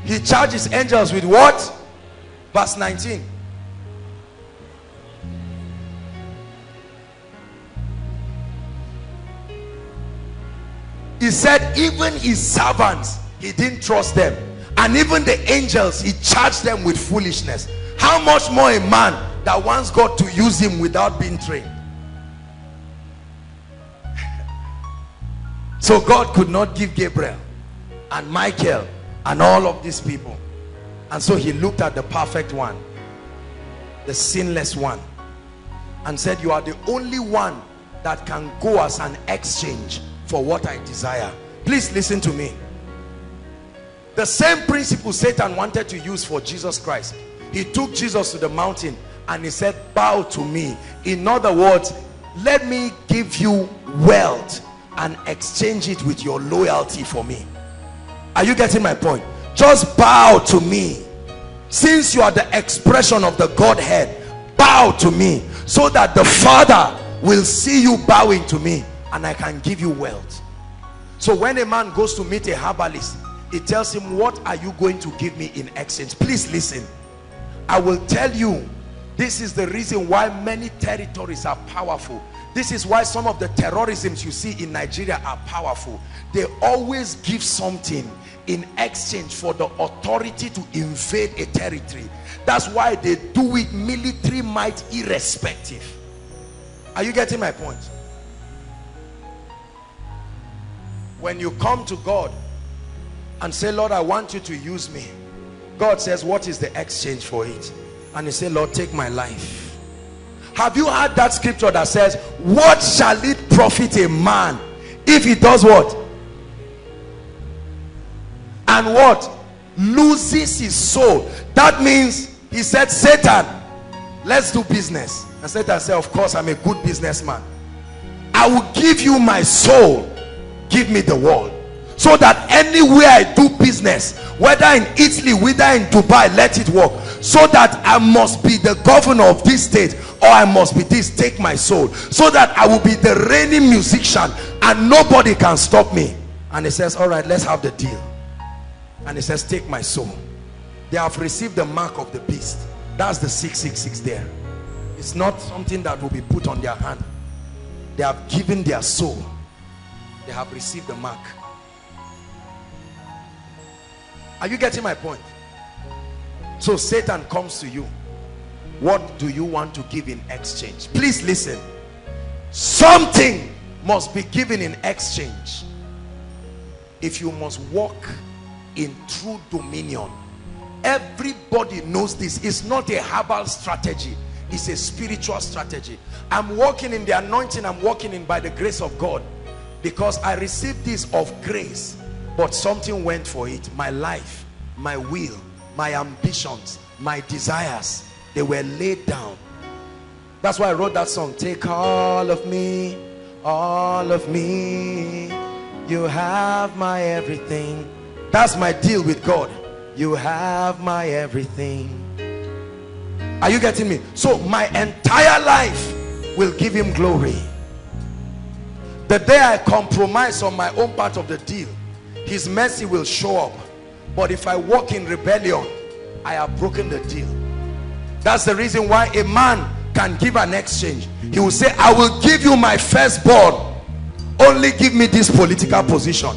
He charges angels with what? Verse 19. He said, even his servants, he didn't trust them. And even the angels, he charged them with foolishness. How much more a man that wants God to use him without being trained? So God could not give Gabriel and Michael and all of these people. And so he looked at the perfect one, the sinless one, and said, you are the only one that can go as an exchange for what I desire. Please listen to me. The same principle Satan wanted to use for Jesus Christ. He took Jesus to the mountain and he said, bow to me. In other words, let me give you wealth and exchange it with your loyalty for me. Are you getting my point? Just bow to me. Since you are the expression of the Godhead, bow to me so that the Father will see you bowing to me, and I can give you wealth. So when a man goes to meet a herbalist, it tells him, what are you going to give me in exchange? Please listen. I will tell you, this is the reason why many territories are powerful. This is why some of the terrorisms you see in Nigeria are powerful. They always give something in exchange for the authority to invade a territory. That's why they do it military might irrespective. Are you getting my point? When you come to God and say, Lord, I want you to use me, God says, what is the exchange for it? And you say, Lord, take my life. Have you heard that scripture that says, what shall it profit a man if he does what? And what? Loses his soul. That means he said, Satan, let's do business. And Satan said, of course, I'm a good businessman. I will give you my soul. Give me the world, so that anywhere I do business, whether in Italy, whether in Dubai, let it work, so that I must be the governor of this state, or I must be this, take my soul, so that I will be the reigning musician and nobody can stop me. And he says, all right, let's have the deal. And he says, take my soul. They have received the mark of the beast. That's the 666 there. It's not something that will be put on their hand. They have given their soul. They have received the mark. Are you getting my point? So Satan comes to you. What do you want to give in exchange? Please listen. Something must be given in exchange if you must walk in true dominion. Everybody knows this. It's not a herbal strategy. It's a spiritual strategy. I'm walking in the anointing. I'm walking in by the grace of God, because I received this of grace, but something went for it. My life, my will, my ambitions, my desires, they were laid down. That's why I wrote that song. Take all of me, you have my everything. That's my deal with God. You have my everything. Are you getting me? So my entire life will give him glory. The day I compromise on my own part of the deal, his mercy will show up. But if I walk in rebellion, I have broken the deal. That's the reason why a man can give an exchange. He will say, I will give you my firstborn, only give me this political position.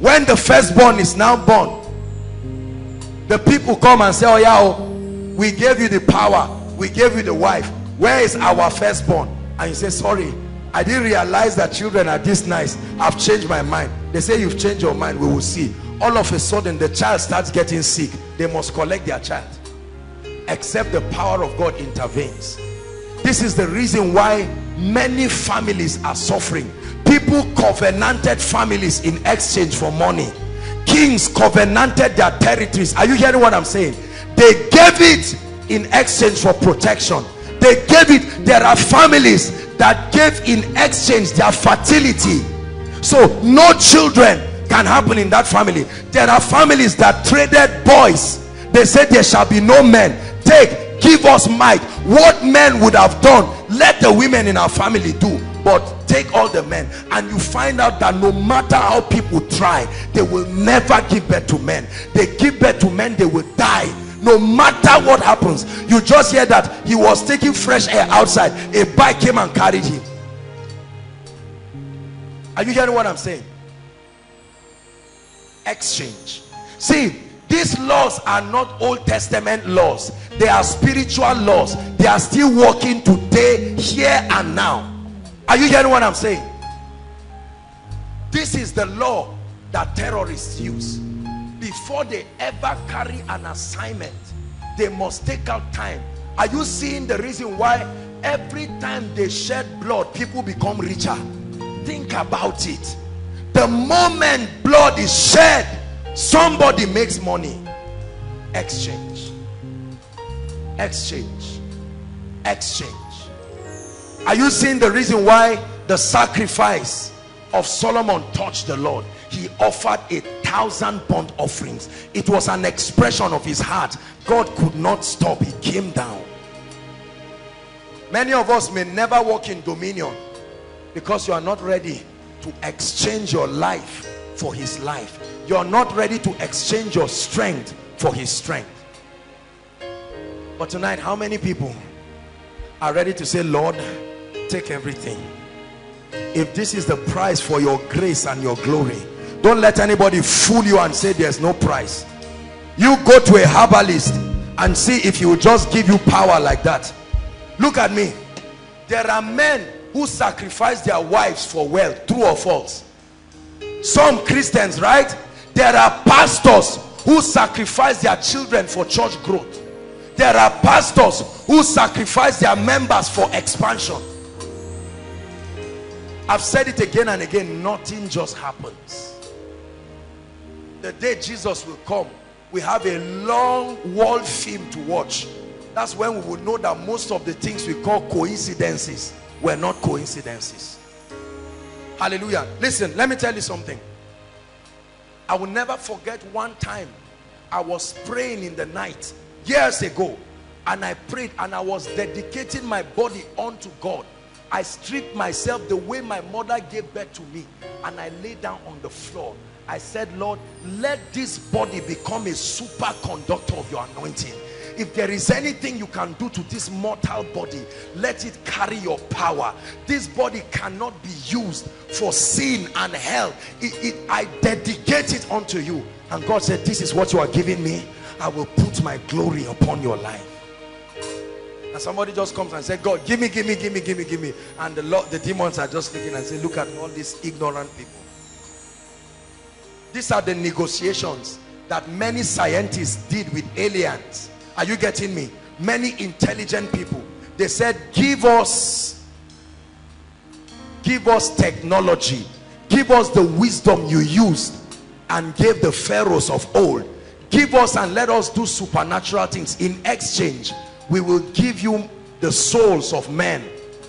When the firstborn is now born, the people come and say, oh yeah, oh, we gave you the power, we gave you the wife, where is our firstborn? And you say, sorry, I didn't realize that children are this nice, I've changed my mind. They say, you've changed your mind, we will see. All of a sudden the child starts getting sick. They must collect their child, except the power of God intervenes. This is the reason why many families are suffering. People covenanted families in exchange for money. Kings covenanted their territories. Are you hearing what I'm saying? They gave it in exchange for protection. They gave it. There are families that gave in exchange their fertility, so no children can happen in that family. There are families that traded boys. They said there shall be no men. Take, give us might. What men would have done, let the women in our family do, but take all the men. And you find out that no matter how people try, they will never give birth to men. They give birth to men, they will die. No matter what happens. You just hear that he was taking fresh air outside, a bike came and carried him. Are you hearing what I'm saying? Exchange. See, these laws are not Old Testament laws. They are spiritual laws. They are still working today, here and now. Are you hearing what I'm saying? This is the law that terrorists use. Before they ever carry an assignment, they must take out time. Are you seeing the reason why every time they shed blood, people become richer? Think about it. The moment blood is shed, somebody makes money. Exchange, exchange, exchange. Are you seeing the reason why the sacrifice of Solomon touched the Lord? He offered 1,000 burnt offerings. It was an expression of his heart. God could not stop. He came down. Many of us may never walk in dominion because you are not ready to exchange your life for his life. You are not ready to exchange your strength for his strength. But tonight, how many people are ready to say, Lord, take everything? If this is the price for your grace and your glory, don't let anybody fool you and say there's no price. You go to a herbalist and see if he will just give you power like that. Look at me. There are men who sacrifice their wives for wealth. True or false? Some Christians, right? There are pastors who sacrifice their children for church growth. There are pastors who sacrifice their members for expansion. I've said it again and again, nothing just happens. The day Jesus will come, we have a long world film to watch. That's when we will know that most of the things we call coincidences were not coincidences. Hallelujah. Listen, let me tell you something. I will never forget one time I was praying in the night years ago, and I prayed and I was dedicating my body unto God. I stripped myself the way my mother gave birth to me, and I lay down on the floor. I said, Lord, let this body become a superconductor of your anointing. If there is anything you can do to this mortal body, let it carry your power. This body cannot be used for sin and hell. I dedicate it unto you. And God said, this is what you are giving me. I will put my glory upon your life. And somebody just comes and says, God, give me, give me, give me, give me, give me. And the demons are just looking and say, look at all these ignorant people. These are the negotiations that many scientists did with aliens. Are you getting me? Many intelligent people. They said, give us technology, give us the wisdom you used and gave the pharaohs of old. Give us and let us do supernatural things. In exchange, we will give you the souls of men,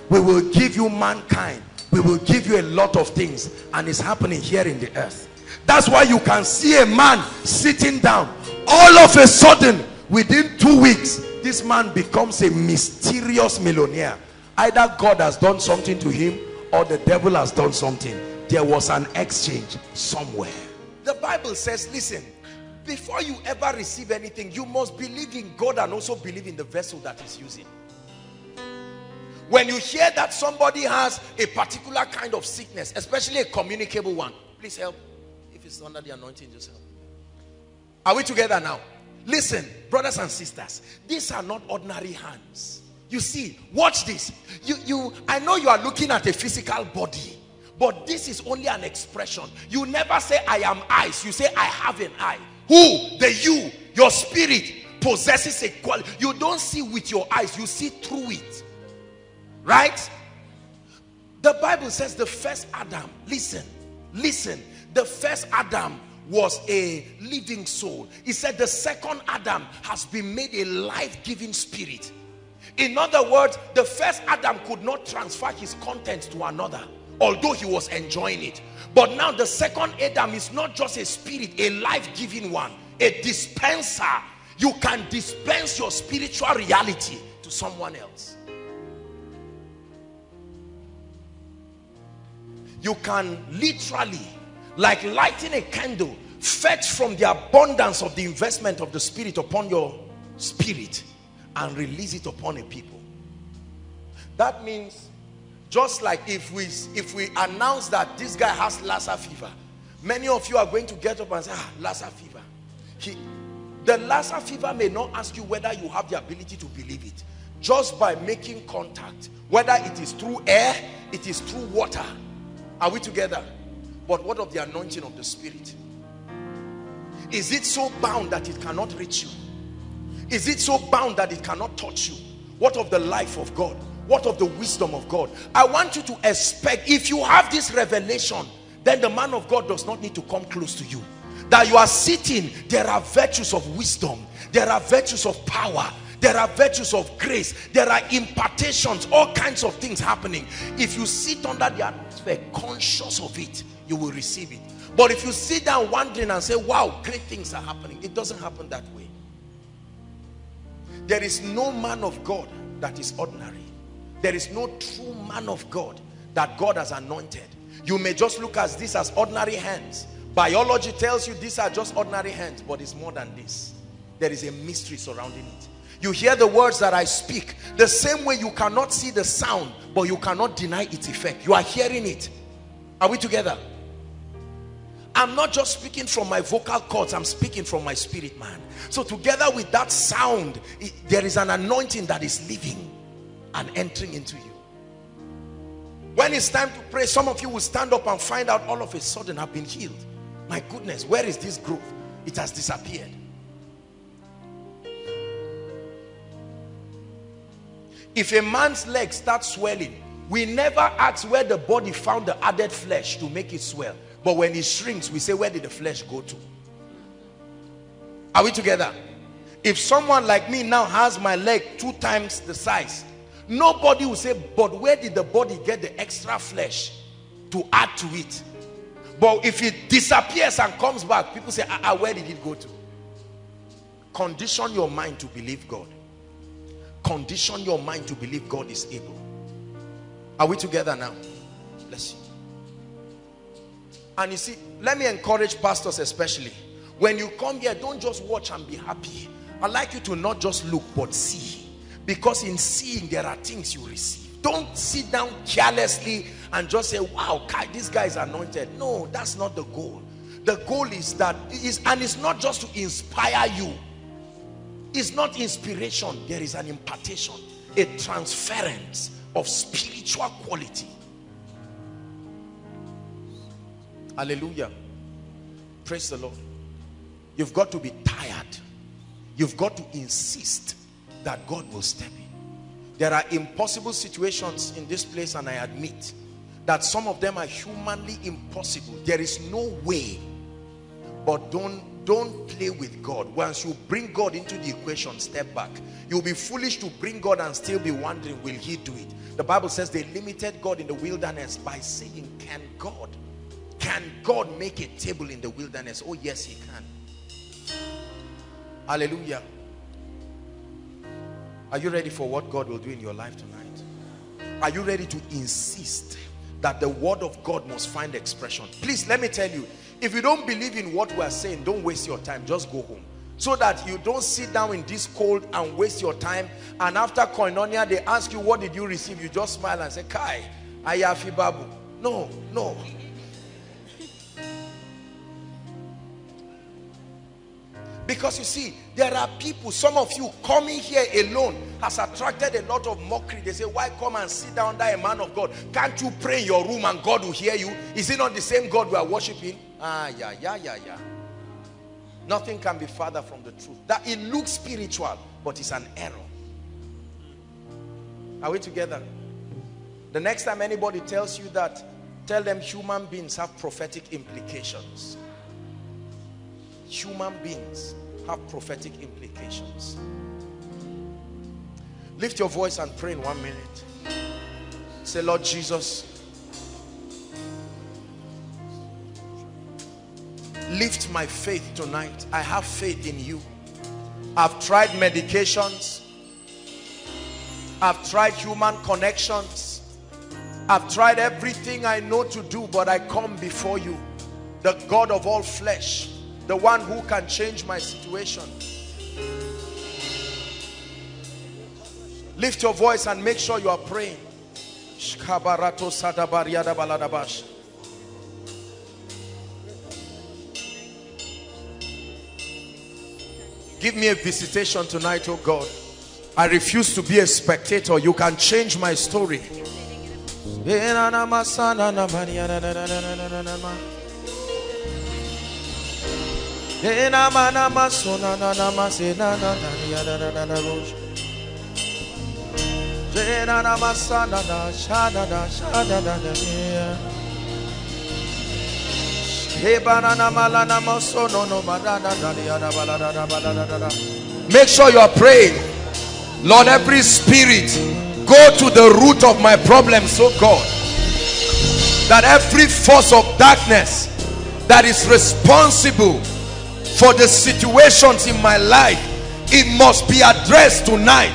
we will give you mankind, we will give you a lot of things. And it's happening here in the earth. That's why you can see a man sitting down, all of a sudden within 2 weeks this man becomes a mysterious millionaire. Either God has done something to him or the devil has done something. There was an exchange somewhere. The Bible says, listen, before you ever receive anything, you must believe in God and also believe in the vessel that he's using. When you hear that somebody has a particular kind of sickness, especially a communicable one, please help. If it's under the anointing, just help. Are we together now? Listen, brothers and sisters, these are not ordinary hands. You see, watch this. I know you are looking at a physical body, but this is only an expression. You never say, I am eyes. You say, I have an eye. Who? The you. Your spirit possesses a quality. You don't see with your eyes. You see through it. Right? The Bible says the first Adam, listen, the first Adam was a living soul. He said the second Adam has been made a life-giving spirit. In other words, the first Adam could not transfer his contents to another, although he was enjoying it. But now the second Adam is not just a spirit, a life-giving one, a dispenser. You can dispense your spiritual reality to someone else. You can literally, like lighting a candle, fetch from the abundance of the investment of the spirit upon your spirit and release it upon a people. That means, just like if we announce that this guy has Lassa fever, many of you are going to get up and say, ah, Lassa fever. The Lassa fever may not ask you whether you have the ability to believe it. Just by making contact, whether it is through air, it is through water. Are we together? But what of the anointing of the spirit? Is it so bound that it cannot reach you? Is it so bound that it cannot touch you? What of the life of God? What of the wisdom of God? I want you to expect, if you have this revelation, then the man of God does not need to come close to you. That you are sitting, there are virtues of wisdom, there are virtues of power, there are virtues of grace, there are impartations, all kinds of things happening. If you sit under the atmosphere, conscious of it, you will receive it. But if you sit down wondering and say, wow, great things are happening, it doesn't happen that way. There is no man of God that is ordinary. There is no true man of God that God has anointed. You may just look at this as ordinary hands. Biology tells you these are just ordinary hands, but it's more than this. There is a mystery surrounding it. You hear the words that I speak. The same way you cannot see the sound, but you cannot deny its effect. You are hearing it. Are we together? I'm not just speaking from my vocal cords, I'm speaking from my spirit, man. So together with that sound, there is an anointing that is living and entering into you. When it's time to pray, some of you will stand up and find out all of a sudden I've been healed. My goodness, where is this growth? It has disappeared. If a man's leg starts swelling, we never ask where the body found the added flesh to make it swell. But when it shrinks, we say, where did the flesh go to? Are we together? If someone like me now has my leg 2 times the size, nobody will say, but where did the body get the extra flesh to add to it? But if it disappears and comes back, people say, where did it go to? Condition your mind to believe God. Condition your mind to believe God is able. Are we together now? Bless you. And you see, let me encourage pastors especially. When you come here, don't just watch and be happy. I'd like you to not just look, but see. Because in seeing, there are things you receive. Don't sit down carelessly and just say, wow, this guy is anointed. No, that's not the goal. The goal is that, and it's not just to inspire you. It's not inspiration. There is an impartation, a transference of spiritual quality. Hallelujah. Praise the Lord. You've got to be tired. You've got to insist that God will step in. There are impossible situations in this place, and I admit that some of them are humanly impossible. There is no way. But don't play with God. Once you bring God into the equation, step back. You'll be foolish to bring God and still be wondering, will he do it? The Bible says they limited God in the wilderness by saying, can God make a table in the wilderness? Oh yes, he can. Hallelujah. Are you ready for what God will do in your life tonight? Are you ready to insist that the word of God must find expression? Please, let me tell you, if you don't believe in what we are saying, don't waste your time. Just go home, so that you don't sit down in this cold and waste your time. And after Koinonia, they ask you, what did you receive? You just smile and say, Kai, Ayafi Babu. No, no. Because you see, there are people, some of you coming here alone has attracted a lot of mockery. They say, why come and sit down there, a man of God? Can't you pray in your room and God will hear you? Is it not the same God we are worshiping? Yeah. Nothing can be farther from the truth. That it looks spiritual, but it's an error. Are we together? The next time anybody tells you that, tell them human beings have prophetic implications. Human beings have prophetic implications. Lift your voice and pray in 1 minute. Say, Lord Jesus, lift my faith tonight. I have faith in you. I've tried medications. I've tried human connections. I've tried everything I know to do, but I come before you, the God of all flesh, the one who can change my situation. Lift your voice and make sure you are praying. Give me a visitation tonight, oh God. I refuse to be a spectator. You can change my story. Make sure you are praying. Lord, every spirit, go to the root of my problems, oh God. That every force of darkness that is responsible for the situations in my life, it must be addressed tonight.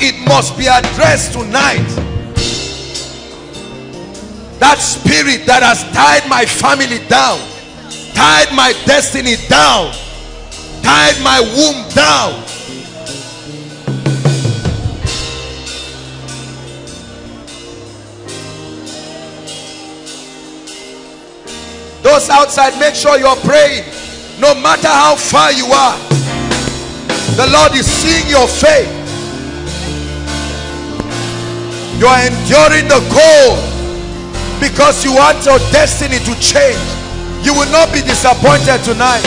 It must be addressed tonight. That spirit that has tied my family down, tied my destiny down, tied my womb down. Those outside, make sure you are praying. No matter how far you are, the Lord is seeing your faith. You are enduring the cold because you want your destiny to change. You will not be disappointed tonight.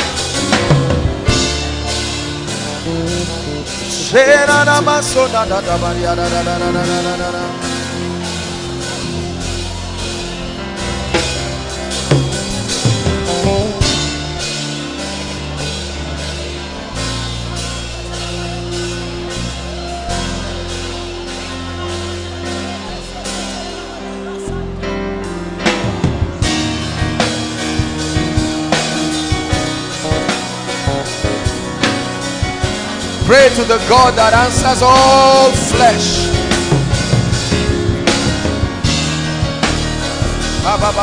Pray to the God that answers all flesh. Our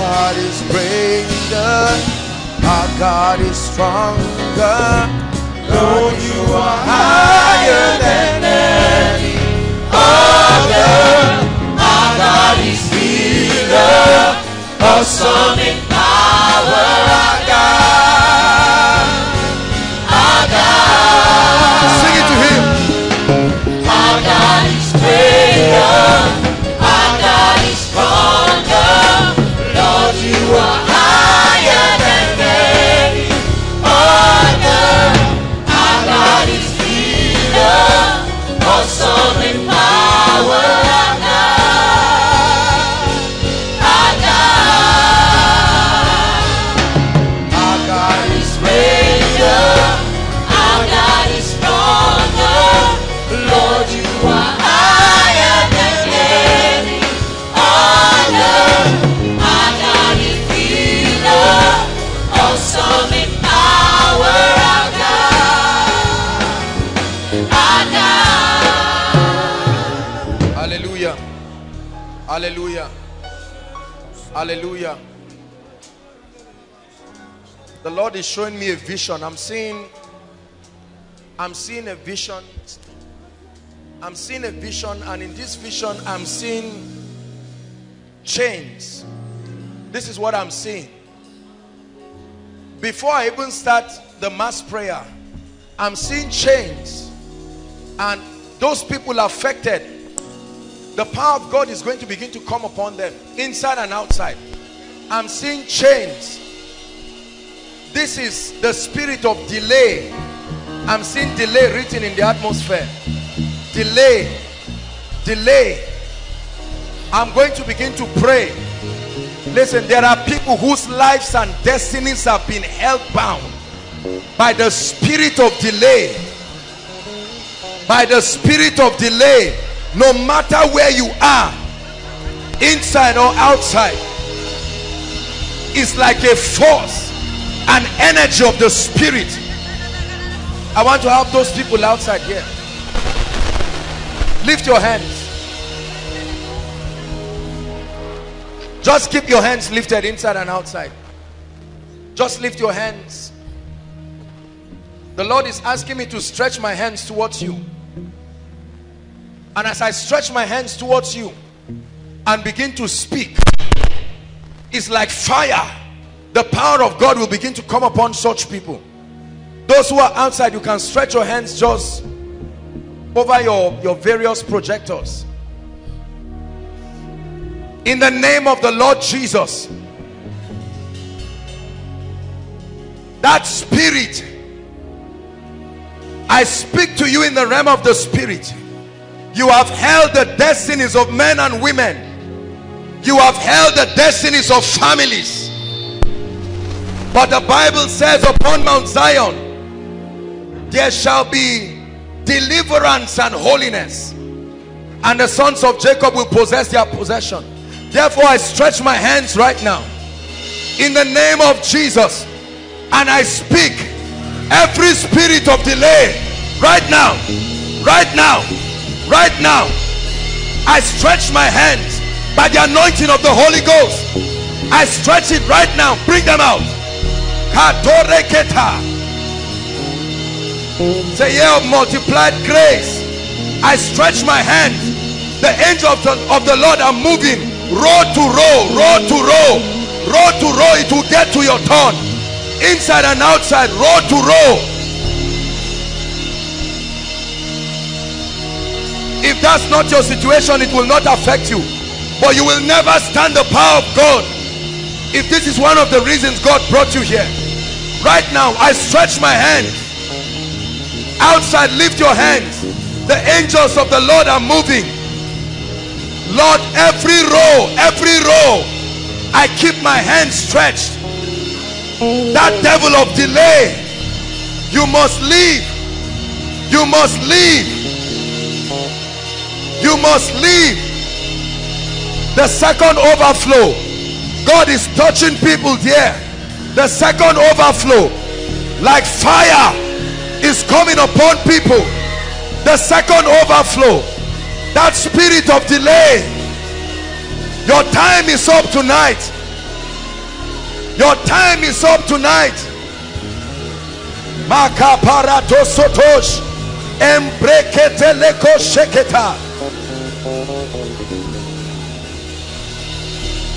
God is greater, our God is stronger. Lord, you are higher than any other. Our God is healer, awesome in power. Our God, sing it to him. Our God is greater, our God is stronger. Hallelujah. Hallelujah. The Lord is showing me a vision. I'm seeing a vision. I'm seeing a vision, and in this vision, I'm seeing chains. This is what I'm seeing. Before I even start the mass prayer, I'm seeing chains, and those people affected, the power of God is going to begin to come upon them, inside and outside. I'm seeing chains. This is the spirit of delay. I'm seeing delay written in the atmosphere. Delay. Delay. I'm going to begin to pray. Listen, there are people whose lives and destinies have been held bound by the spirit of delay. By the spirit of delay. No matter where you are, inside or outside, it's like a force, an energy of the spirit. I want to help those people outside here. Lift your hands. Just keep your hands lifted inside and outside. Just lift your hands. The Lord is asking me to stretch my hands towards you. And as I stretch my hands towards you and begin to speak, it's like fire. The power of God will begin to come upon such people. Those who are outside, you can stretch your hands just over your various projectors. In the name of the Lord Jesus, that spirit, I speak to you in the realm of the spirit. You have held the destinies of men and women. You have held the destinies of families. But the Bible says, upon Mount Zion there shall be deliverance and holiness, and the sons of Jacob will possess their possession. Therefore, I stretch my hands right now in the name of Jesus, and I speak every spirit of delay right now, right now, right now. I stretch my hands by the anointing of the Holy Ghost. I stretch it right now. Bring them out. It's a year of multiplied grace. I stretch my hands. The angels of the Lord are moving row to row, row to row, row to row. It will get to your turn. Inside and outside, row to row. If that's not your situation, it will not affect you. But you will never stand the power of God. If this is one of the reasons God brought you here. Right now, I stretch my hands. Outside, lift your hands. The angels of the Lord are moving. Lord, every row, I keep my hands stretched. That devil of delay, you must leave. You must leave. You must leave. The second overflow. God is touching people there. The second overflow. Like fire is coming upon people. The second overflow. That spirit of delay. Your time is up tonight. Your time is up tonight. Makaparato sotosh. Embreketeleko sheketa.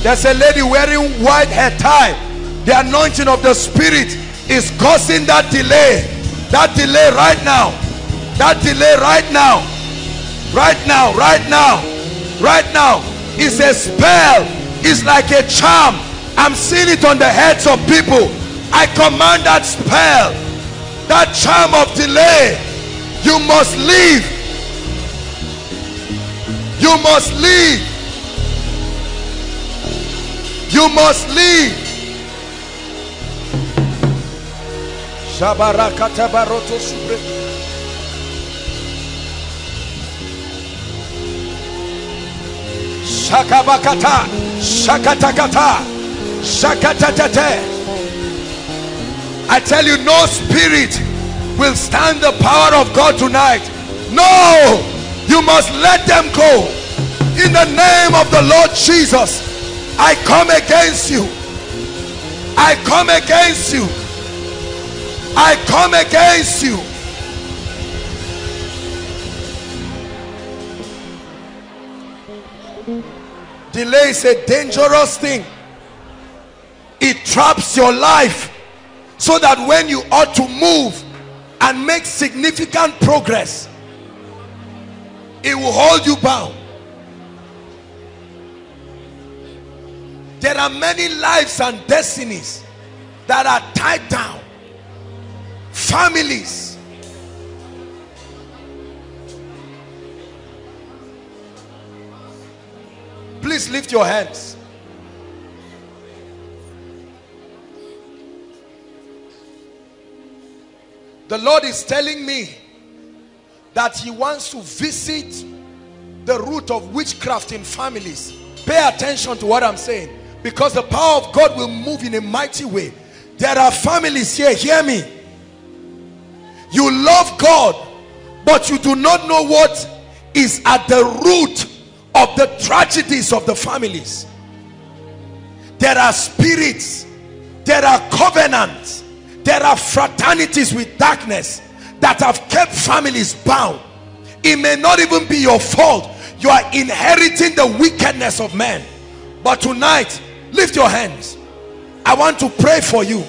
There's a lady wearing white hair tie. The anointing of the spirit is causing that delay. That delay right now. That delay right now. Right now, right now, right now. It's a spell. It's like a charm. I'm seeing it on the heads of people. I command that spell, that charm of delay. You must leave. You must leave. You must leave. Shakabakata, shakatakata, shakatatate. I tell you, no spirit will stand the power of God tonight. No! You must let them go. In the name of the Lord Jesus, I come against you. I come against you. I come against you. Delay is a dangerous thing. It traps your life so that when you ought to move and make significant progress, it will hold you bound. There are many lives and destinies that are tied down. Families. Please lift your hands. The Lord is telling me that He wants to visit the root of witchcraft in families. Pay attention to what I'm saying, because the power of God will move in a mighty way. There are families here, hear me. You love God, but you do not know what is at the root of the tragedies of the families. There are spirits, there are covenants, there are fraternities with darkness that have kept families bound. It may not even be your fault. You are inheriting the wickedness of men. But tonight, lift your hands. I want to pray for you.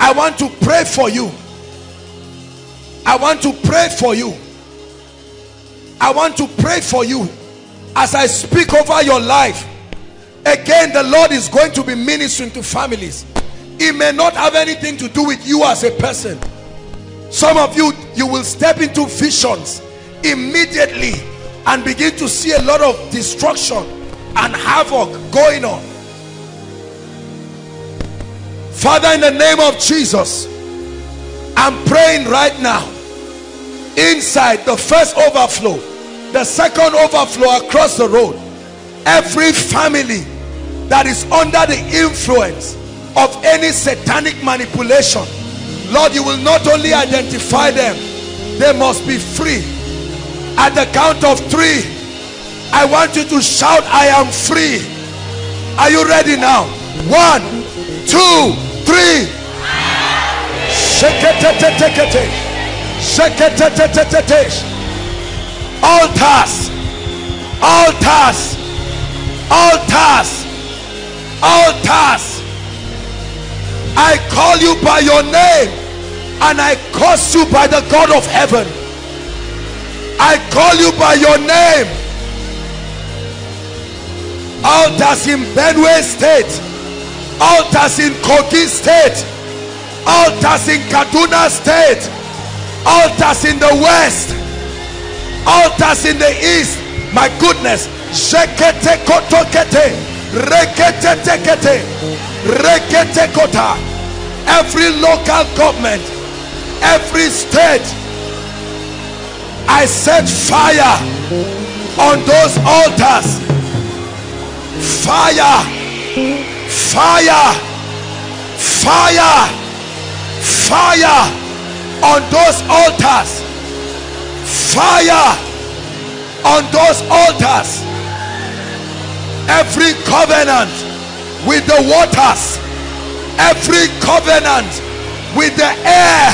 I want to pray for you. I want to pray for you. I want to pray for you. As I speak over your life, again, the Lord is going to be ministering to families. It may not have anything to do with you as a person. Some of you, you will step into visions immediately and begin to see a lot of destruction and havoc going on. Father, in the name of Jesus, I'm praying right now. Inside the first overflow, the second overflow across the road, every family that is under the influence of any satanic manipulation, Lord, you will not only identify them, they must be free. At the count of 3, I want you to shout, I am free. Are you ready now? 1, 2, 3. Altars, altars, altars, altars. I call you by your name and I curse you by the God of heaven. I call you by your name. Altars in Benue State, altars in Kogi State, altars in Kaduna State, altars in the West, altars in the East. My goodness. Shekete kotokete, rekete tekete. Reketekota. Every local government, every state, I set fire on those altars. Fire, fire, fire, fire on those altars. Fire on those altars. Every covenant with the waters, every covenant with the air,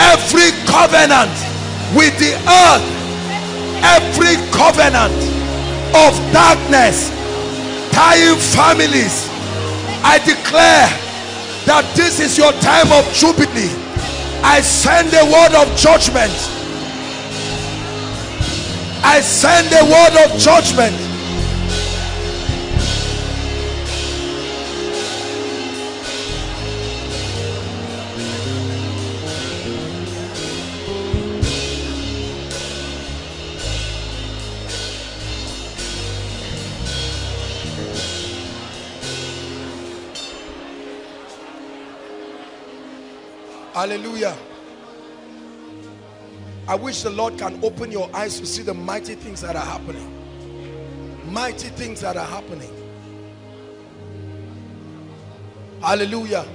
every covenant with the earth, every covenant of darkness tying families, I declare that this is your time of jubilee. I send a word of judgment. I send a word of judgment. Hallelujah. I wish the Lord can open your eyes to see the mighty things that are happening. Mighty things that are happening. Hallelujah.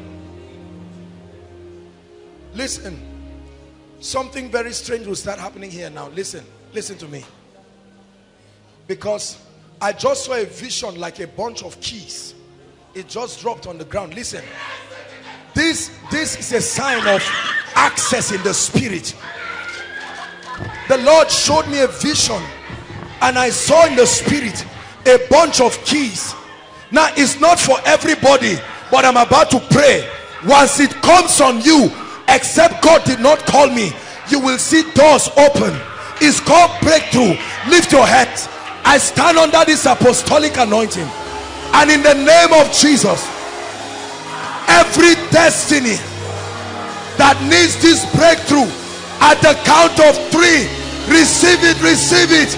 Listen. Something very strange will start happening here now. Listen. Listen to me. Because I just saw a vision like a bunch of keys. It just dropped on the ground. Listen, this is a sign of access in the spirit. The Lord showed me a vision and I saw in the spirit a bunch of keys. Now it's not for everybody, but I'm about to pray. Once it comes on you, except God did not call me, you will see doors open. It's called breakthrough. Lift your head. I stand under this apostolic anointing, and in the name of Jesus, every destiny that needs this breakthrough, at the count of 3, receive it, receive it.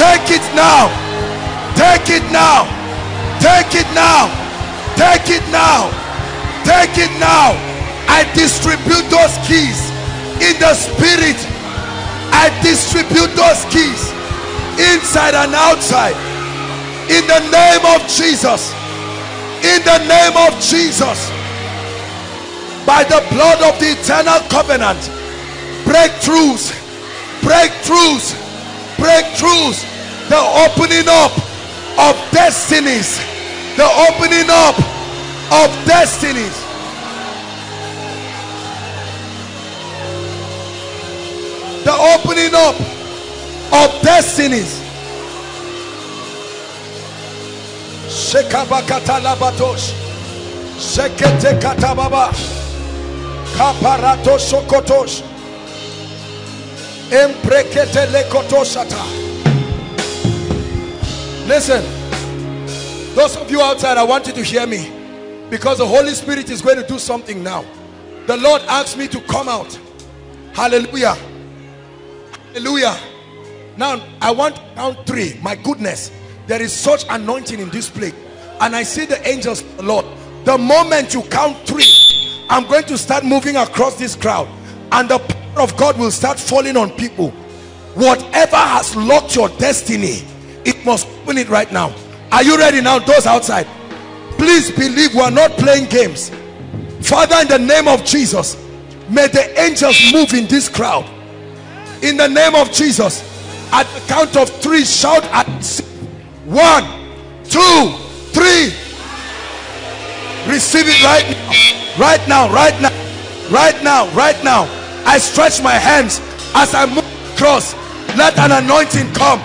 Take it now, take it now, take it now, take it now, take it now. I distribute those keys in the spirit. I distribute those keys inside and outside, in the name of Jesus, in the name of Jesus. By the blood of the eternal covenant, breakthroughs, breakthroughs, breakthroughs, the opening up of destinies, the opening up of destinies. The opening up of destinies. Shekabakata labatosh. Shekete katababa. Kaparato sokotosh. Emprekete lekotoshata. Listen, those of you outside, I want you to hear me, because the Holy Spirit is going to do something now. The Lord asked me to come out. Hallelujah. Hallelujah. Now I want count 3. My goodness, there is such anointing in this place, and I see the angels. Lord, the moment you count 3, I'm going to start moving across this crowd, and the power of God will start falling on people. Whatever has locked your destiny, it must open it right now. Are you ready now? Those outside, please believe we are not playing games. Father, in the name of Jesus, may the angels move in this crowd. In the name of Jesus, at the count of 3, shout at 1, 2, 3. Receive it right now, right now, right now, right now, right now. I stretch my hands as I move across. Let an anointing come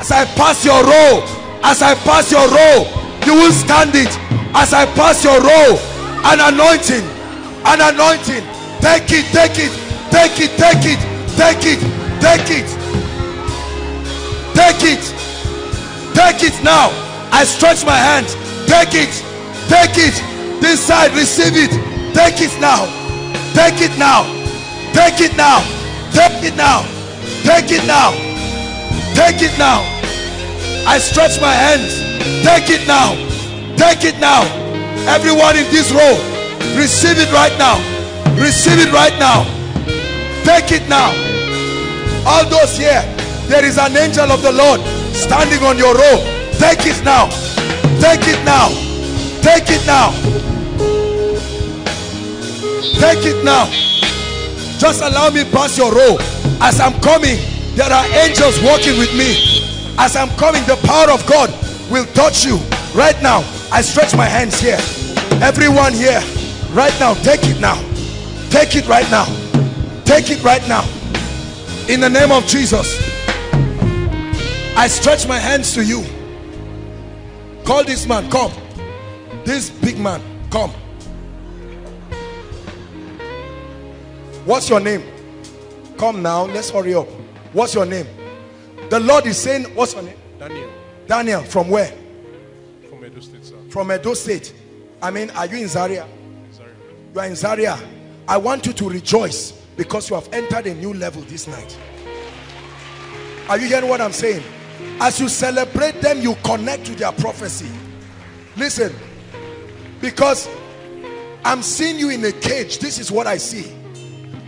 as I pass your row. As I pass your row, you will stand it. As I pass your row, an anointing, an anointing. Take it, take it, take it, take it. Take it, take it, take it, take it now. I stretch my hand. Take it, take it. This side, receive it. Take it now. Take it now. Take it now. Take it now. Take it now. Take it now. I stretch my hands. Take it now. Take it now. Everyone in this row, receive it right now. Receive it right now. Take it now. All those here, there is an angel of the Lord standing on your row. Take it now. Take it now. Take it now. Take it now. Just allow me pass your row. As I'm coming, there are angels walking with me. As I'm coming, the power of God will touch you. Right now, I stretch my hands here. Everyone here, right now, take it now. Take it right now. Take it right now. In the name of Jesus, I stretch my hands to you. Call this man, come. This big man, come. What's your name? Come now, let's hurry up. What's your name? The Lord is saying, what's your name? Daniel. Daniel, from where? From Edo State, sir. From Edo State. I mean, are you in Zaria? Zaria. You are in Zaria. I want you to rejoice, because you have entered a new level this night. Are you hearing what I'm saying? As you celebrate them, you connect to their prophecy. Listen, because I'm seeing you in a cage. This is what I see.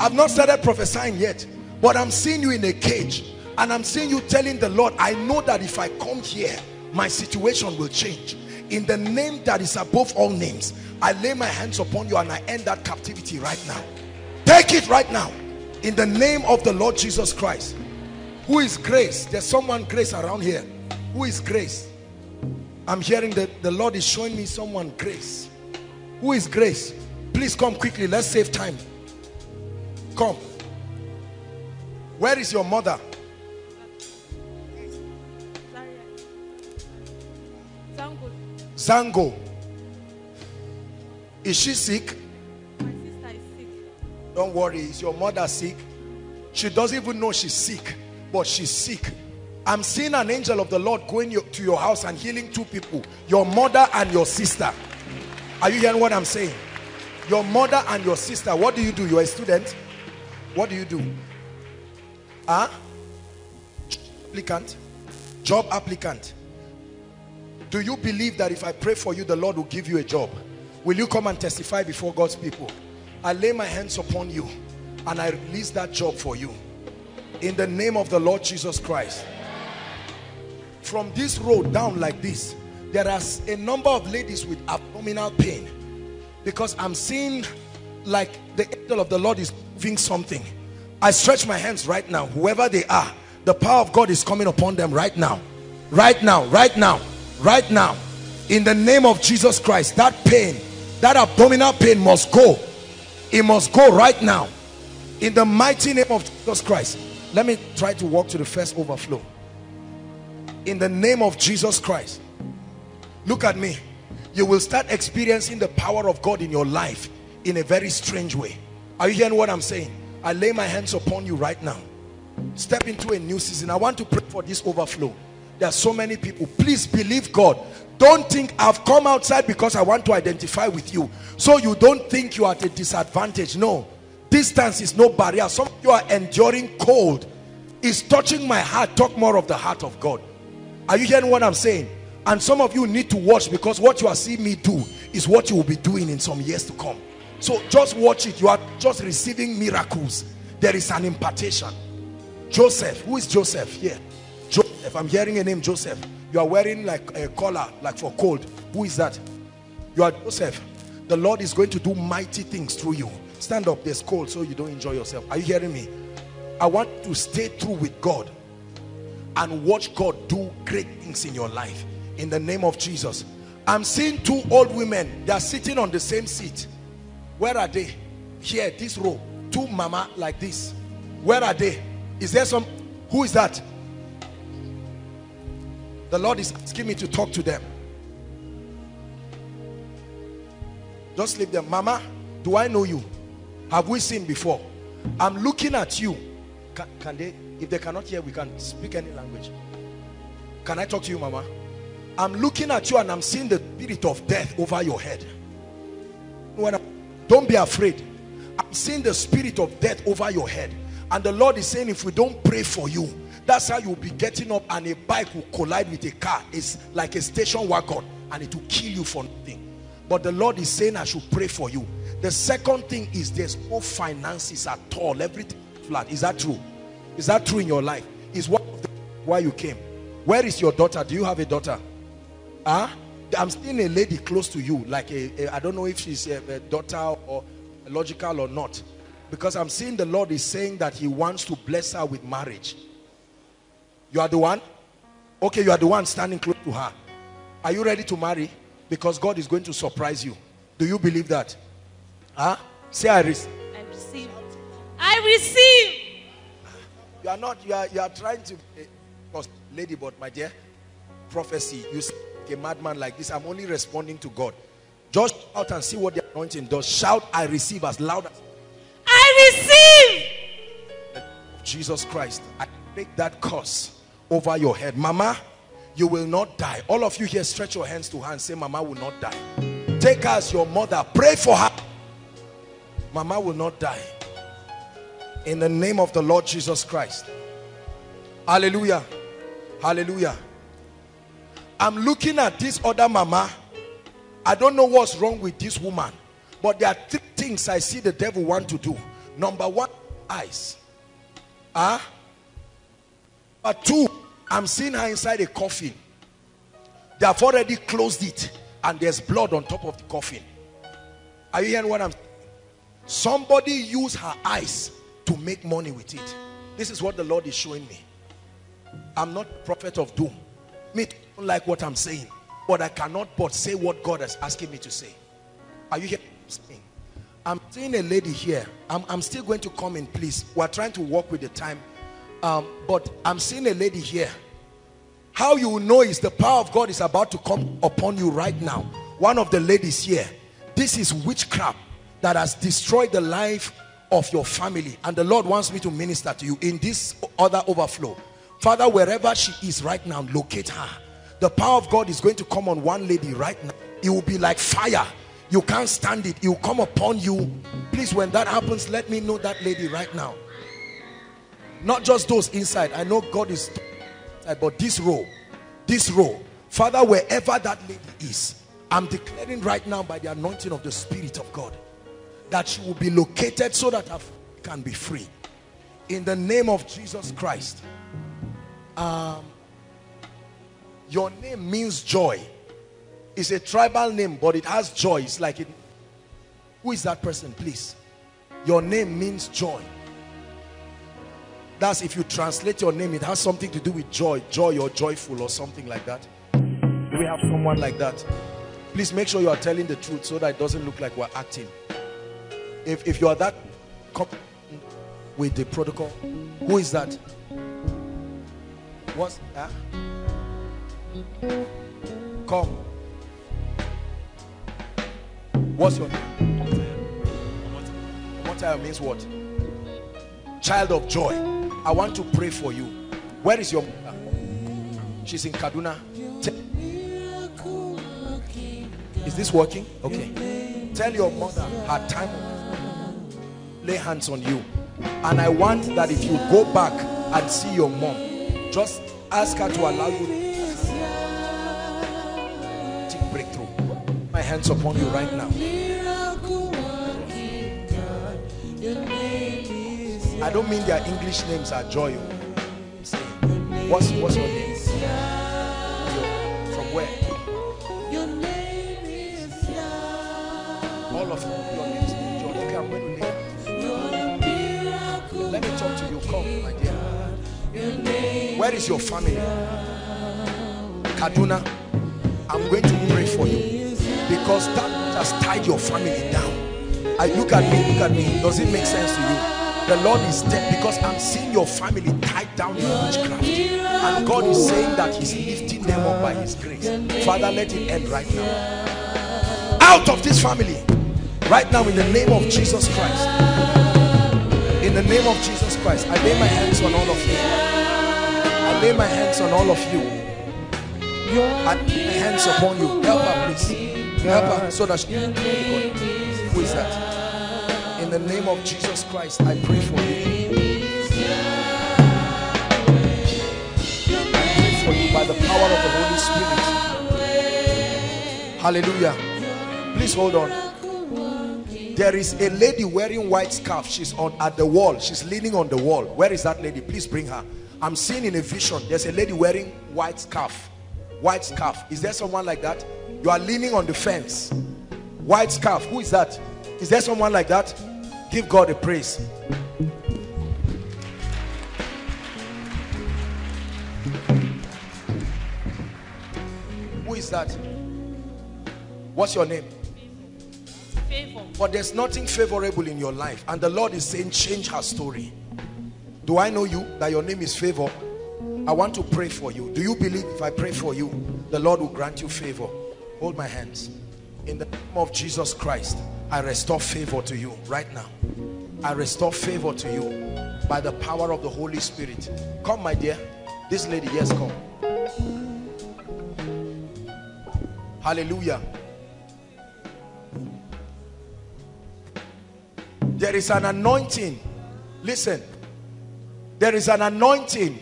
I've not started prophesying yet, but I'm seeing you in a cage, and I'm seeing you telling the Lord, I know that if I come here, my situation will change. In the name that is above all names, I lay my hands upon you and I end that captivity right now. Take it right now, in the name of the Lord Jesus Christ, who is Grace. There's someone Grace around here. Who is Grace? I'm hearing that the Lord is showing me someone, Grace. Who is Grace? Please come quickly. Let's save time. Come. Where is your mother? Zango. Zango. Is she sick? My sister is sick. Don't worry. Is your mother sick? She doesn't even know she's sick, but she's sick. I'm seeing an angel of the Lord going to your house and healing two people, your mother and your sister. Are you hearing what I'm saying? Your mother and your sister. What do you do? You're a student. What do you do? Huh? Applicant? Job applicant. Do you believe that if I pray for you, the Lord will give you a job? Will you come and testify before God's people? I lay my hands upon you and I release that job for you. In the name of the Lord Jesus Christ. From this road down like this, there are a number of ladies with abdominal pain. Because I'm seeing like the angel of the Lord is moving something. I stretch my hands right now. Whoever they are, the power of God is coming upon them right now. Right now, right now, right now. In the name of Jesus Christ, that pain, that abdominal pain must go. It must go right now. In the mighty name of Jesus Christ. Let me try to walk to the first overflow. In the name of Jesus Christ. Look at me. You will start experiencing the power of God in your life in a very strange way. Are you hearing what I'm saying? I lay my hands upon you right now. Step into a new season. I want to pray for this overflow. There are so many people. Please believe God. Don't think I've come outside because I want to identify with you. So you don't think you are at a disadvantage. No. Distance is no barrier. Some of you are enduring cold. It's touching my heart. Talk more of the heart of God. Are you hearing what I'm saying? And some of you need to watch, because what you are seeing me do is what you will be doing in some years to come. So just watch it. You are just receiving miracles. There is an impartation. Joseph. Who is Joseph here? Joseph. I'm hearing a name, Joseph. You are wearing like a collar, like for cold. Who is that? You are Joseph. The Lord is going to do mighty things through you. Stand up. There's cold, so you don't enjoy yourself. Are you hearing me? I want to stay through with God and watch God do great things in your life. In the name of Jesus. I'm seeing two old women. They are sitting on the same seat. Where are they? Here, this row. Two mama like this. Where are they? Is there some... Who is that? The Lord is asking me to talk to them. Just leave them. Mama, do I know you? Have we seen before? I'm looking at you. Can they... If they cannot hear, we can speak any language. Can I talk to you, mama? I'm looking at you and I'm seeing the spirit of death over your head. Don't be afraid. I'm seeing the spirit of death over your head. And the Lord is saying, if we don't pray for you, that's how you'll be getting up and a bike will collide with a car. It's like a station wagon and it will kill you for nothing. But the Lord is saying, I should pray for you. The second thing is there's no finances at all. Everything flat. Is that true? Is that true in your life? Is what why you came? Where is your daughter? Do you have a daughter? Huh? I'm seeing a lady close to you, like I don't know if she's a daughter or logical or not, because I'm seeing the Lord is saying that he wants to bless her with marriage. You are the one? Okay, you are the one standing close to her. Are you ready to marry? Because God is going to surprise you. Do you believe that? Huh? Say, I receive. I receive. You are not, you are trying to, lady, but my dear, prophecy, you see a madman like this. I'm only responding to God. Just out and see what the anointing does. Shout, I receive, as loud as I receive. Jesus Christ, I break that curse over your head. Mama, you will not die. All of you here, stretch your hands to her and say, Mama will not die. Take her as your mother. Pray for her. Mama will not die. In the name of the Lord Jesus Christ. Hallelujah. Hallelujah. I'm looking at this other mama. I don't know what's wrong with this woman, but there are three things I see the devil want to do. Number one, eyes. But two, I'm seeing her inside a coffin. They have already closed it and there's blood on top of the coffin. Are you hearing what I'm saying? Somebody used her eyes to make money with it. This is what the Lord is showing me. I'm not a prophet of doom. Me too, I don't like what I'm saying, but I cannot but say what God is asking me to say. Are you hearing what I'm saying? I'm seeing a lady here. I'm still going to come in, please. We're trying to work with the time. But I'm seeing a lady here. How you know is the power of God is about to come upon you right now. One of the ladies here. This is witchcraft that has destroyed the life of your family. And the Lord wants me to minister to you in this other overflow. Father, wherever she is right now, locate her. The power of God is going to come on one lady right now. It will be like fire. You can't stand it. It will come upon you. Please, when that happens, let me know that lady right now. Not just those inside. I know God is inside, but this row. Father, wherever that lady is, I'm declaring right now by the anointing of the Spirit of God that she will be located so that her can be free. In the name of Jesus Christ. Your name means joy. It's a tribal name, but it has joy. It's like it. Who is that person, please? Your name means joy. That's if you translate your name, it has something to do with joy. Joy or joyful or something like that. Do we have someone like that? Please make sure you are telling the truth so that it doesn't look like we're acting. If you are that with the protocol, who is that? What's that? Come. What's your name? What means what? Child of joy. I want to pray for you. Where is your mother? She's in Kaduna. Is this working? Okay. Tell your mother her time lay hands on you. And I want that if you go back and see your mom, just ask her to allow you hands upon you right now. I don't mean their English names are joy. What's your name? From where? All of your names are joy. Okay, I'm going to name. Let me talk to you. Come, my dear. Where is your family? Kaduna. I'm going to pray for you. Because that has tied your family down. I look at me. Does it make sense to you? The Lord is dead because I'm seeing your family tied down in witchcraft. And God is saying that He's lifting them up by His grace. Father, let it end right now. Out of this family. Right now in the name of Jesus Christ. In the name of Jesus Christ. I lay my hands on all of you. I lay my hands on all of you. I lay my hands upon you. Help her, please. Help her so that she can pray. Who is that? In the name of Jesus Christ, I pray for you. I pray for you by the power of the Holy Spirit. Hallelujah. Please hold on. There is a lady wearing white scarf. She's at the wall. She's leaning on the wall. Where is that lady? Please bring her. I'm seeing in a vision, there's a lady wearing white scarf. White scarf. Is there someone like that? You are leaning on the fence. White scarf. Who is that? Is there someone like that? Give God a praise. Who is that? What's your name? Favor. But there's nothing favorable in your life. And the Lord is saying, change her story. Do I know you? That your name is Favor? I want to pray for you. Do you believe if I pray for you, the Lord will grant you favor? Hold my hands. In the name of Jesus Christ, I restore favor to you right now. I restore favor to you by the power of the Holy Spirit. Come, my dear. This lady, yes, come. Hallelujah. There is an anointing. Listen. There is an anointing.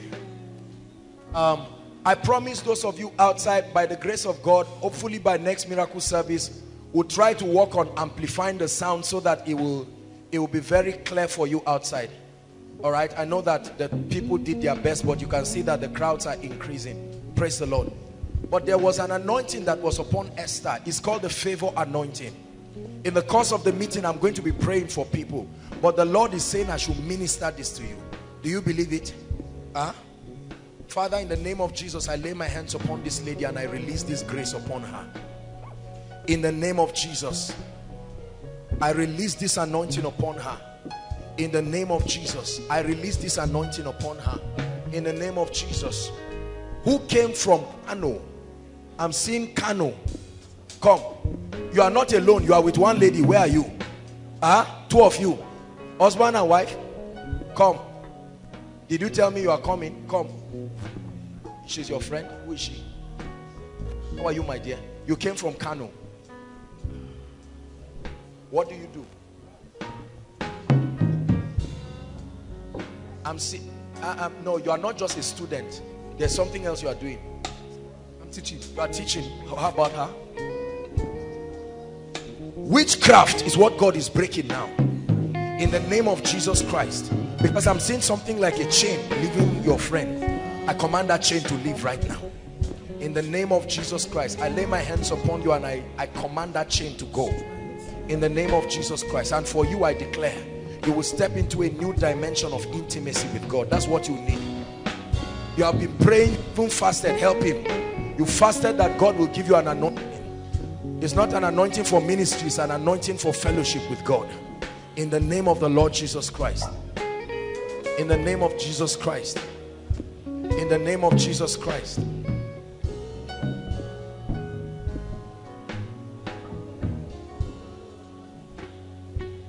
I promise those of you outside, by the grace of God, hopefully by next miracle service, we'll try to work on amplifying the sound so that it will be very clear for you outside. All right? I know that the people did their best, but you can see that the crowds are increasing. Praise the Lord. But there was an anointing that was upon Esther. It's called the favor anointing. In the course of the meeting, I'm going to be praying for people. But the Lord is saying I should minister this to you. Do you believe it? Huh? Father, in the name of Jesus, I lay my hands upon this lady and I release this grace upon her. In the name of Jesus, I release this anointing upon her. In the name of Jesus, I release this anointing upon her. In the name of Jesus, who came from Kano? I'm seeing Kano. Come, you are not alone. You are with one lady. Where are you? Two of you, husband and wife. Come. Did you tell me you are coming? Come. She's your friend. Who is she? How are you, my dear? You came from Kano. What do you do? I'm seeing. No, you are not just a student. There's something else you are doing. I'm teaching. You are teaching. How about her? Witchcraft is what God is breaking now. In the name of Jesus Christ. Because I'm seeing something like a chain leaving your friend. I command that chain to leave right now. In the name of Jesus Christ. I lay my hands upon you and I command that chain to go. In the name of Jesus Christ. And for you I declare, you will step into a new dimension of intimacy with God. That's what you need. You have been praying, even fasted. Help him. You fasted that God will give you an anointing. It's not an anointing for ministry. It's an anointing for fellowship with God. In the name of the Lord Jesus Christ. In the name of Jesus Christ. In the name of Jesus Christ.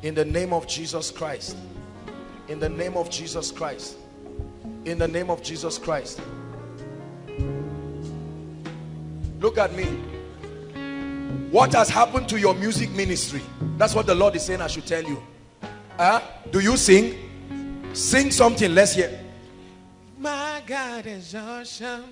In the name of Jesus Christ. In the name of Jesus Christ. In the name of Jesus Christ. Look at me. What has happened to your music ministry? That's what the Lord is saying I should tell you. Do you sing? Sing something. Let's hear. My God is awesome.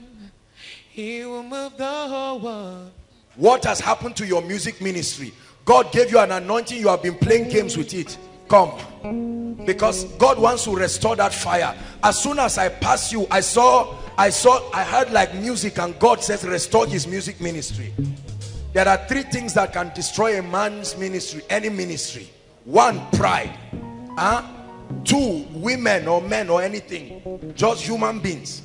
He will move the whole world. What has happened to your music ministry? God gave you an anointing. You have been playing games with it. Come. Because God wants to restore that fire. As soon as I pass you, I heard like music, and God says restore his music ministry. There are three things that can destroy a man's ministry, any ministry. One, pride. Two, women or men or anything. Just human beings.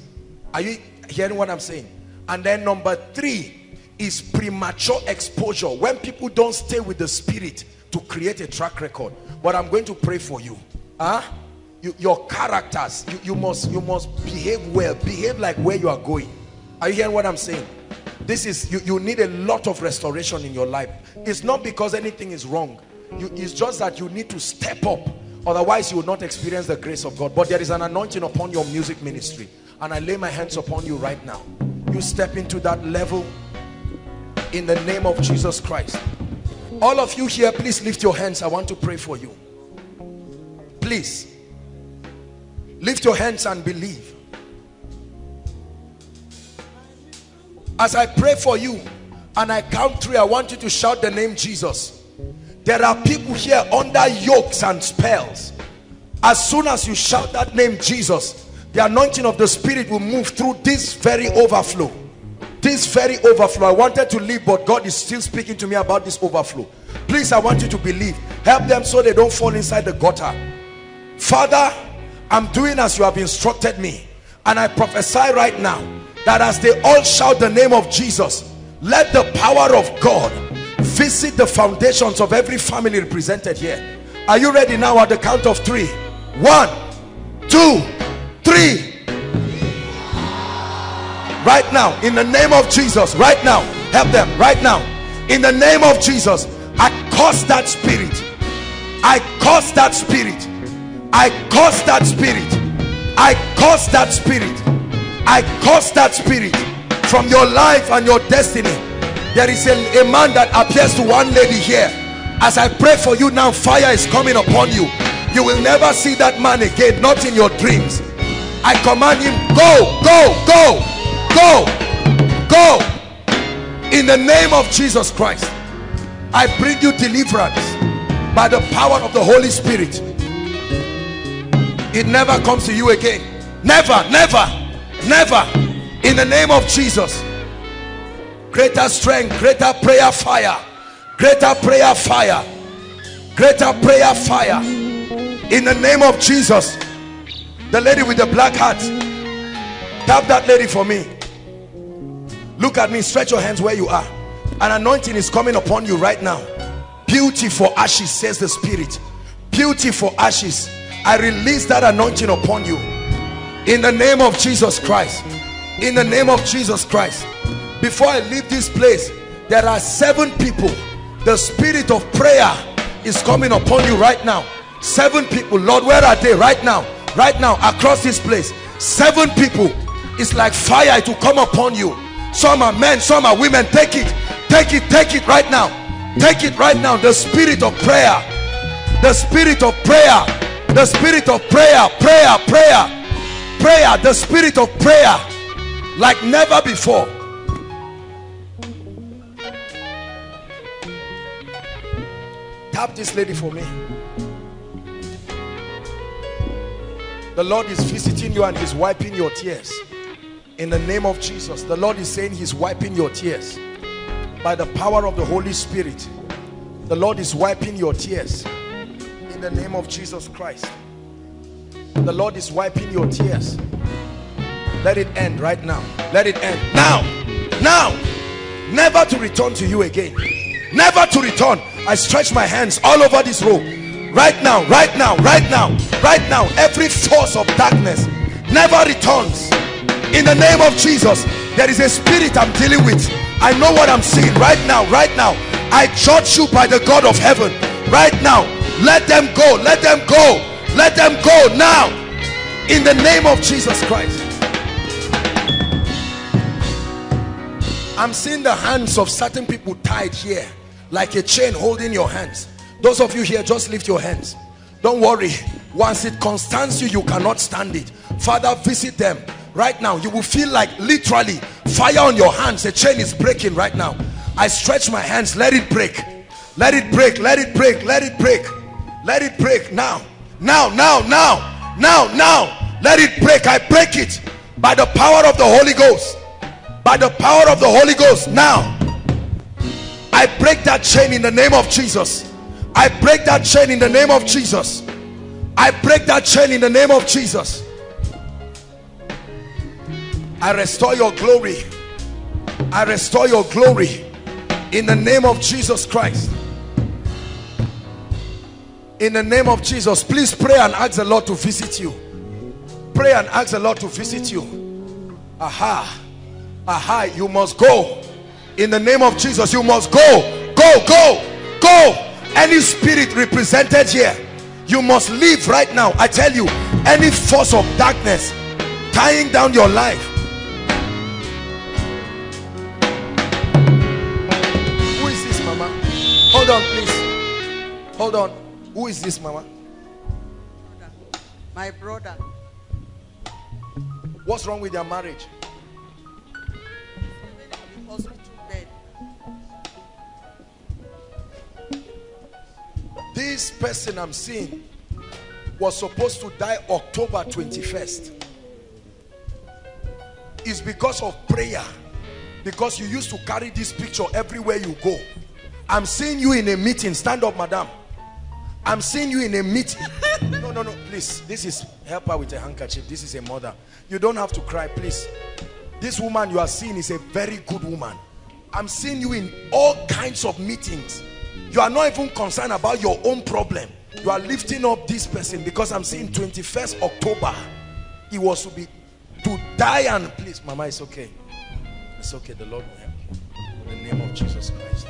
Are you hearing what I'm saying? And then number three is premature exposure, when people don't stay with the spirit to create a track record. But I'm going to pray for you. Your characters, you must behave well, behave like where you are going. Are you hearing what I'm saying? This is, you need a lot of restoration in your life. It's not because anything is wrong. It's just that you need to step up, otherwise you will not experience the grace of God. But there is an anointing upon your music ministry, and I lay my hands upon you right now. You step into that level. In the name of Jesus Christ. All of you here, please lift your hands. I want to pray for you. Please. Lift your hands and believe. As I pray for you and I count three, I want you to shout the name Jesus. There are people here under yokes and spells. As soon as you shout that name Jesus, the anointing of the Spirit will move through this very overflow. This very overflow. I wanted to leave, but God is still speaking to me about this overflow. Please, I want you to believe. Help them so they don't fall inside the gutter. Father, I'm doing as you have instructed me, and I prophesy right now that as they all shout the name of Jesus, let the power of God visit the foundations of every family represented here. Are you ready now? At the count of three. 1, 2, 3. Right now, in the name of Jesus, right now, help them, right now, in the name of Jesus, I curse that spirit, I curse that spirit, I curse that spirit, I curse that spirit, I curse that spirit from your life and your destiny. There is a man that appears to one lady here. As I pray for you now, fire is coming upon you. You will never see that man again, not in your dreams. I command him, go, go, go. Go, go, in the name of Jesus Christ. I bring you deliverance by the power of the Holy Spirit. It never comes to you again. Never, never, never, in the name of Jesus. Greater strength, greater prayer fire, greater prayer fire, greater prayer fire, in the name of Jesus. The lady with the black hat, Tap that lady for me. Look at me, stretch your hands where you are. An anointing is coming upon you right now. Beauty for ashes, says the Spirit. Beauty for ashes. I release that anointing upon you in the name of Jesus Christ. In the name of Jesus Christ. Before I leave this place, there are 7 people. The spirit of prayer is coming upon you right now. 7 people. Lord, where are they right now? Right now, across this place. 7 people. It's like fire to come upon you. Some are men, some are women. Take it, take it, take it right now. Take it right now. The spirit of prayer, the spirit of prayer, the spirit of prayer, prayer, prayer, prayer, the spirit of prayer like never before. Tap this lady for me. The Lord is visiting you and he's wiping your tears. In the name of Jesus, the Lord is saying he's wiping your tears. By the power of the Holy Spirit, the Lord is wiping your tears. In the name of Jesus Christ, the Lord is wiping your tears. Let it end right now. Let it end now. Now, never to return to you again. Never to return. I stretch my hands all over this room. Right now, right now, right now, right now. Every force of darkness never returns. In the name of Jesus, there is a spirit I'm dealing with. I know what I'm seeing right now, right now. I judge you by the God of heaven. Right now, let them go, let them go, let them go now. In the name of Jesus Christ. I'm seeing the hands of certain people tied here, like a chain holding your hands. Those of you here, just lift your hands. Don't worry. Once it concerns you, you cannot stand it. Father, visit them right now. You will feel like literally fire on your hands. The chain is breaking right now. I stretch my hands. Let it break. Let it break. Let it break. Let it break. Let it break now. Now, now, now, now, now. Let it break. I break it by the power of the Holy Ghost. By the power of the Holy Ghost now. I break that chain in the name of Jesus. I break that chain in the name of Jesus. I break that chain in the name of Jesus. I restore your glory. I restore your glory in the name of Jesus Christ. In the name of Jesus, please pray and ask the Lord to visit you. Pray and ask the Lord to visit you. Aha. Aha, you must go. In the name of Jesus, you must go, go, go, go. Any spirit represented here, you must leave right now. I tell you, any force of darkness tying down your life. Who is this, Mama? Hold on, please. Hold on. Who is this, Mama? My brother. What's wrong with their marriage? This person I'm seeing was supposed to die October 21st. It's because of prayer. Because you used to carry this picture everywhere you go. I'm seeing you in a meeting. Stand up, madam. I'm seeing you in a meeting. No, no, no, please. This is, help her with a handkerchief. This is a mother. You don't have to cry, please. This woman you are seeing is a very good woman. I'm seeing you in all kinds of meetings. You are not even concerned about your own problem. You are lifting up this person because I'm seeing 21st October. He was to die and please, Mama, it's okay. It's okay. The Lord will help you. In the name of Jesus Christ.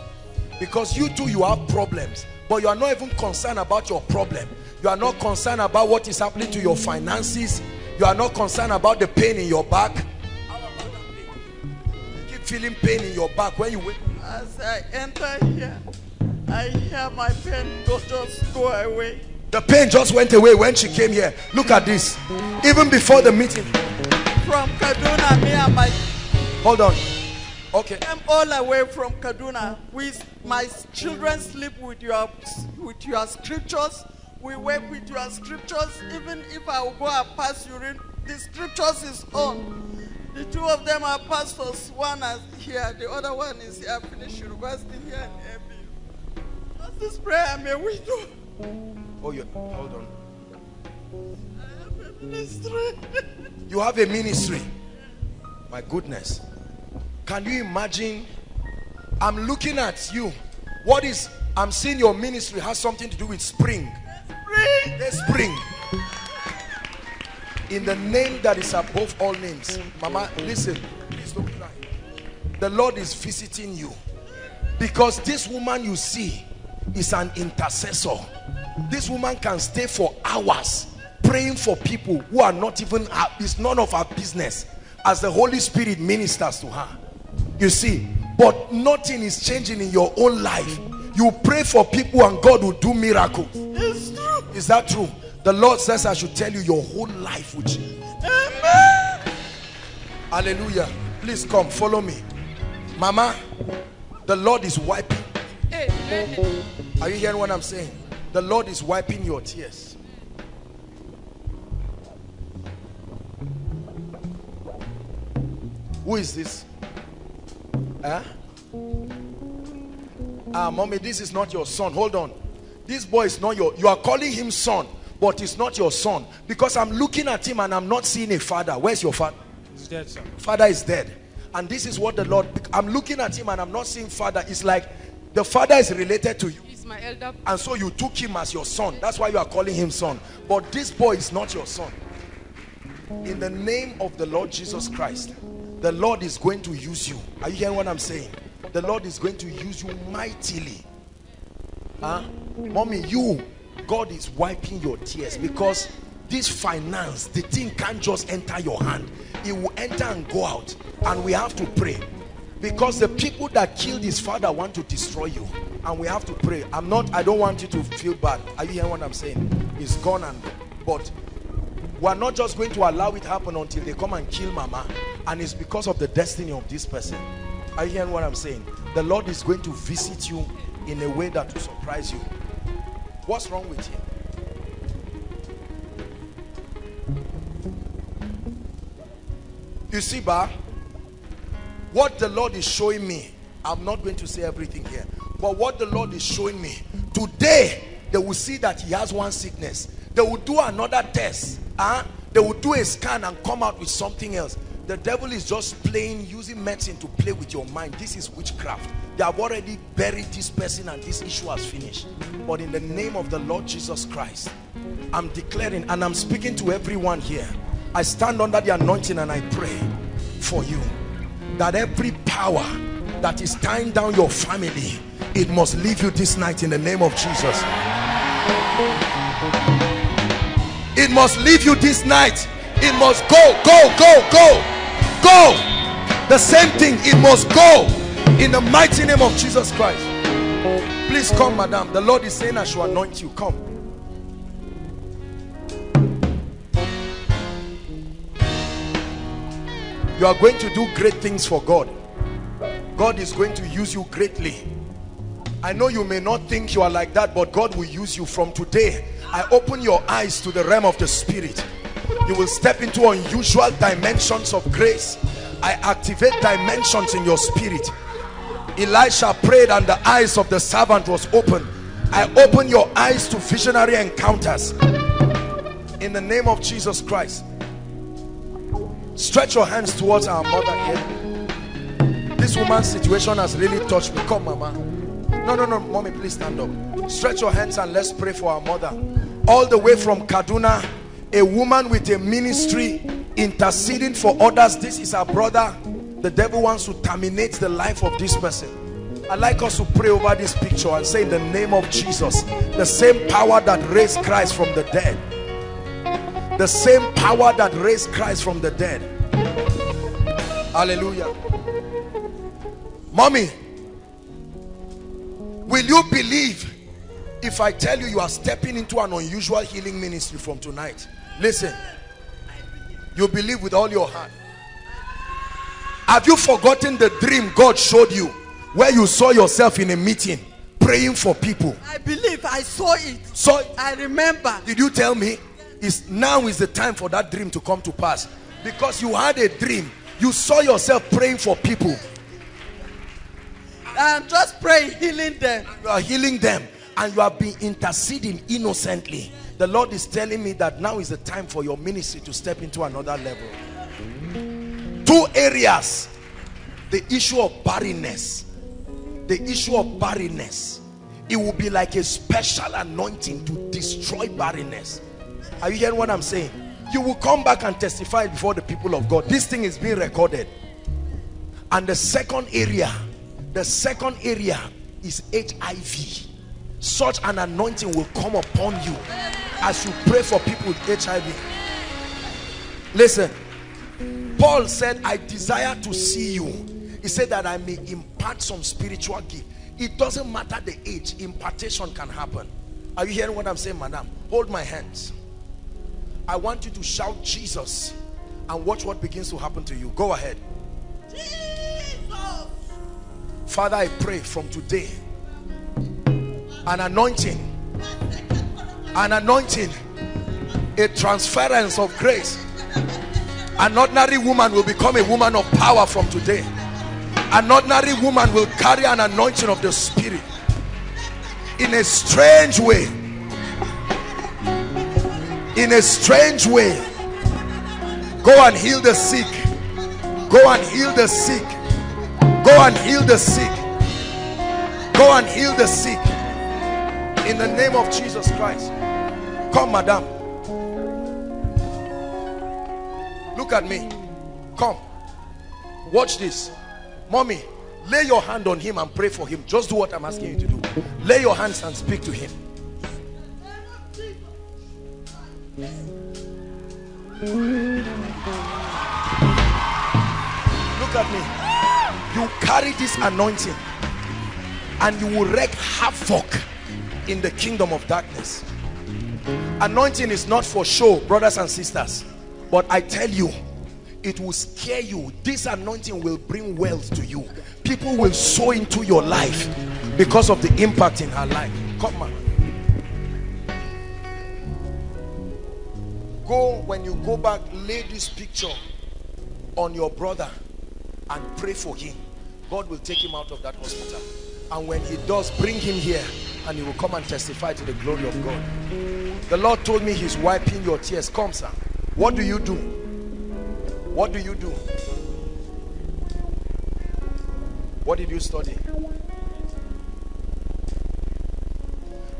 Because you too, you have problems. But you are not even concerned about your problem. You are not concerned about what is happening to your finances. You are not concerned about the pain in your back. You keep feeling pain in your back when you wake up. As I enter here, I hear my pain just go away. The pain just went away when she came here. Look at this. Even before the meeting. From Kaduna, me and my... Hold on. Okay. I'm all away from Kaduna. With my children sleep with your scriptures. We work with your scriptures. Even if I will go and pass urine, the scriptures is on. The two of them are pastors. One is here. The other one is here. Finish university here and MBA. This prayer, may we do? Oh, yeah. Hold on. I have a ministry. You have a ministry. My goodness. Can you imagine? I'm looking at you. What is, I'm seeing your ministry has something to do with spring. Spring. The spring. In the name that is above all names. Mama, listen. Please don't cry. The Lord is visiting you. Because this woman you see is an intercessor. This woman can stay for hours praying for people who are not even her, it's none of her business, as the Holy Spirit ministers to her. You see, but nothing is changing in your own life. You pray for people and God will do miracles. It's true. Is that true? The Lord says I should tell you your whole life with you. Amen. Hallelujah. Please come, follow me. Mama, the Lord is wiping. Amen. Are you hearing what I'm saying? The Lord is wiping your tears. Who is this? Huh? Ah, mommy, this is not your son. Hold on. This boy is not your... You are calling him son, but it's not your son. Because I'm looking at him and I'm not seeing a father. Where's your father? He's dead, son. Father is dead. And this is what the Lord... I'm looking at him and I'm not seeing father. It's like the father is related to you. He's my elder. And so you took him as your son. That's why you are calling him son. But this boy is not your son. In the name of the Lord Jesus Christ... The Lord is going to use you. Are you hearing what I'm saying? The Lord is going to use you mightily. Huh? Mommy, you, God is wiping your tears because this finance, the thing can't just enter your hand. It will enter and go out. And we have to pray. Because the people that killed his father want to destroy you. And we have to pray. I don't want you to feel bad. Are you hearing what I'm saying? It's gone and but we're not just going to allow it happen until they come and kill mama. And it's because of the destiny of this person. Are you hearing what I'm saying? The Lord is going to visit you in a way that will surprise you. What's wrong with him? You see, Ba, what the Lord is showing me, I'm not going to say everything here, but what the Lord is showing me, today they will see that he has one sickness. They will do another test. They will do a scan and come out with something else. The devil is just playing, using medicine to play with your mind. This is witchcraft. They have already buried this person and this issue has finished. But in the name of the Lord Jesus Christ, I'm declaring and I'm speaking to everyone here. I stand under the anointing and I pray for you that every power that is tying down your family, it must leave you this night in the name of Jesus. It must leave you this night. It must go, go, go, go. Go! The same thing, it must go in the mighty name of Jesus Christ. Please come, madam. The Lord is saying I should anoint you. Come. You are going to do great things for God. God is going to use you greatly. I know you may not think you are like that, but God will use you. From today, I open your eyes to the realm of the spirit. You will step into unusual dimensions of grace. I activate dimensions in your spirit. Elisha prayed and the eyes of the servant was open. I open your eyes to visionary encounters. In the name of Jesus Christ. Stretch your hands towards our mother here. This woman's situation has really touched me. Come, mama. No, no, no, mommy, please stand up. Stretch your hands and let's pray for our mother. All the way from Kaduna. A woman with a ministry interceding for others. This is our brother. The devil wants to terminate the life of this person. I'd like us to pray over this picture and say in the name of Jesus, the same power that raised Christ from the dead. The same power that raised Christ from the dead. Hallelujah. Mommy, will you believe if I tell you you are stepping into an unusual healing ministry from tonight? Listen, you believe with all your heart. Have you forgotten the dream God showed you where you saw yourself in a meeting praying for people? I believe I saw it. So I remember. Did you tell me? Yes. Now is the time for that dream to come to pass, because you had a dream. You saw yourself praying for people. I'm just praying, healing them. You are healing them. And you have been interceding innocently. The Lord is telling me that now is the time for your ministry to step into another level. To two areas. The issue of barrenness. The issue of barrenness. It will be like a special anointing to destroy barrenness. Are you hearing what I'm saying? You will come back and testify before the people of God. This thing is being recorded. And the second area is HIV. Such an anointing will come upon you as you pray for people with HIV. Listen, Paul said, I desire to see you. He said that I may impart some spiritual gift. It doesn't matter the age, impartation can happen. Are you hearing what I'm saying, madam? Hold my hands. I want you to shout Jesus and watch what begins to happen to you. Go ahead. Jesus. Father, I pray from today, an anointing, a transference of grace. An ordinary woman will become a woman of power from today. An ordinary woman will carry an anointing of the Spirit in a strange way. In a strange way. Go and heal the sick. Go and heal the sick. Go and heal the sick. Go and heal the sick. In the name of Jesus Christ. Come, madam. Look at me. Come. Watch this. Mommy, lay your hand on him and pray for him. Just do what I'm asking you to do. Lay your hands and speak to him. Look at me. You carry this anointing and you will wreak havoc in the kingdom of darkness. Anointing is not for show, brothers and sisters, but I tell you, it will scare you. This anointing will bring wealth to you. People will sow into your life because of the impact in her life. Come on. Go, when you go back, lay this picture on your brother and pray for him. God will take him out of that hospital. And when he does, bring him here and he will come and testify to the glory of God. The Lord told me he's wiping your tears. Come, sir. What do you do? What do you do? What did you study?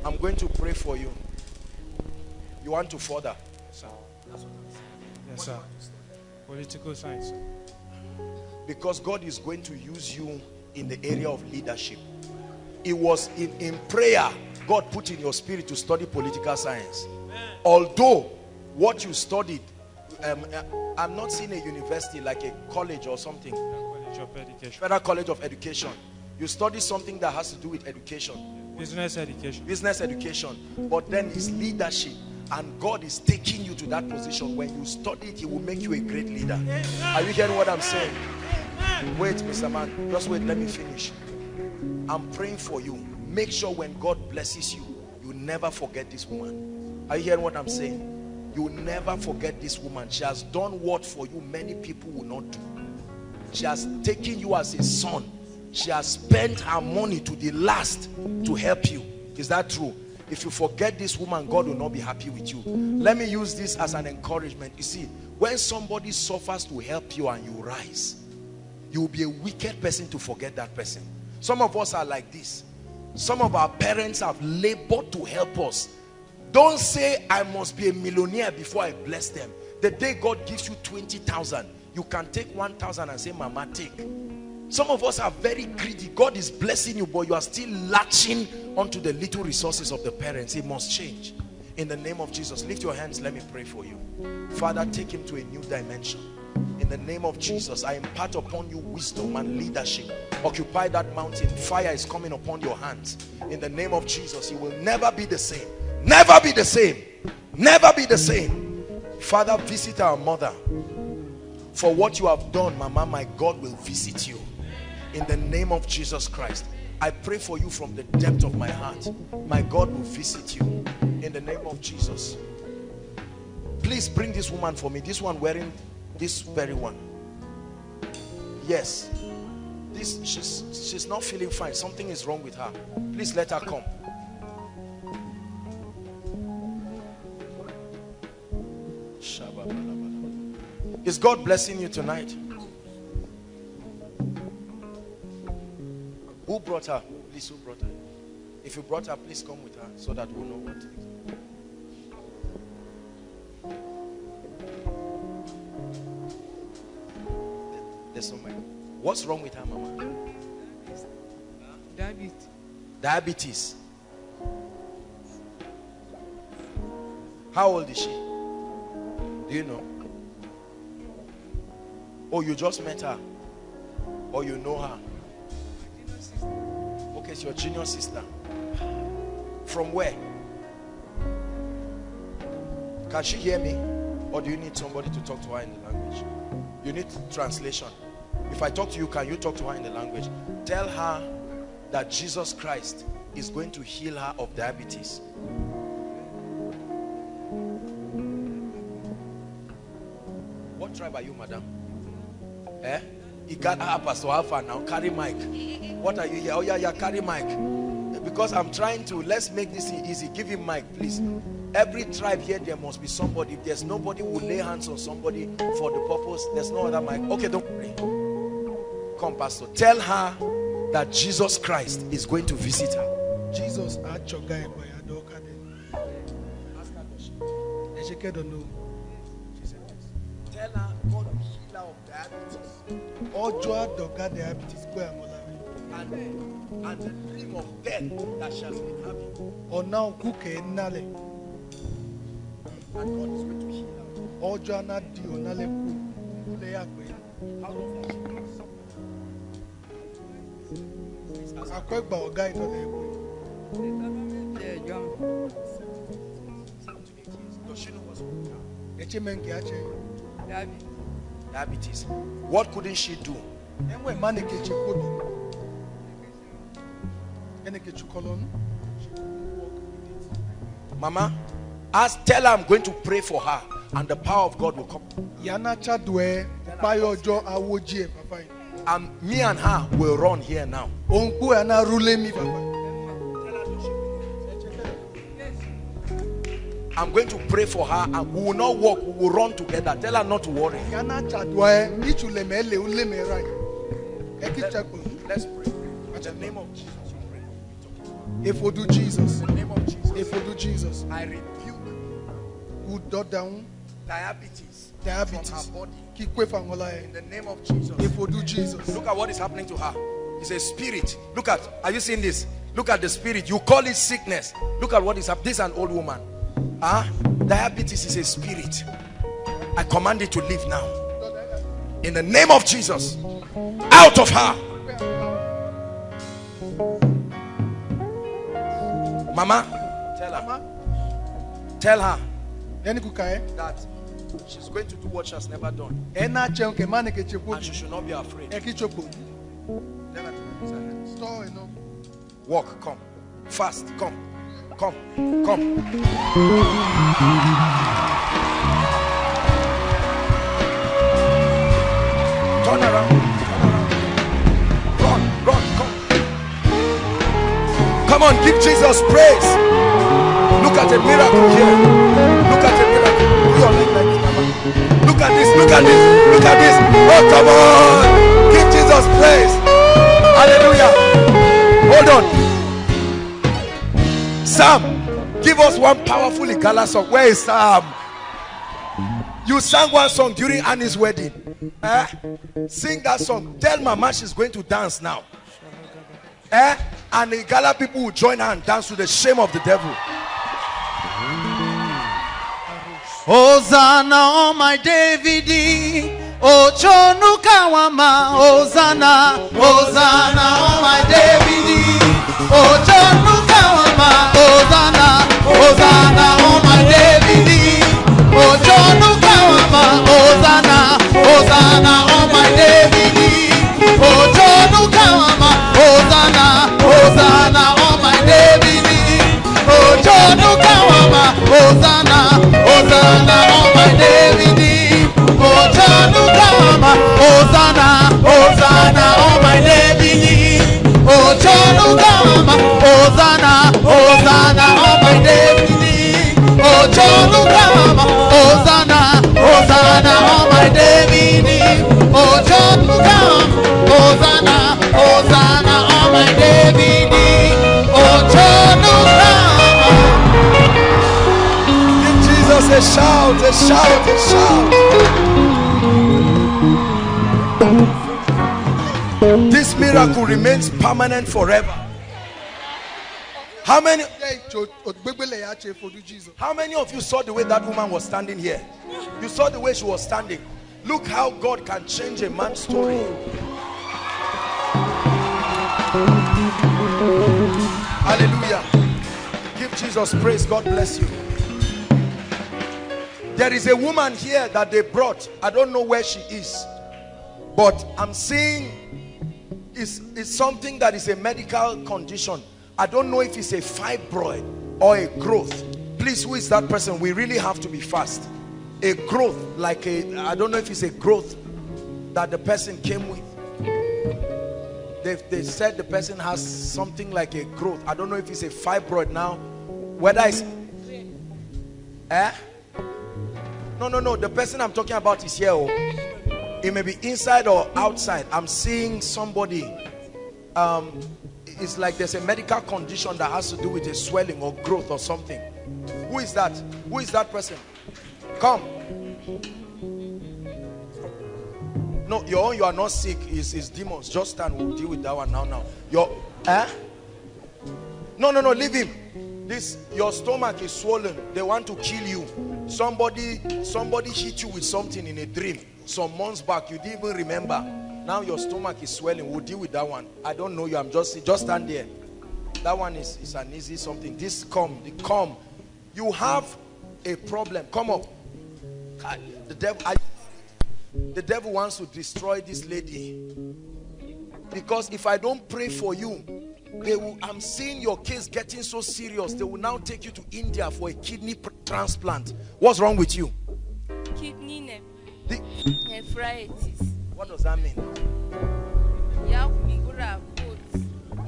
I'm going to pray for you. You want to further? Sir. Yes, sir. Political science. Because God is going to use you in the area of leadership. It was in prayer God put in your spirit to study political science. Although what you studied, I'm not seeing a university like a college or something. Federal College of Education. You study something that has to do with education. Business education. Business education. But then it's leadership. And God is taking you to that position. When you study it, He will make you a great leader. Are you hearing what I'm saying? Wait, Mr. Man. Just wait. Let me finish. I'm praying for you. Make sure when God blesses you, you never forget this woman. Are you hearing what I'm saying? You never forget this woman. She has done what for you many people will not do. She has taken you as a son. She has spent her money to the last to help you. Is that true? If you forget this woman, God will not be happy with you. Let me use this as an encouragement. You see, when somebody suffers to help you and you rise, you will be a wicked person to forget that person. Some of us are like this. Some of our parents have labored to help us. Don't say, I must be a millionaire before I bless them. The day God gives you 20,000, you can take 1,000 and say, Mama, take. Some of us are very greedy. God is blessing you, but you are still latching onto the little resources of the parents. It must change. In the name of Jesus, lift your hands. Let me pray for you. Father, take him to a new dimension. In the name of Jesus, I impart upon you wisdom and leadership. Occupy that mountain. Fire is coming upon your hands. In the name of Jesus, you will never be the same. Never be the same. Never be the same. Father, visit our mother. For what you have done, Mama, my God will visit you. In the name of Jesus Christ, I pray for you from the depth of my heart. My God will visit you. In the name of Jesus. Please bring this woman for me. This one wearing this very one. Yes. This, she's not feeling fine. Something is wrong with her. Please let her come. Is God blessing you tonight? Who brought her? Please, who brought her? If you brought her, please come with her so that we'll know what it is. There's somebody. What's wrong with her, Mama? Diabetes. Diabetes. How old is she? Do you know? Oh, you just met her? Or you know her? Okay, it's your junior sister. From where? Can she hear me? Or do you need somebody to talk to her in the language? You need translation. If I talk to you, can you talk to her in the language? Tell her that Jesus Christ is going to heal her of diabetes. What tribe are you, madam? Eh? Igala, Pastor Alpha now. Carry mic. What are you here? Oh yeah, yeah, carry mic. Because I'm trying to, let's make this easy. Give him mic, please. Every tribe here, there must be somebody. If there's nobody who will lay hands on somebody for the purpose, there's no other mic. Okay, don't worry. Come, Pastor. Tell her that Jesus Christ is going to visit her. Jesus, ask your guy. Ask her question. She don't know. Tell her God will heal her of diabetes. Ojo doga diabetes go and the dream of death that she has been having. Or now cook nale. And God is going to heal her. How long has she been suffering? Does she know what's going on? Diabetes. What couldn't she do? Mama, tell her I'm going to pray for her and the power of God will come. And me and her will run here now. I'm going to pray for her and we will not walk, we will run together. Tell her not to worry. Let's pray. In the name of Jesus. If we do Jesus, in the name of Jesus, if we do Jesus, I rebuke who dot down diabetes from her body. In the name of Jesus, if we do Jesus, look at what is happening to her. It's a spirit. Look at, are you seeing this? Look at the spirit. You call it sickness. Look at what is happening. This is an old woman. Diabetes is a spirit. I command it to leave now. In the name of Jesus, out of her. Mama, tell her that she's going to do what she has never done. And she should not be afraid. Walk, come. Fast, come. Come. Turn around. Run, come. Come on, give Jesus praise. Look at a miracle here. Look at a miracle. Look at this. Oh, come on. Give Jesus praise. Hallelujah. Hold on. Sam, give us one powerful Igala song. Where is Sam? You sang one song during Annie's wedding. Sing that song. Tell Mama she's going to dance now. And the Igala people will join her and dance to the shame of the devil. Hosanna, oh my David. Oh Chonukawama, Hosanna, Hosanna, oh my David. Oh Chonukawama, Hosanna, Hosanna, oh my David. Oh Chonukawama, Hosanna, Hosanna, oh my David. Oh Chonukawama, Hosanna, Hosanna, oh my David. Oh Chonukawama, Hosanna, Hosanna, oh my David. Oh Chonukawama, Hosanna, Hosanna, oh my David. Oh Chonukawama, Hosanna, Hosanna, oh my David. Oh Chonukawama, Hosanna, Hosanna, oh my David. Oh Chonukawama, Hosanna, Hosanna, oh my David. a shout, a shout, a shout. This miracle remains permanent forever. How many of you saw the way that woman was standing here? You saw the way she was standing. Look how God can change a man's story. Hallelujah. Give Jesus praise. God bless you. There is a woman here that they brought. I don't know where she is, but I'm seeing it's something that is a medical condition. I don't know if it's a fibroid or a growth. Please, who is that person? We really have to be fast. A growth, like a, I don't know if it's a growth that the person came with. They said the person has something like a growth. I don't know if it's a fibroid now. Whether it's... Eh? No. The person I'm talking about is here. It may be inside or outside. I'm seeing somebody... It's like there's a medical condition that has to do with a swelling or growth or something. Who is that? Who is that person? Come. No, your own, you are not sick. It's demons. Just stand. We'll deal with that one now. Your, eh? No. Leave him. This, your stomach is swollen. They want to kill you. Somebody hit you with something in a dream. Some months back, you didn't even remember. Now your stomach is swelling. We'll deal with that one. I don't know you. I'm just stand there. That one is an easy something. This come. You have a problem. Come up. The devil wants to destroy this lady. Because if I don't pray for you, I'm seeing your case getting so serious. They will now take you to India for a kidney transplant. What's wrong with you? Kidney nephritis. What does that mean? Yeah, we could have both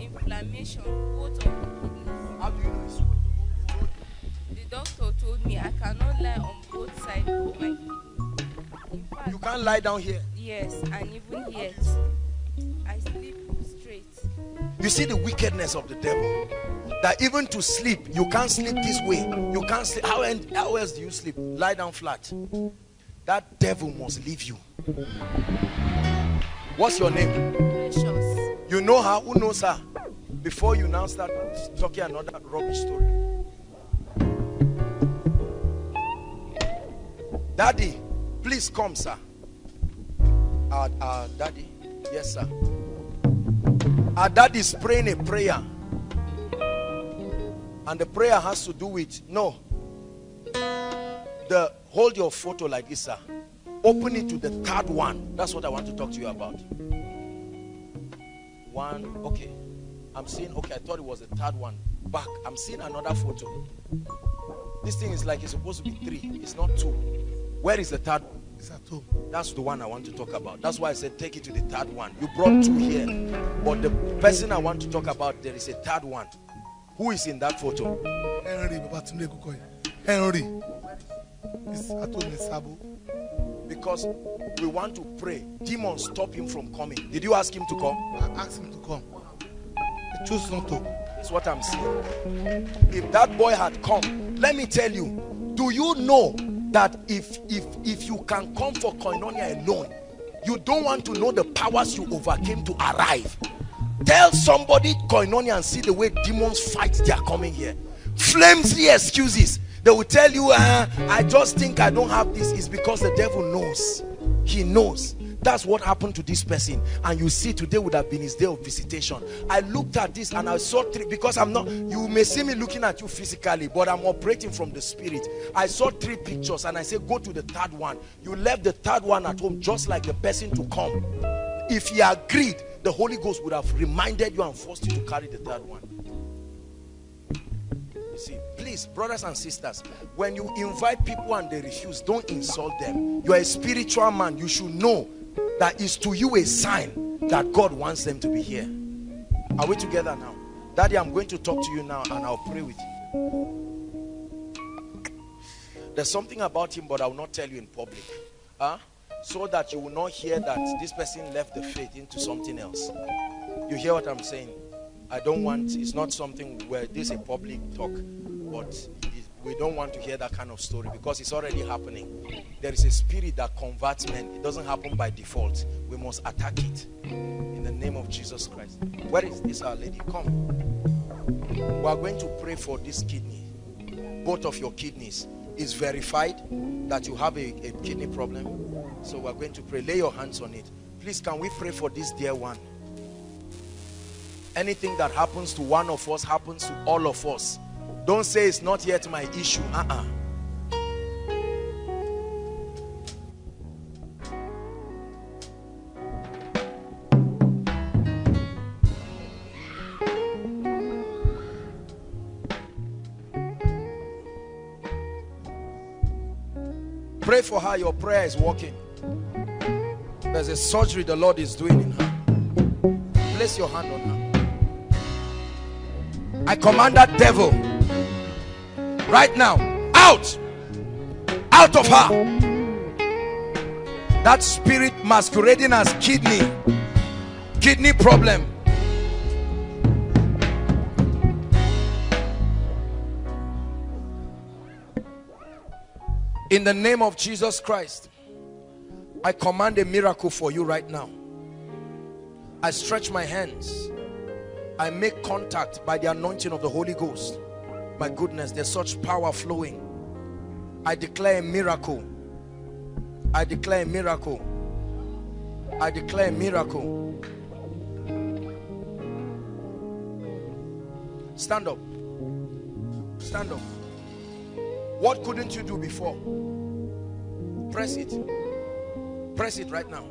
inflammation, both of the kidneys. How do you know it's both? The doctor told me I cannot lie on both sides of my kidneys. You can't lie down here? Yes, and even here, I sleep straight. You see the wickedness of the devil? That even to sleep, you can't sleep this way. You can't sleep. How else do you sleep? Lie down flat. That devil must leave you. What's your name? Precious. You know her? Who knows her? Before you now start talking another rubbish story. Daddy, please come, sir. Our daddy. Yes, sir. Our daddy is praying a prayer. And the prayer has to do with... No. Hold your photo like this, sir. Open it to the third one. That's what I want to talk to you about. One, okay. I'm seeing, okay, I thought it was the third one. Back, I'm seeing another photo. This thing is like it's supposed to be three. It's not two. Where is the third one? It's at two. That's the one I want to talk about. That's why I said take it to the third one. You brought two here. But the person I want to talk about, there is a third one. Who is in that photo? Henry. Because we want to pray. Demons stop him from coming. Did you ask him to come? I asked him to come. He chose not to. That's what I'm seeing. If that boy had come, let me tell you, do you know that if you can come for Koinonia alone, you don't want to know the powers you overcame to arrive. Tell somebody Koinonia and see the way demons fight they are coming here. Flimsy excuses. They will tell you, I just think I don't have this. It's because the devil knows. He knows. That's what happened to this person. And you see, today would have been his day of visitation. I looked at this and I saw three, because I'm not, you may see me looking at you physically, but I'm operating from the spirit. I saw three pictures and I said, go to the third one. You left the third one at home just like the person to come. If he agreed, the Holy Ghost would have reminded you and forced you to carry the third one. See, please, brothers and sisters, when you invite people and they refuse, don't insult them. You are a spiritual man. You should know that is to you a sign that God wants them to be here. Are we together now? Daddy, I'm going to talk to you now and I'll pray with you. There's something about him, but I will not tell you in public. Huh? So that you will not hear that this person left the faith into something else. You hear what I'm saying? I don't want, it's not something where this is a public talk, but We don't want to hear that kind of story because it's already happening. There is a spirit that converts men. It doesn't happen by default. We must attack it in the name of Jesus Christ. Where is this Our Lady? Come. We are going to pray for this kidney. Both of your kidneys. It's verified that you have a kidney problem. So we are going to pray. Lay your hands on it. Please, can we pray for this dear one? Anything that happens to one of us happens to all of us. Don't say it's not yet my issue. Pray for her. Your prayer is working. There's a surgery the Lord is doing in her. Place your hand on her. I command that devil right now, out of her. That spirit masquerading as kidney problem. In the name of Jesus Christ, I command a miracle for you right now. I stretch my hands. I make contact by the anointing of the Holy Ghost. My goodness, there's such power flowing. I declare a miracle. I declare a miracle. I declare a miracle. Stand up. Stand up. What couldn't you do before? Press it. Press it right now.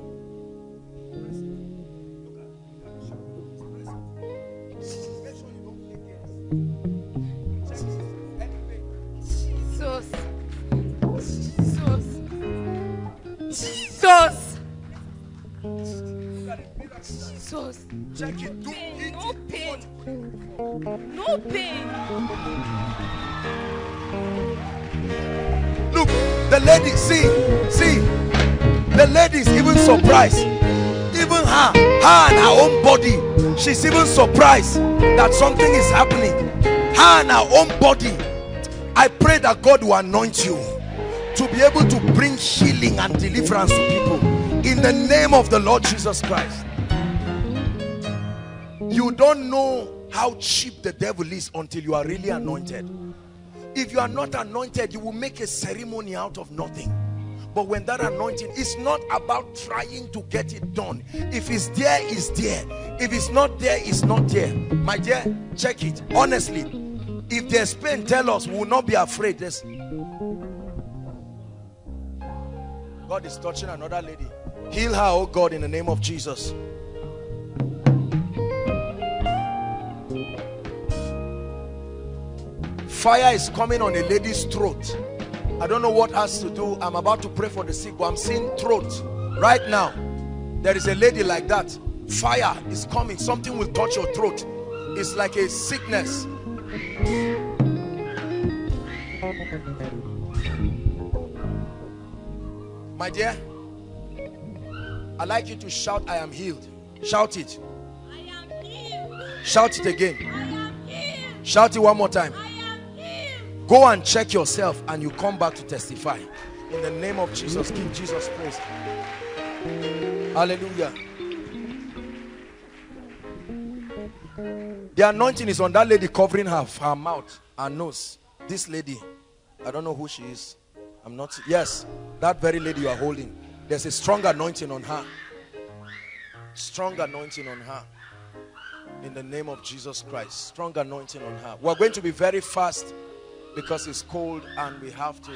Jesus. Jesus. Check it. Do it. No pain. No pain. Look, the ladies, see, the ladies even surprised. Even her and her own body. She's even surprised that something is happening. Her and her own body. I pray that God will anoint you to be able to bring healing and deliverance to people in the name of the Lord Jesus Christ. You don't know how cheap the devil is until you are really anointed. If you are not anointed, you will make a ceremony out of nothing. But when that anointing, it's not about trying to get it done. If it's there, it's there. If it's not there, it's not there. My dear, check it. Honestly, if there's pain, tell us. We will not be afraid. There's... God is touching another lady. Heal her, oh God, in the name of Jesus. Fire is coming on a lady's throat. I don't know what has to do. I'm about to pray for the sick, but I'm seeing throat right now. There is a lady like that. Fire is coming. Something will touch your throat. It's like a sickness. My dear, I'd like you to shout, I am healed. Shout it. I am healed. Shout it again. I am healed. Shout it one more time. I am healed. Go and check yourself and you come back to testify. In the name of Jesus, give Jesus praise. Hallelujah. The anointing is on that lady covering her mouth, her nose. This lady, I don't know who she is. I'm not, yes, that very lady you are holding. There's a strong anointing on her. Strong anointing on her. In the name of Jesus Christ. Strong anointing on her. We're going to be very fast because it's cold and we have to.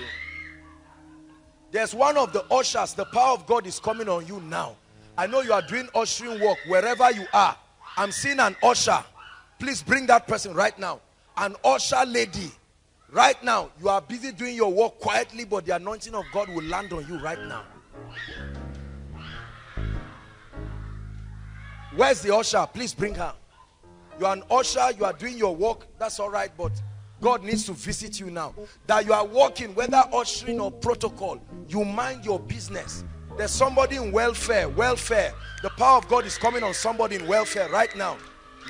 There's one of the ushers. The power of God is coming on you now. I know you are doing ushering work wherever you are. I'm seeing an usher. Please bring that person right now. An usher lady. Right now, you are busy doing your work quietly, but the anointing of God will land on you right now. Where's the usher? Please bring her. You are an usher, you are doing your work, that's all right, but God needs to visit you now. That you are working, whether ushering or protocol, you mind your business. There's somebody in welfare, welfare. The power of God is coming on somebody in welfare right now.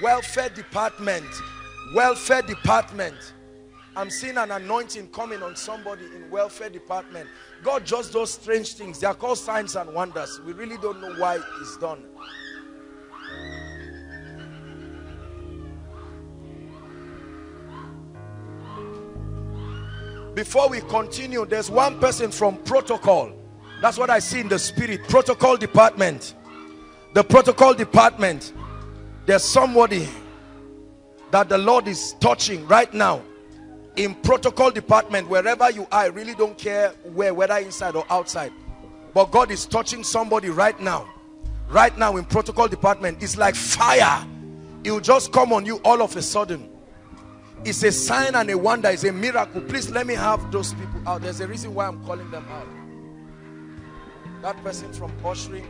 Welfare department. Welfare department. I'm seeing an anointing coming on somebody in welfare department. God just does strange things. They are called signs and wonders. We really don't know why it's done. Before we continue, there's one person from protocol. That's what I see in the spirit. Protocol department. The protocol department. There's somebody that the Lord is touching right now. In protocol department, wherever you are, I really don't care where, whether inside or outside. But God is touching somebody right now. Right now in protocol department. It's like fire. It will just come on you all of a sudden. It's a sign and a wonder. It's a miracle. Please let me have those people out. There's a reason why I'm calling them out. That person from ushering.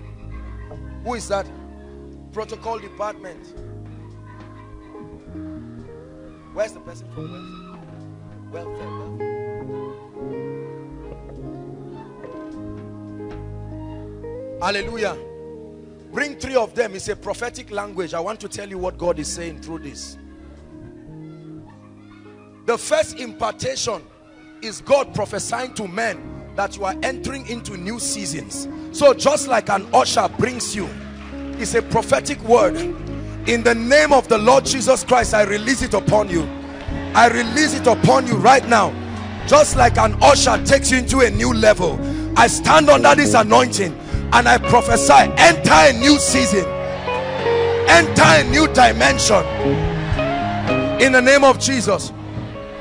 Who is that? Protocol department. Where's the person from welfare? Welfare. Hallelujah. Bring three of them. It's a prophetic language. I want to tell you what God is saying through this. The first impartation is God prophesying to men that you are entering into new seasons. So just like an usher brings you, it's a prophetic word. In the name of the Lord Jesus Christ, I release it upon you. I release it upon you right now. Just like an usher takes you into a new level, I stand under this anointing and I prophesy, enter a new season, enter a new dimension. In the name of Jesus.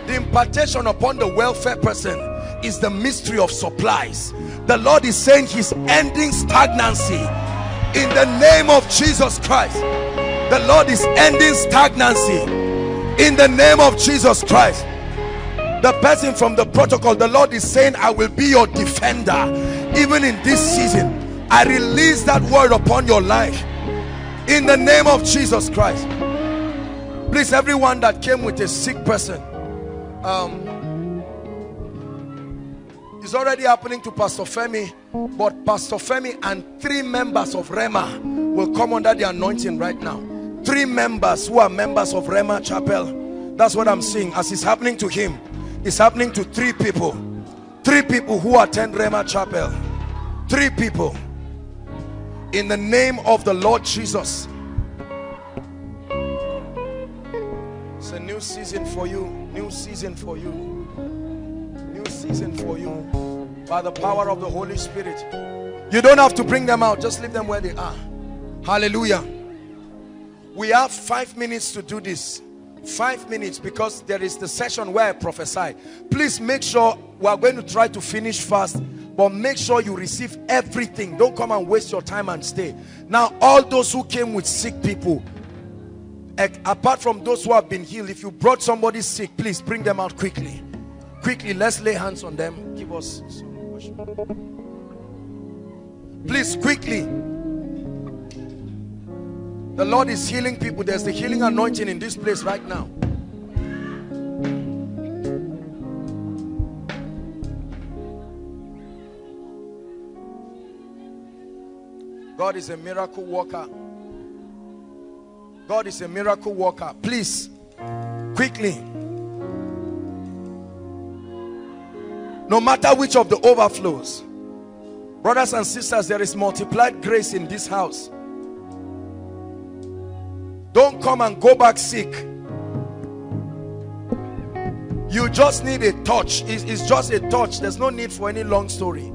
The impartation upon the welfare person is the mystery of supplies. The Lord is saying he's ending stagnancy in the name of Jesus Christ. The Lord is ending stagnancy in the name of Jesus Christ. The person from the protocol, the Lord is saying, I will be your defender even in this season. I release that word upon your life in the name of Jesus Christ. Please, everyone that came with a sick person, it's already happening to Pastor Femi, but Pastor Femi and three members of Rhema will come under the anointing right now. Three members who are members of Rhema Chapel. That's what I'm seeing. As it's happening to him, it's happening to three people. Three people who attend Rhema Chapel. Three people. In the name of the Lord Jesus. It's a new season for you. New season for you. Season for you by the power of the Holy Spirit. You don't have to bring them out, just leave them where they are. Hallelujah. We have 5 minutes to do this. 5 minutes, because there is the session where I prophesy. Please make sure, we are going to try to finish fast, but make sure you receive everything. Don't come and waste your time and stay. Now, all those who came with sick people, apart from those who have been healed, if you brought somebody sick, please bring them out quickly. Quickly, let's lay hands on them. Give us some worship. Please, quickly. The Lord is healing people. There's the healing anointing in this place right now. God is a miracle worker. God is a miracle worker. Please, quickly. No matter which of the overflows, brothers and sisters, there is multiplied grace in this house. Don't come and go back sick. You just need a touch. It's just a touch. There's no need for any long story.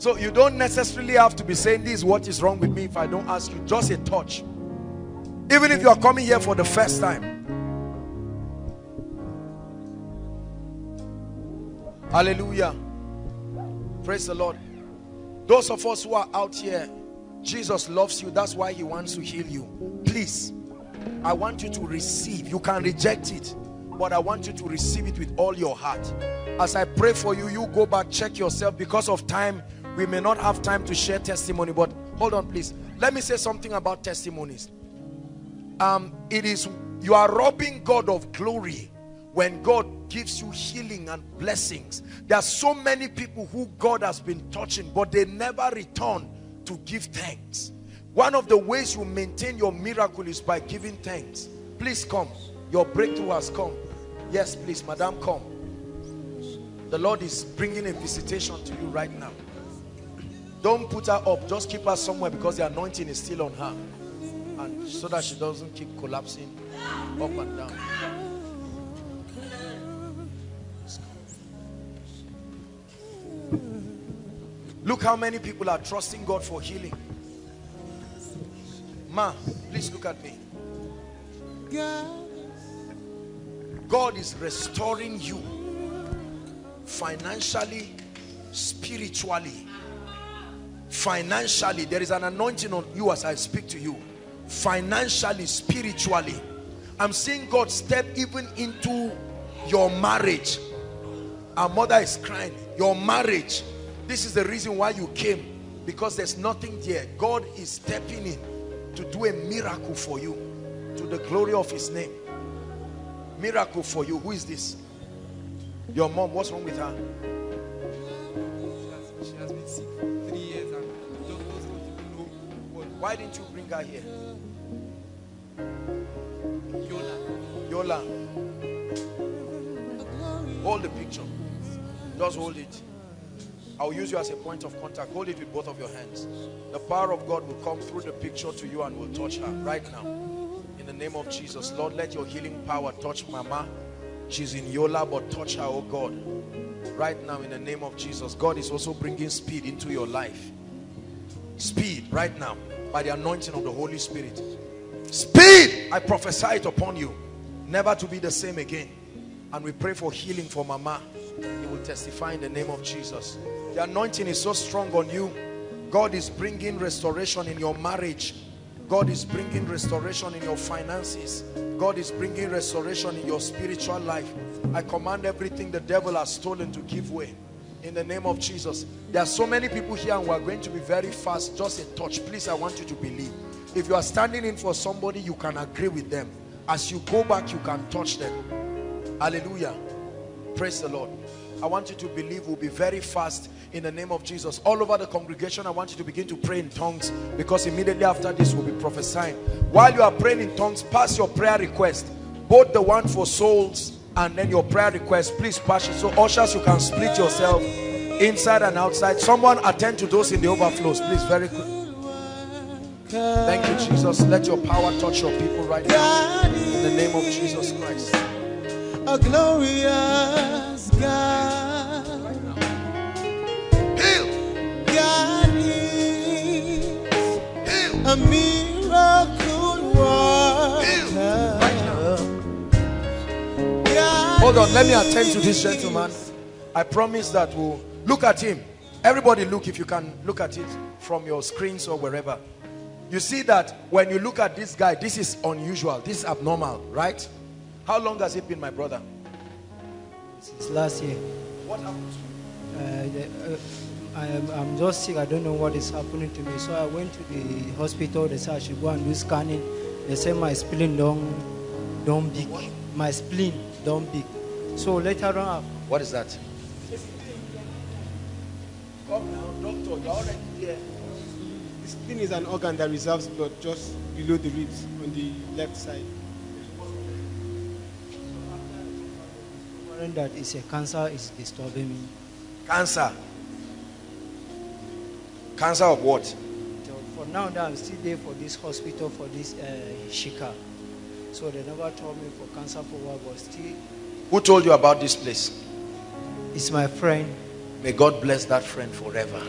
So you don't necessarily have to be saying, this is what is wrong with me, if I don't ask you. Just a touch. Even if you are coming here for the first time. Hallelujah. Praise the Lord. Those of us who are out here, Jesus loves you. That's why he wants to heal you. Please, I want you to receive. You can reject it, but I want you to receive it with all your heart. As I pray for you, you go back, check yourself. Because of time, we may not have time to share testimony, but hold on, please. Let me say something about testimonies. You are robbing God of glory when God gives you healing and blessings. There are so many people who God has been touching, but they never return to give thanks. One of the ways you maintain your miracle is by giving thanks. Please come. Your breakthrough has come. Yes, please, madam, come. The Lord is bringing a visitation to you right now. Don't put her up. Just keep her somewhere because the anointing is still on her. And so that she doesn't keep collapsing up and down. Look how many people are trusting God for healing. Ma, please look at me. God is restoring you financially, spiritually. Financially, there is an anointing on you as I speak to you. Financially, spiritually. I'm seeing God step even into your marriage. Our mother is crying. Your marriage. This is the reason why you came, because there's nothing there. God is stepping in to do a miracle for you, to the glory of his name. Miracle for you. Who is this? Your mom. What's wrong with her? She has been sick for 3 years and just wasn't even know what. Why didn't you bring her here? Yola. Hold the picture. Just hold it. I'll use you as a point of contact. Hold it with both of your hands. The power of God will come through the picture to you and will touch her right now. In the name of Jesus, Lord, let your healing power touch Mama. She's in Yola, but touch her, oh God. Right now, in the name of Jesus, God is also bringing speed into your life. Speed, right now, by the anointing of the Holy Spirit. Speed! I prophesy it upon you. Never to be the same again. And we pray for healing for Mama. It will testify in the name of Jesus. The anointing is so strong on you. God is bringing restoration in your marriage. God is bringing restoration in your finances. God is bringing restoration in your spiritual life. I command everything the devil has stolen to give way in the name of Jesus. There are so many people here and we're going to be very fast. Just a touch. Please, I want you to believe. If you are standing in for somebody, you can agree with them. As you go back, you can touch them. Hallelujah. Praise the Lord. I want you to believe. We'll be very fast in the name of Jesus. All over the congregation, I want you to begin to pray in tongues, because immediately after this we'll be prophesying. While you are praying in tongues, pass your prayer request, both the one for souls and then your prayer request. Please pass it. So ushers, you can split yourself inside and outside. Someone attend to those in the overflows, please, very quick. Thank you, Jesus. Let your power touch your people right now in the name of Jesus Christ. A glorious God. Right now. Heal. God is. Heal. A miracle worker. Heal. Right now. God. Hold on, let me attend to this gentleman. I promise that we'll look at him. Everybody look, if you can look at it from your screens or wherever. You see that when you look at this guy, this is unusual, this is abnormal, right? How long has it been, my brother? Since last year. What happened to you? I'm just sick. I don't know what is happening to me. So I went to the hospital. They said I should go and do scanning. They said my spleen don't big. What? My spleen don't big. So later on. What is that? Come now, doctor. You're already there. The spleen is an organ that reserves blood just below the ribs on the left side. That is a cancer is disturbing me. Cancer? Cancer of what? So for now that I'm still there for this hospital, for this Shika. So they never told me for cancer for what, but still. Who told you about this place? It's my friend. May God bless that friend forever.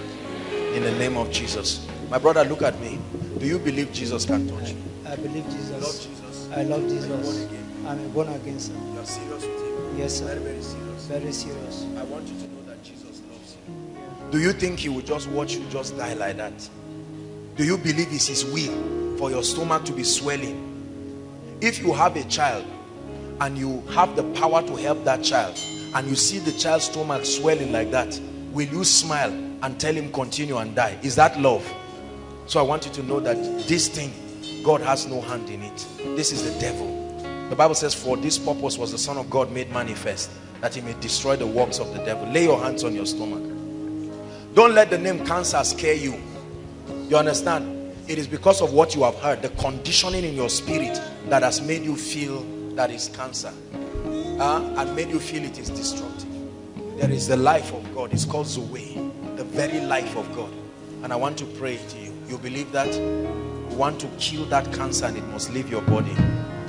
In the name of Jesus. My brother, look at me. Do you believe Jesus can touch you? I believe Jesus. I love Jesus. I love Jesus. I'm a born again, sir. You are serious with him? Yes, sir. Very, very serious. Very serious. I want you to know that Jesus loves you. Yeah. Do you think he will just watch you just die like that? Do you believe it's his will for your stomach to be swelling? If you have a child and you have the power to help that child and you see the child's stomach swelling like that, will you smile and tell him continue and die? Is that love? So I want you to know that this thing, God has no hand in it. This is the devil. The Bible says, for this purpose was the Son of God made manifest, that he may destroy the works of the devil. Lay your hands on your stomach. Don't let the name cancer scare you. You understand? It is because of what you have heard, the conditioning in your spirit that has made you feel that it's cancer. and made you feel it is destructive. There is the life of God. It's called the way, the very life of God. And I want to pray to you. You believe that? You want to kill that cancer and it must leave your body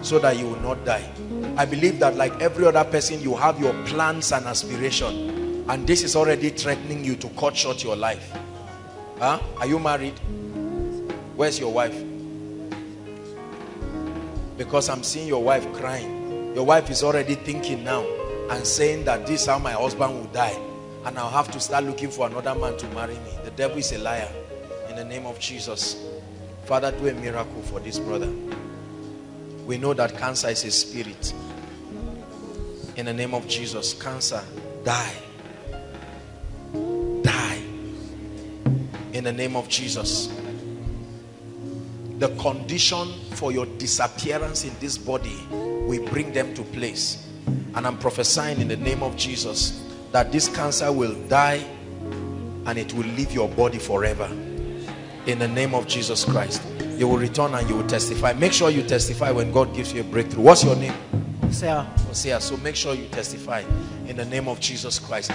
so that you will not die. I believe that like every other person, you have your plans and aspiration. And this is already threatening you to cut short your life. Huh? Are you married? Where's your wife? Because I'm seeing your wife crying. Your wife is already thinking now and saying that this is how my husband will die. And I'll have to start looking for another man to marry me. The devil is a liar. In the name of Jesus. Father, do a miracle for this brother. We know that cancer is a spirit. In the name of Jesus, cancer, die. Die. In the name of Jesus. The condition for your disappearance in this body, we bring them to place. And I'm prophesying in the name of Jesus that this cancer will die and it will leave your body forever. In the name of Jesus Christ. You will return and you will testify. Make sure you testify when God gives you a breakthrough. What's your name? Hosea. Hosea. So make sure you testify in the name of Jesus Christ.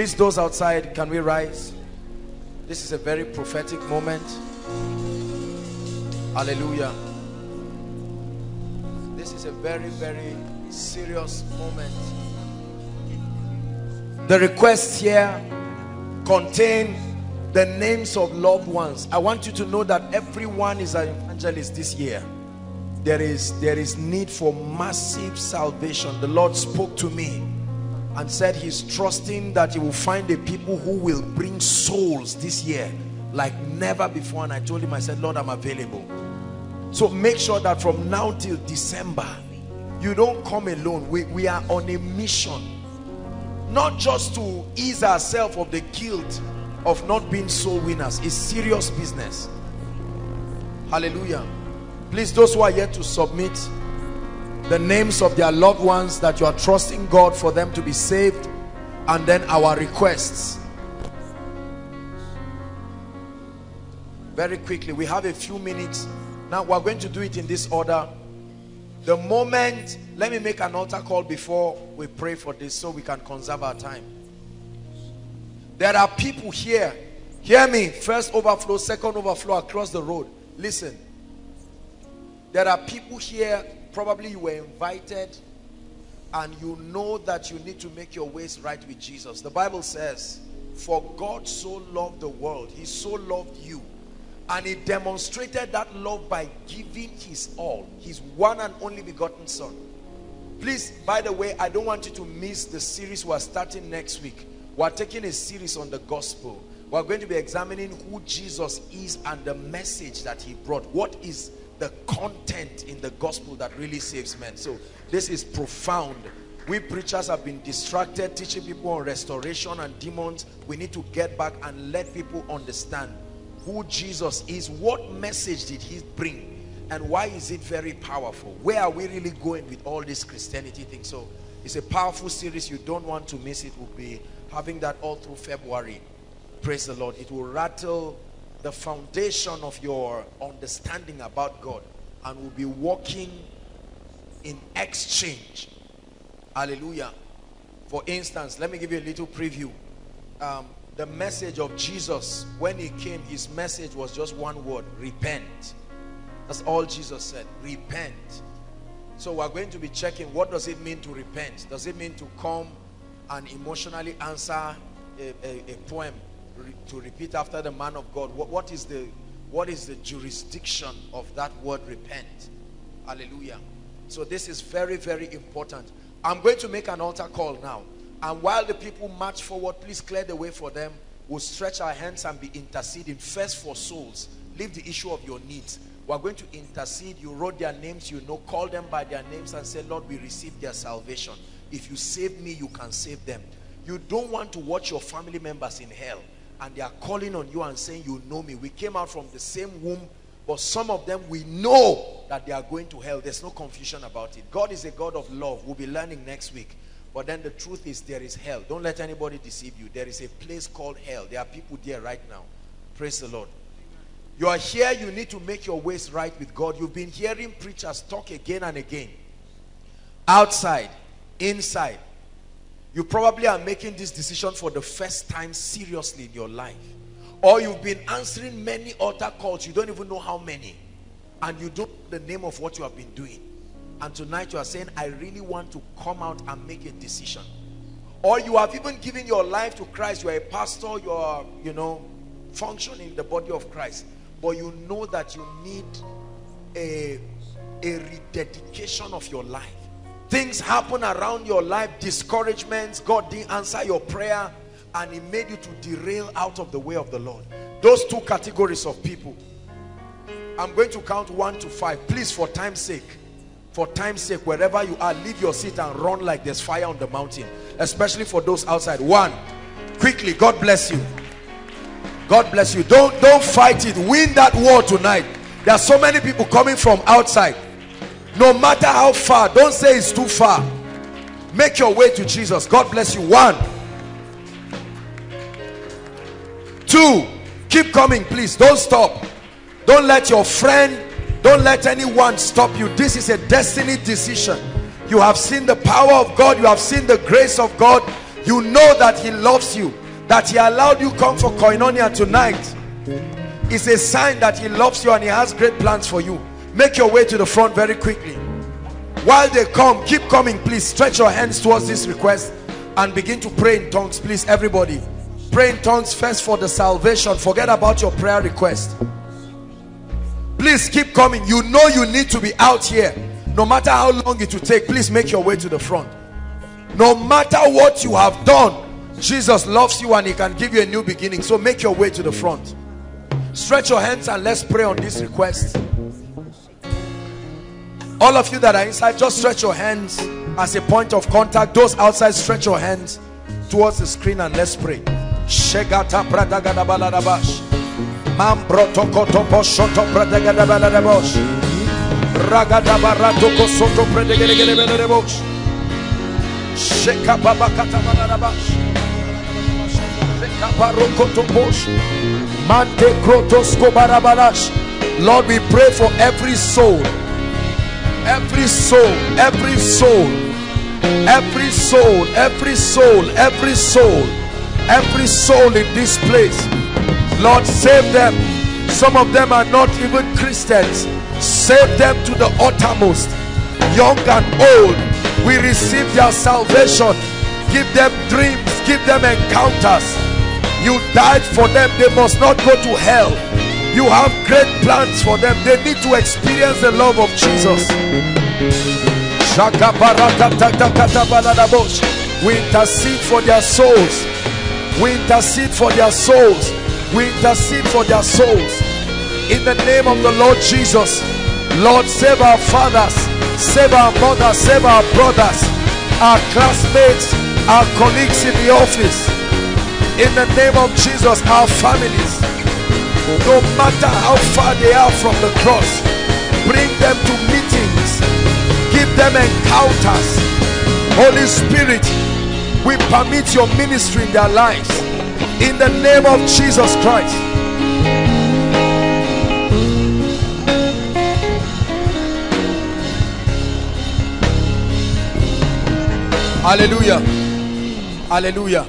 Please, those outside, can we rise? This is a very prophetic moment. Hallelujah. This is a very, very serious moment. The requests here contain the names of loved ones. I want you to know that everyone is an evangelist this year. There is need for massive salvation. The Lord spoke to me and said he's trusting that he will find a people who will bring souls this year like never before. And I told him, I said, Lord, I'm available. So make sure that from now till December, you don't come alone. We are on a mission, not just to ease ourselves of the guilt of not being soul winners. It's serious business. Hallelujah. Please, those who are yet to submit the names of their loved ones that you are trusting God for them to be saved, and then our requests. Very quickly, we have a few minutes. Now we're going to do it in this order. The moment, let me make an altar call before we pray for this so we can conserve our time. There are people here Hear me. First overflow, second overflow across the road. Listen. There are people here, probably you were invited and you know that you need to make your ways right with Jesus. The Bible says, for God so loved the world, he so loved you. And he demonstrated that love by giving his all, his one and only begotten son. Please, by the way, I don't want you to miss the series we're starting next week. We're taking a series on the gospel. We're going to be examining who Jesus is and the message that he brought. What is the content in the gospel that really saves men? So this is profound. We preachers have been distracted teaching people on restoration and demons. We need to get back and let people understand who Jesus is. What message did he bring? And why is it very powerful? Where are we really going with all this Christianity thing? So it's a powerful series. You don't want to miss it. We'll be having that all through February. Praise the Lord. It will rattle the foundation of your understanding about God, and we'll be walking in exchange. Hallelujah. For instance, let me give you a little preview. The message of Jesus, when he came, his message was just one word: repent. That's all Jesus said. Repent. So we're going to be checking, what does it mean to repent? Does it mean to come and emotionally answer a poem to repeat after the man of God? What is the jurisdiction of that word repent? Hallelujah. So this is very, very important. I'm going to make an altar call now, and while the people march forward, please clear the way for them. We'll stretch our hands and be interceding first for souls. Leave the issue of your needs. We're going to intercede. You wrote their names, you know. Call them by their names and say, Lord, we receive their salvation. If you save me, you can save them. You don't want to watch your family members in hell, and they are calling on you and saying, you know me, we came out from the same womb, but some of them, we know that they are going to hell. There's no confusion about it. God is a God of love. We'll be learning next week. But then the truth is, there is hell. Don't let anybody deceive you. There is a place called hell. There are people there right now. Praise the Lord. You are here. You need to make your ways right with God. You've been hearing preachers talk again and again. Outside, inside. You probably are making this decision for the first time seriously in your life. Or you've been answering many altar calls. You don't even know how many. And you don't know the name of what you have been doing. And tonight you are saying, I really want to come out and make a decision. Or you have even given your life to Christ. You are a pastor. You are, you know, functioning in the body of Christ. But you know that you need a rededication of your life. Things happen around your life, discouragements, God didn't answer your prayer, and he made you to derail out of the way of the Lord. Those two categories of people, I'm going to count 1 to 5. Please, for time's sake, wherever you are, leave your seat and run like there's fire on the mountain, especially for those outside. 1, quickly. God bless you. God bless you. Don't fight it. Win that war tonight. There are so many people coming from outside. No matter how far, don't say it's too far. Make your way to Jesus. God bless you. 1, 2, keep coming, please. Don't stop. Don't let your friend, don't let anyone stop you. This is a destiny decision. You have seen the power of God. You have seen the grace of God. You know that he loves you, that he allowed you come for Koinonia tonight. It's a sign that he loves you and he has great plans for you. Make your way to the front very quickly. While they come, keep coming, please. Stretch your hands towards this request and begin to pray in tongues, please. Everybody, pray in tongues first for the salvation. Forget about your prayer request. Please keep coming. You know you need to be out here. No matter how long it will take, please make your way to the front. No matter what you have done, Jesus loves you and he can give you a new beginning. So make your way to the front. Stretch your hands and let's pray on this request. All of you that are inside, just stretch your hands as a point of contact. Those outside, stretch your hands towards the screen and let's pray. Lord, we pray for every soul. Every soul, every soul, every soul, every soul, every soul, every soul in this place. Lord, save them. Some of them are not even Christians. Save them to the uttermost. Young and old, we receive their salvation. Give them dreams, give them encounters. You died for them, they must not go to hell. You have great plans for them. They need to experience the love of Jesus. We intercede for their souls. We intercede for their souls. We intercede for their souls. In the name of the Lord Jesus, Lord, save our fathers, save our mothers, save our brothers, our classmates, our colleagues in the office. In the name of Jesus, our families, no matter how far they are from the cross, bring them to meetings, give them encounters. Holy Spirit, we permit your ministry in their lives. In the name of Jesus Christ. Hallelujah. Hallelujah.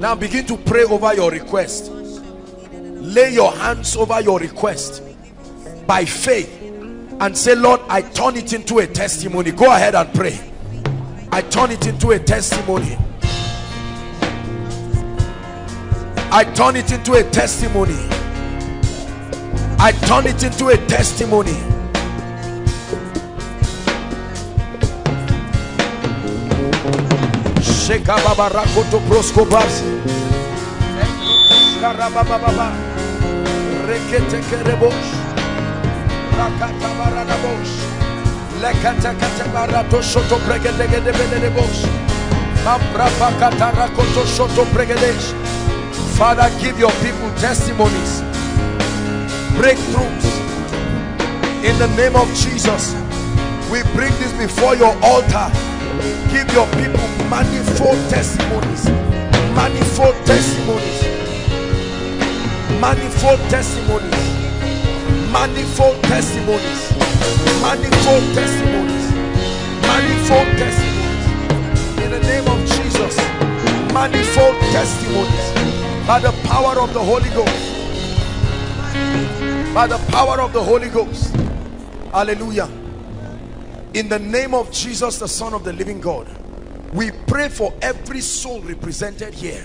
Now begin to pray over your request. Lay your hands over your request by faith and say, Lord, I turn it into a testimony. Go ahead and pray. I turn it into a testimony. I turn it into a testimony. I turn it into a testimony. Father, give your people testimonies, breakthroughs. In the name of Jesus, we bring this before your altar. Give your people manifold testimonies, manifold testimonies, manifold testimonies, manifold testimonies, manifold testimonies, manifold testimonies. In the name of Jesus, manifold testimonies. By the power of the Holy Ghost. By the power of the Holy Ghost. Hallelujah. In the name of Jesus, the Son of the living God, we pray for every soul represented here.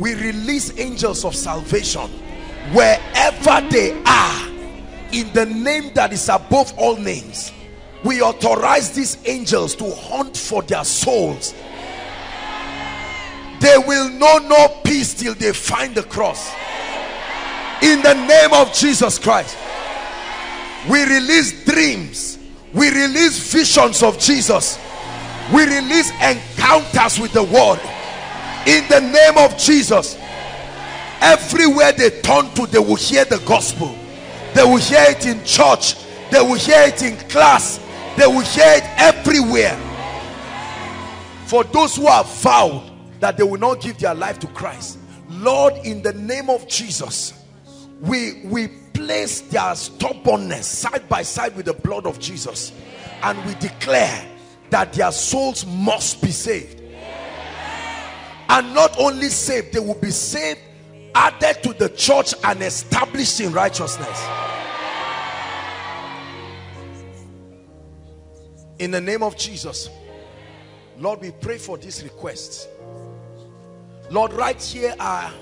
We release angels of salvation wherever they are. In the name that is above all names, we authorize these angels to hunt for their souls. They will know no peace till they find the cross. In the name of Jesus Christ, we release dreams. We release visions of Jesus. We release encounters with the word. In the name of Jesus, everywhere they turn to, they will hear the gospel. They will hear it in church. They will hear it in class. They will hear it everywhere. For those who are vowed that they will not give their life to Christ, Lord, in the name of Jesus, we place their stubbornness side by side with the blood of Jesus, and we declare that their souls must be saved. And not only saved, they will be saved, added to the church, and established in righteousness. In the name of Jesus, Lord, we pray for these requests. Lord, right here are,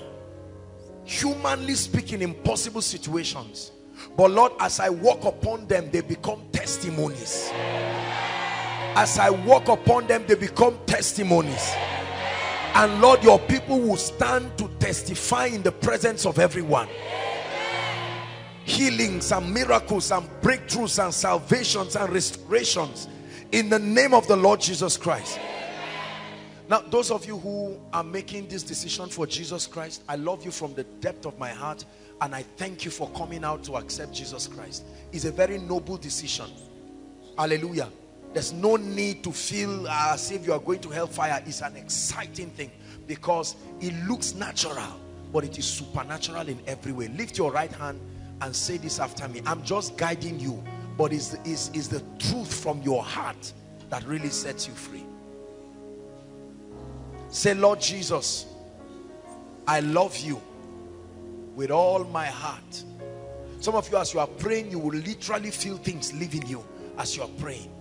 humanly speaking, impossible situations. But Lord, as I walk upon them, they become testimonies. As I walk upon them, they become testimonies. And Lord, your people will stand to testify in the presence of everyone. Healings and miracles and breakthroughs and salvations and restorations. In the name of the Lord Jesus Christ. Now, those of you who are making this decision for Jesus Christ, I love you from the depth of my heart, and I thank you for coming out to accept Jesus Christ. It's a very noble decision. Hallelujah. There's no need to feel as if you are going to hellfire. It's an exciting thing because it looks natural, but it is supernatural in every way. Lift your right hand and say this after me. I'm just guiding you, but it's the truth from your heart that really sets you free. Say, Lord Jesus, I love you with all my heart. Some of you, as you are praying, you will literally feel things leaving you as you are praying.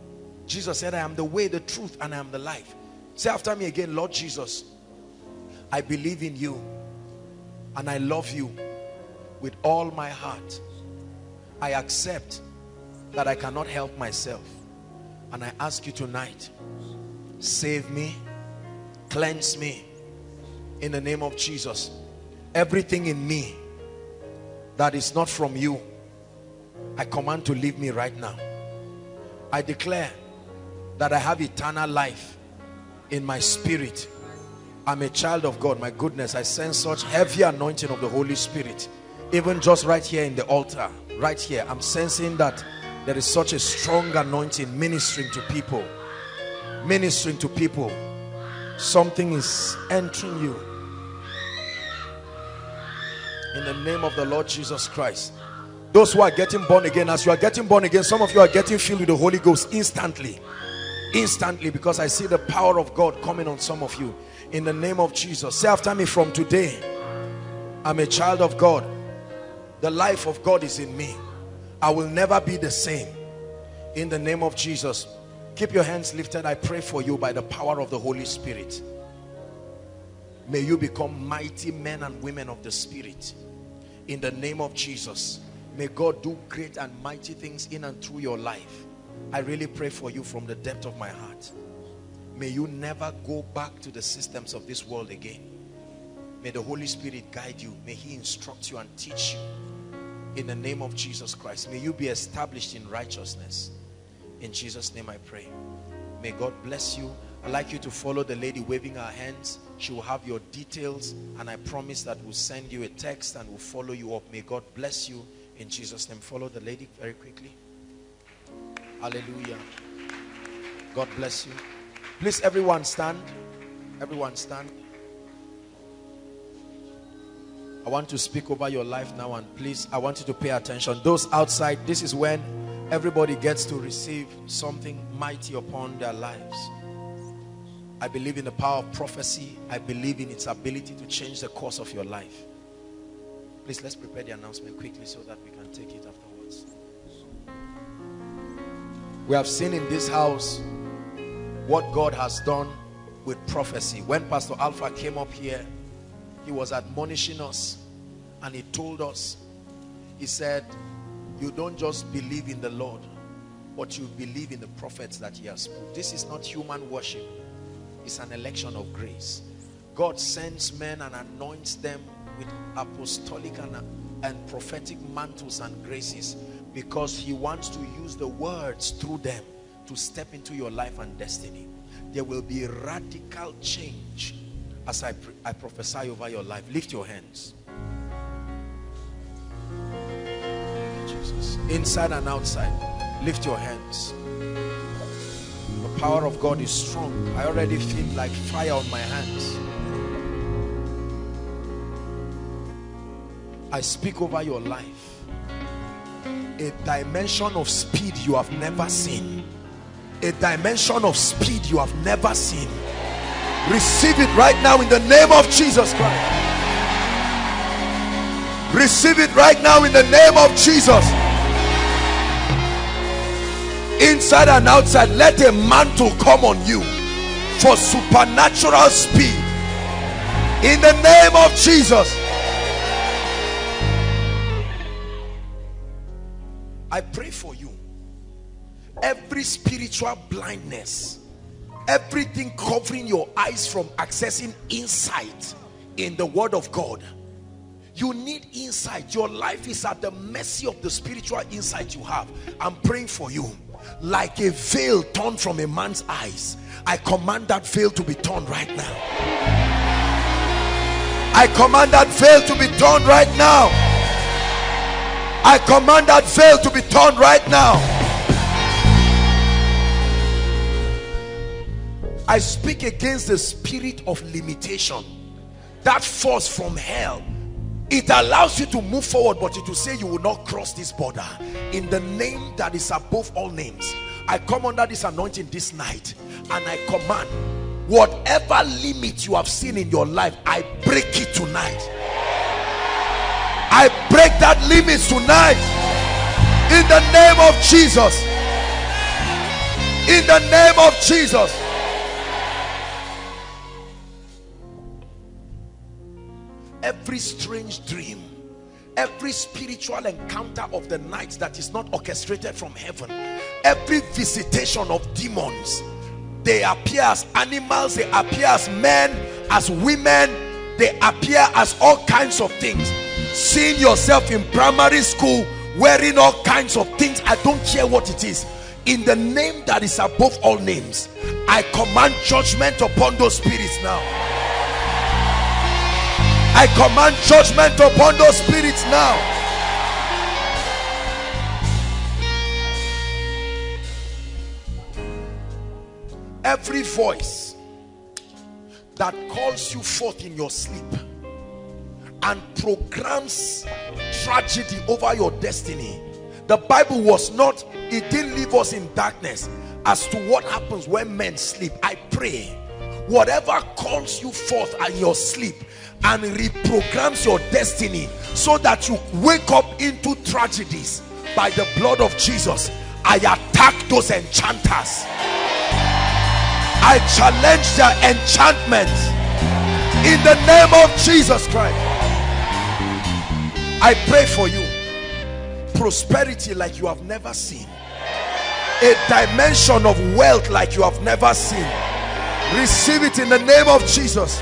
Jesus said, I am the way, the truth, and I am the life. Say after me again, Lord Jesus, I believe in you and I love you with all my heart. I accept that I cannot help myself, and I ask you tonight, save me, cleanse me in the name of Jesus. Everything in me that is not from you, I command to leave me right now. I declare that I have eternal life in my spirit. I'm a child of God. My goodness, I sense such heavy anointing of the Holy Spirit. Even just right here in the altar, right here, I'm sensing that there is such a strong anointing ministering to people. Ministering to people. Something is entering you. In the name of the Lord Jesus Christ. Those who are getting born again, as you are getting born again, some of you are getting filled with the Holy Ghost instantly. Instantly, because I see the power of God coming on some of you. In the name of Jesus. Say after me, from today, I'm a child of God. The life of God is in me. I will never be the same. In the name of Jesus. Keep your hands lifted. I pray for you by the power of the Holy Spirit. May you become mighty men and women of the Spirit. In the name of Jesus. May God do great and mighty things in and through your life. I really pray for you from the depth of my heart. May you never go back to the systems of this world again. May the Holy Spirit guide you. May He instruct you and teach you. In the name of Jesus Christ. May you be established in righteousness. In Jesus' name I pray. May God bless you. I'd like you to follow the lady waving her hands. She will have your details, and I promise that we'll send you a text and we'll follow you up. May God bless you. In Jesus' name, follow the lady very quickly. Hallelujah. God bless you. Please, everyone stand. Everyone stand. I want to speak over your life now, and please, I want you to pay attention. Those outside, this is when everybody gets to receive something mighty upon their lives. I believe in the power of prophecy. I believe in its ability to change the course of your life. Please, let's prepare the announcement quickly so that we can take it afterwards. We have seen in this house what God has done with prophecy. When Pastor Alpha came up here, he was admonishing us, and he told us, he said, you don't just believe in the Lord, but you believe in the prophets that He has put. This is not human worship. It's an election of grace. God sends men and anoints them with apostolic and prophetic mantles and graces, because He wants to use the words through them to step into your life and destiny. There will be radical change as I prophesy over your life. Lift your hands. Jesus. Inside and outside, lift your hands. The power of God is strong. I already feel like fire on my hands. I speak over your life. A dimension of speed you have never seen. A dimension of speed you have never seen. Receive it right now in the name of Jesus Christ. Receive it right now in the name of Jesus. Inside and outside, let a mantle come on you for supernatural speed. In the name of Jesus. I pray for you. Every spiritual blindness, everything covering your eyes from accessing insight in the Word of God. You need insight. Your life is at the mercy of the spiritual insight you have. I'm praying for you. Like a veil torn from a man's eyes, I command that veil to be torn right now. I command that veil to be torn right now. I command that veil to be torn right now. I speak against the spirit of limitation. That force from hell. It allows you to move forward, but it will say you will not cross this border. In the name that is above all names, I come under this anointing this night, and I command whatever limit you have seen in your life, I break it tonight. I break that limit tonight in the name of Jesus. In the name of Jesus. Every strange dream, every spiritual encounter of the night that is not orchestrated from heaven, every visitation of demons, they appear as animals, they appear as men, as women, they appear as all kinds of things. Seeing yourself in primary school wearing all kinds of things, I don't care what it is. In the name that is above all names, I command judgment upon those spirits now. I command judgment upon those spirits now. Every voice that calls you forth in your sleep and programs tragedy over your destiny. The Bible was not, it didn't leave us in darkness as to what happens when men sleep. I pray, whatever calls you forth in your sleep and reprograms your destiny so that you wake up into tragedies, by the blood of Jesus, I attack those enchanters. I challenge their enchantment in the name of Jesus Christ. I pray for you prosperity like you have never seen, a dimension of wealth like you have never seen. Receive it in the name of Jesus.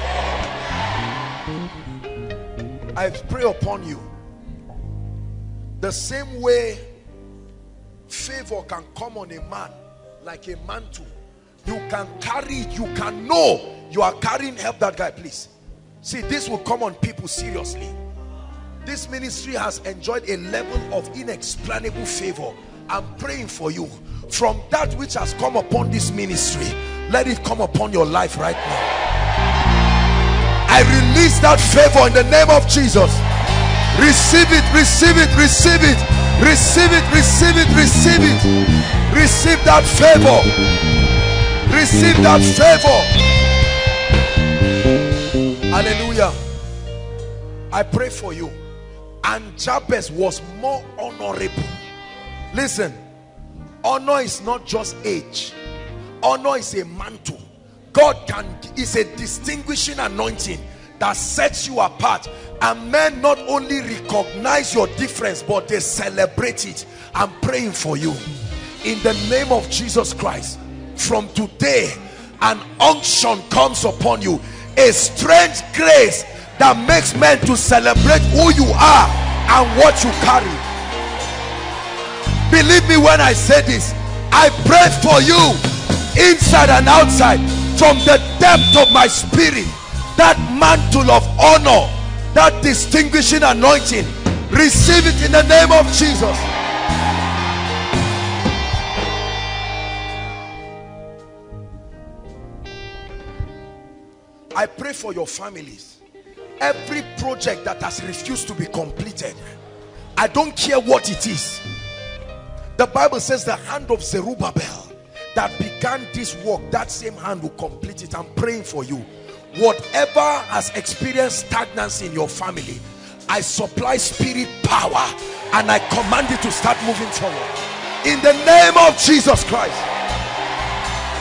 I pray upon you the same way favor can come on a man like a mantle. You can carry it. You can know you are carrying. Help that guy, please. See, this will come on people seriously. This ministry has enjoyed a level of inexplainable favor. I'm praying for you. From that which has come upon this ministry, let it come upon your life right now. I release that favor in the name of Jesus. Receive it, receive it, receive it, receive it, receive it, receive it. Receive that favor. Receive that favor. Hallelujah. I pray for you. And Jabez was more honorable. Listen, honor is not just age. Honor is a mantle. God can, is a distinguishing anointing that sets you apart. And men not only recognize your difference, but they celebrate it. I'm praying for you in the name of Jesus Christ. From today, an unction comes upon you, a strange grace that makes men to celebrate who you are and what you carry. Believe me when I say this. I pray for you inside and outside, from the depth of my spirit, that mantle of honor, that distinguishing anointing. Receive it in the name of Jesus. I pray for your families. Every project that has refused to be completed, I don't care what it is. The Bible says the hand of Zerubbabel that began this work, that same hand will complete it. I'm praying for you. Whatever has experienced stagnancy in your family, I supply spirit power and I command it to start moving forward. In the name of Jesus Christ,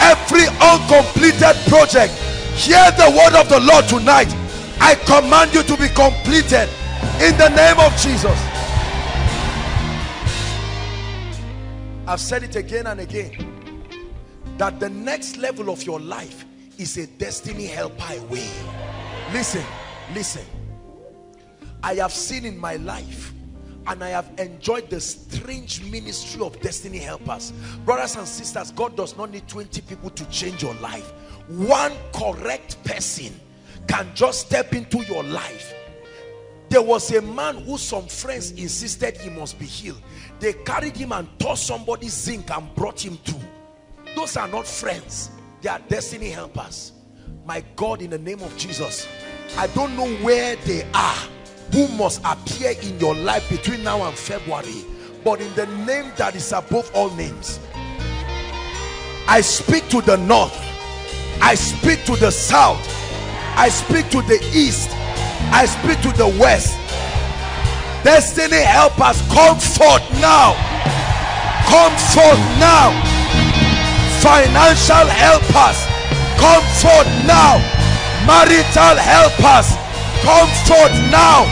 every uncompleted project, hear the word of the Lord tonight. I command you to be completed in the name of Jesus. I've said it again and again, that the next level of your life is a destiny helper away. Listen, listen. I have seen in my life and I have enjoyed the strange ministry of destiny helpers. Brothers and sisters, God does not need 20 people to change your life. One correct person can just step into your life. There was a man who some friends insisted he must be healed. They carried him and tore somebody's zinc and brought him through. Those are not friends. They are destiny helpers. My God, in the name of Jesus, I don't know where they are, who must appear in your life between now and February. But in the name that is above all names, I speak to the north. I speak to the south. I speak to the east. I speak to the west. Destiny help us. Come forth now. Come forth now. Financial help us. Come forth now. Marital help us. Come forth now.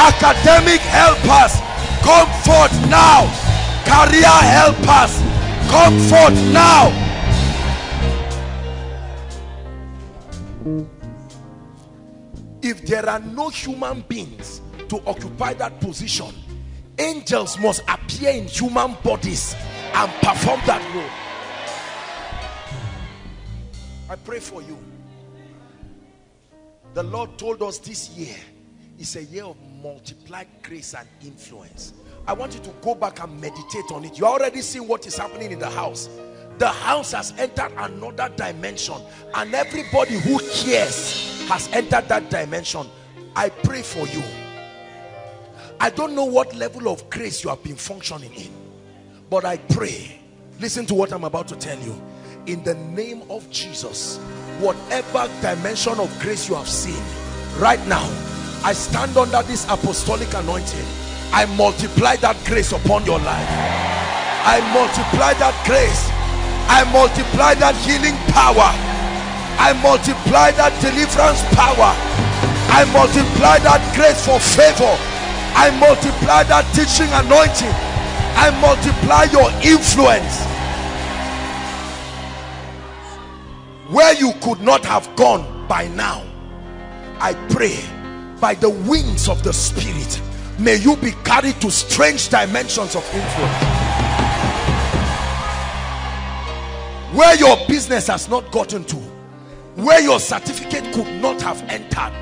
Academic help us. Come forth now. Career help us. Come forth now. If there are no human beings to occupy that position, angels must appear in human bodies and perform that role. I pray for you. The Lord told us this year is a year of multiplied grace and influence. I want you to go back and meditate on it. You're already seeing what is happening in the house. The house has entered another dimension, and everybody who cares has entered that dimension. I pray for you. I don't know what level of grace you have been functioning in, but I pray, listen to what I'm about to tell you. In the name of Jesus, whatever dimension of grace you have seen, right now, I stand under this apostolic anointing. I multiply that grace upon your life. I multiply that grace. I multiply that healing power. I multiply that deliverance power. I multiply that grace for favor. I multiply that teaching anointing. I multiply your influence. Where you could not have gone by now, I pray by the wings of the Spirit, may you be carried to strange dimensions of influence. Where your business has not gotten to, where your certificate could not have entered,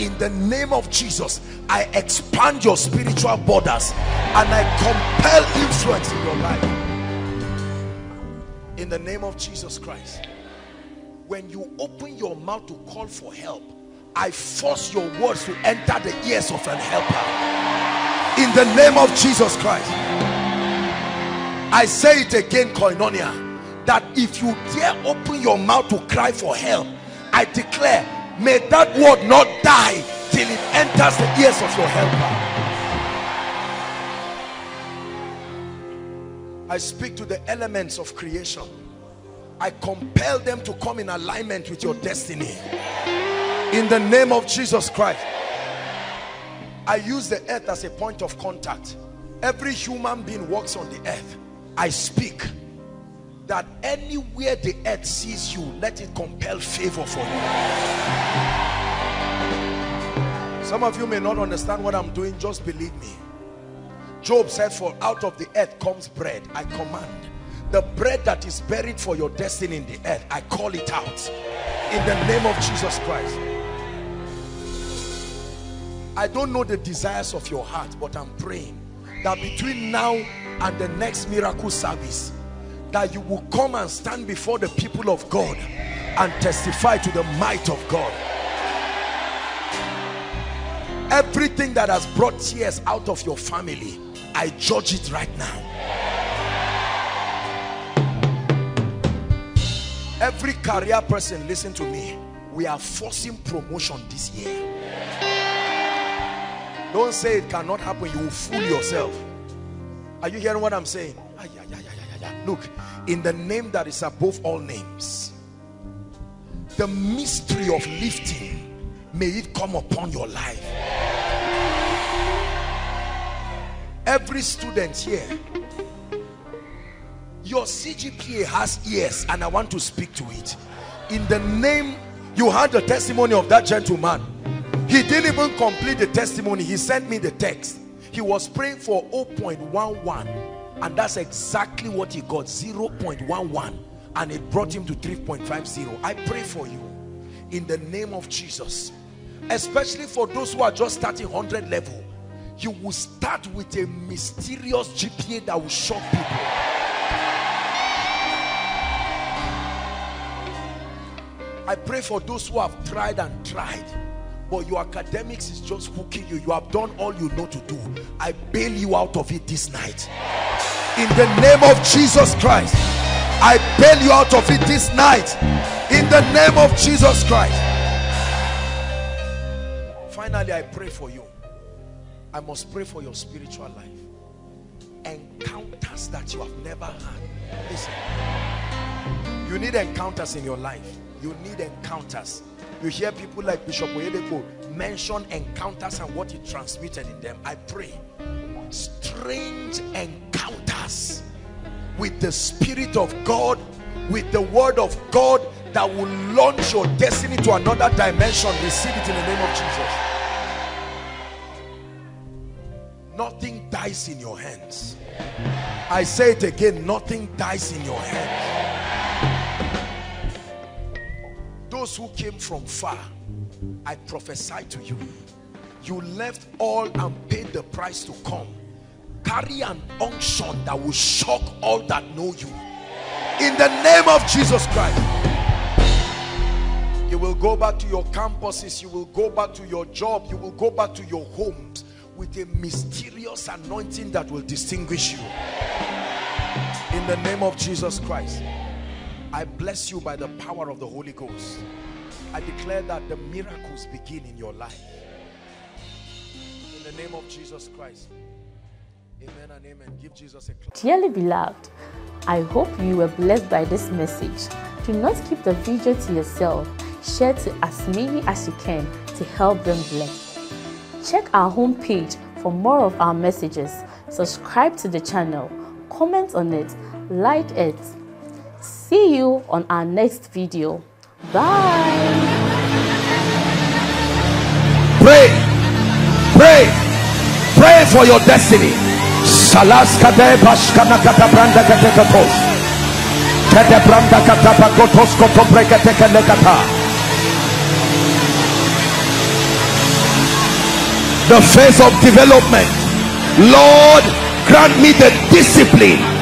in the name of Jesus, I expand your spiritual borders and I compel influence in your life. In the name of Jesus Christ. When you open your mouth to call for help, I force your words to enter the ears of an helper. In the name of Jesus Christ. I say it again, Koinonia, that if you dare open your mouth to cry for help, I declare, may that word not die till it enters the ears of your helper. I speak to the elements of creation. I compel them to come in alignment with your destiny. In the name of Jesus Christ. I use the earth as a point of contact. Every human being walks on the earth. I speak that anywhere the earth sees you, let it compel favor for you. Some of you may not understand what I'm doing, just believe me. Job said, for out of the earth comes bread. I command the bread that is buried for your destiny in the earth, I call it out. In the name of Jesus Christ. I don't know the desires of your heart, but I'm praying that between now and the next miracle service, that you will come and stand before the people of God and testify to the might of God. Everything that has brought tears out of your family, I judge it right now. Every career person, listen to me. We are forcing promotion this year. Don't say it cannot happen. You will fool yourself. Are you hearing what I'm saying? Look, in the name that is above all names, the mystery of lifting, may it come upon your life. Every student here, your CGPA has ears, and I want to speak to it. In the name, you heard the testimony of that gentleman. He didn't even complete the testimony. He sent me the text. He was praying for 0.11. And that's exactly what he got, 0.11, and it brought him to 3.50. I pray for you in the name of Jesus, especially for those who are just starting 100 level. You will start with a mysterious GPA that will shock people. I pray for those who have tried and tried, but your academics is just hooking you. You have done all you know to do. I bail you out of it this night. In the name of Jesus Christ, I bail you out of it this night. In the name of Jesus Christ. Finally, I pray for you. I must pray for your spiritual life. Encounters that you have never had. Listen, you need encounters in your life. You need encounters. You hear people like Bishop Oyedepo mention encounters and what it transmitted in them. I pray strange encounters with the Spirit of God, with the Word of God, that will launch your destiny to another dimension. Receive it in the name of Jesus. Nothing dies in your hands. I say it again, nothing dies in your hands. Those who came from far, I prophesy to you, you left all and paid the price to come. Carry an unction that will shock all that know you. In the name of Jesus Christ. You will go back to your campuses. You will go back to your job. You will go back to your homes with a mysterious anointing that will distinguish you. In the name of Jesus Christ. I bless you by the power of the Holy Ghost. I declare that the miracles begin in your life. In the name of Jesus Christ. Amen and amen. Give Jesus a clap. Dearly beloved, I hope you were blessed by this message. Do not keep the video to yourself. Share to as many as you can to help them bless. Check our homepage for more of our messages. Subscribe to the channel. Comment on it. Like it. See you on our next video. Bye. Pray. Pray. Pray for your destiny. Salaskade Bashkana Katabranda Katekatos Katabranda Katapakotos Kotobrekateka Lekata. The phase of development. Lord, grant me the discipline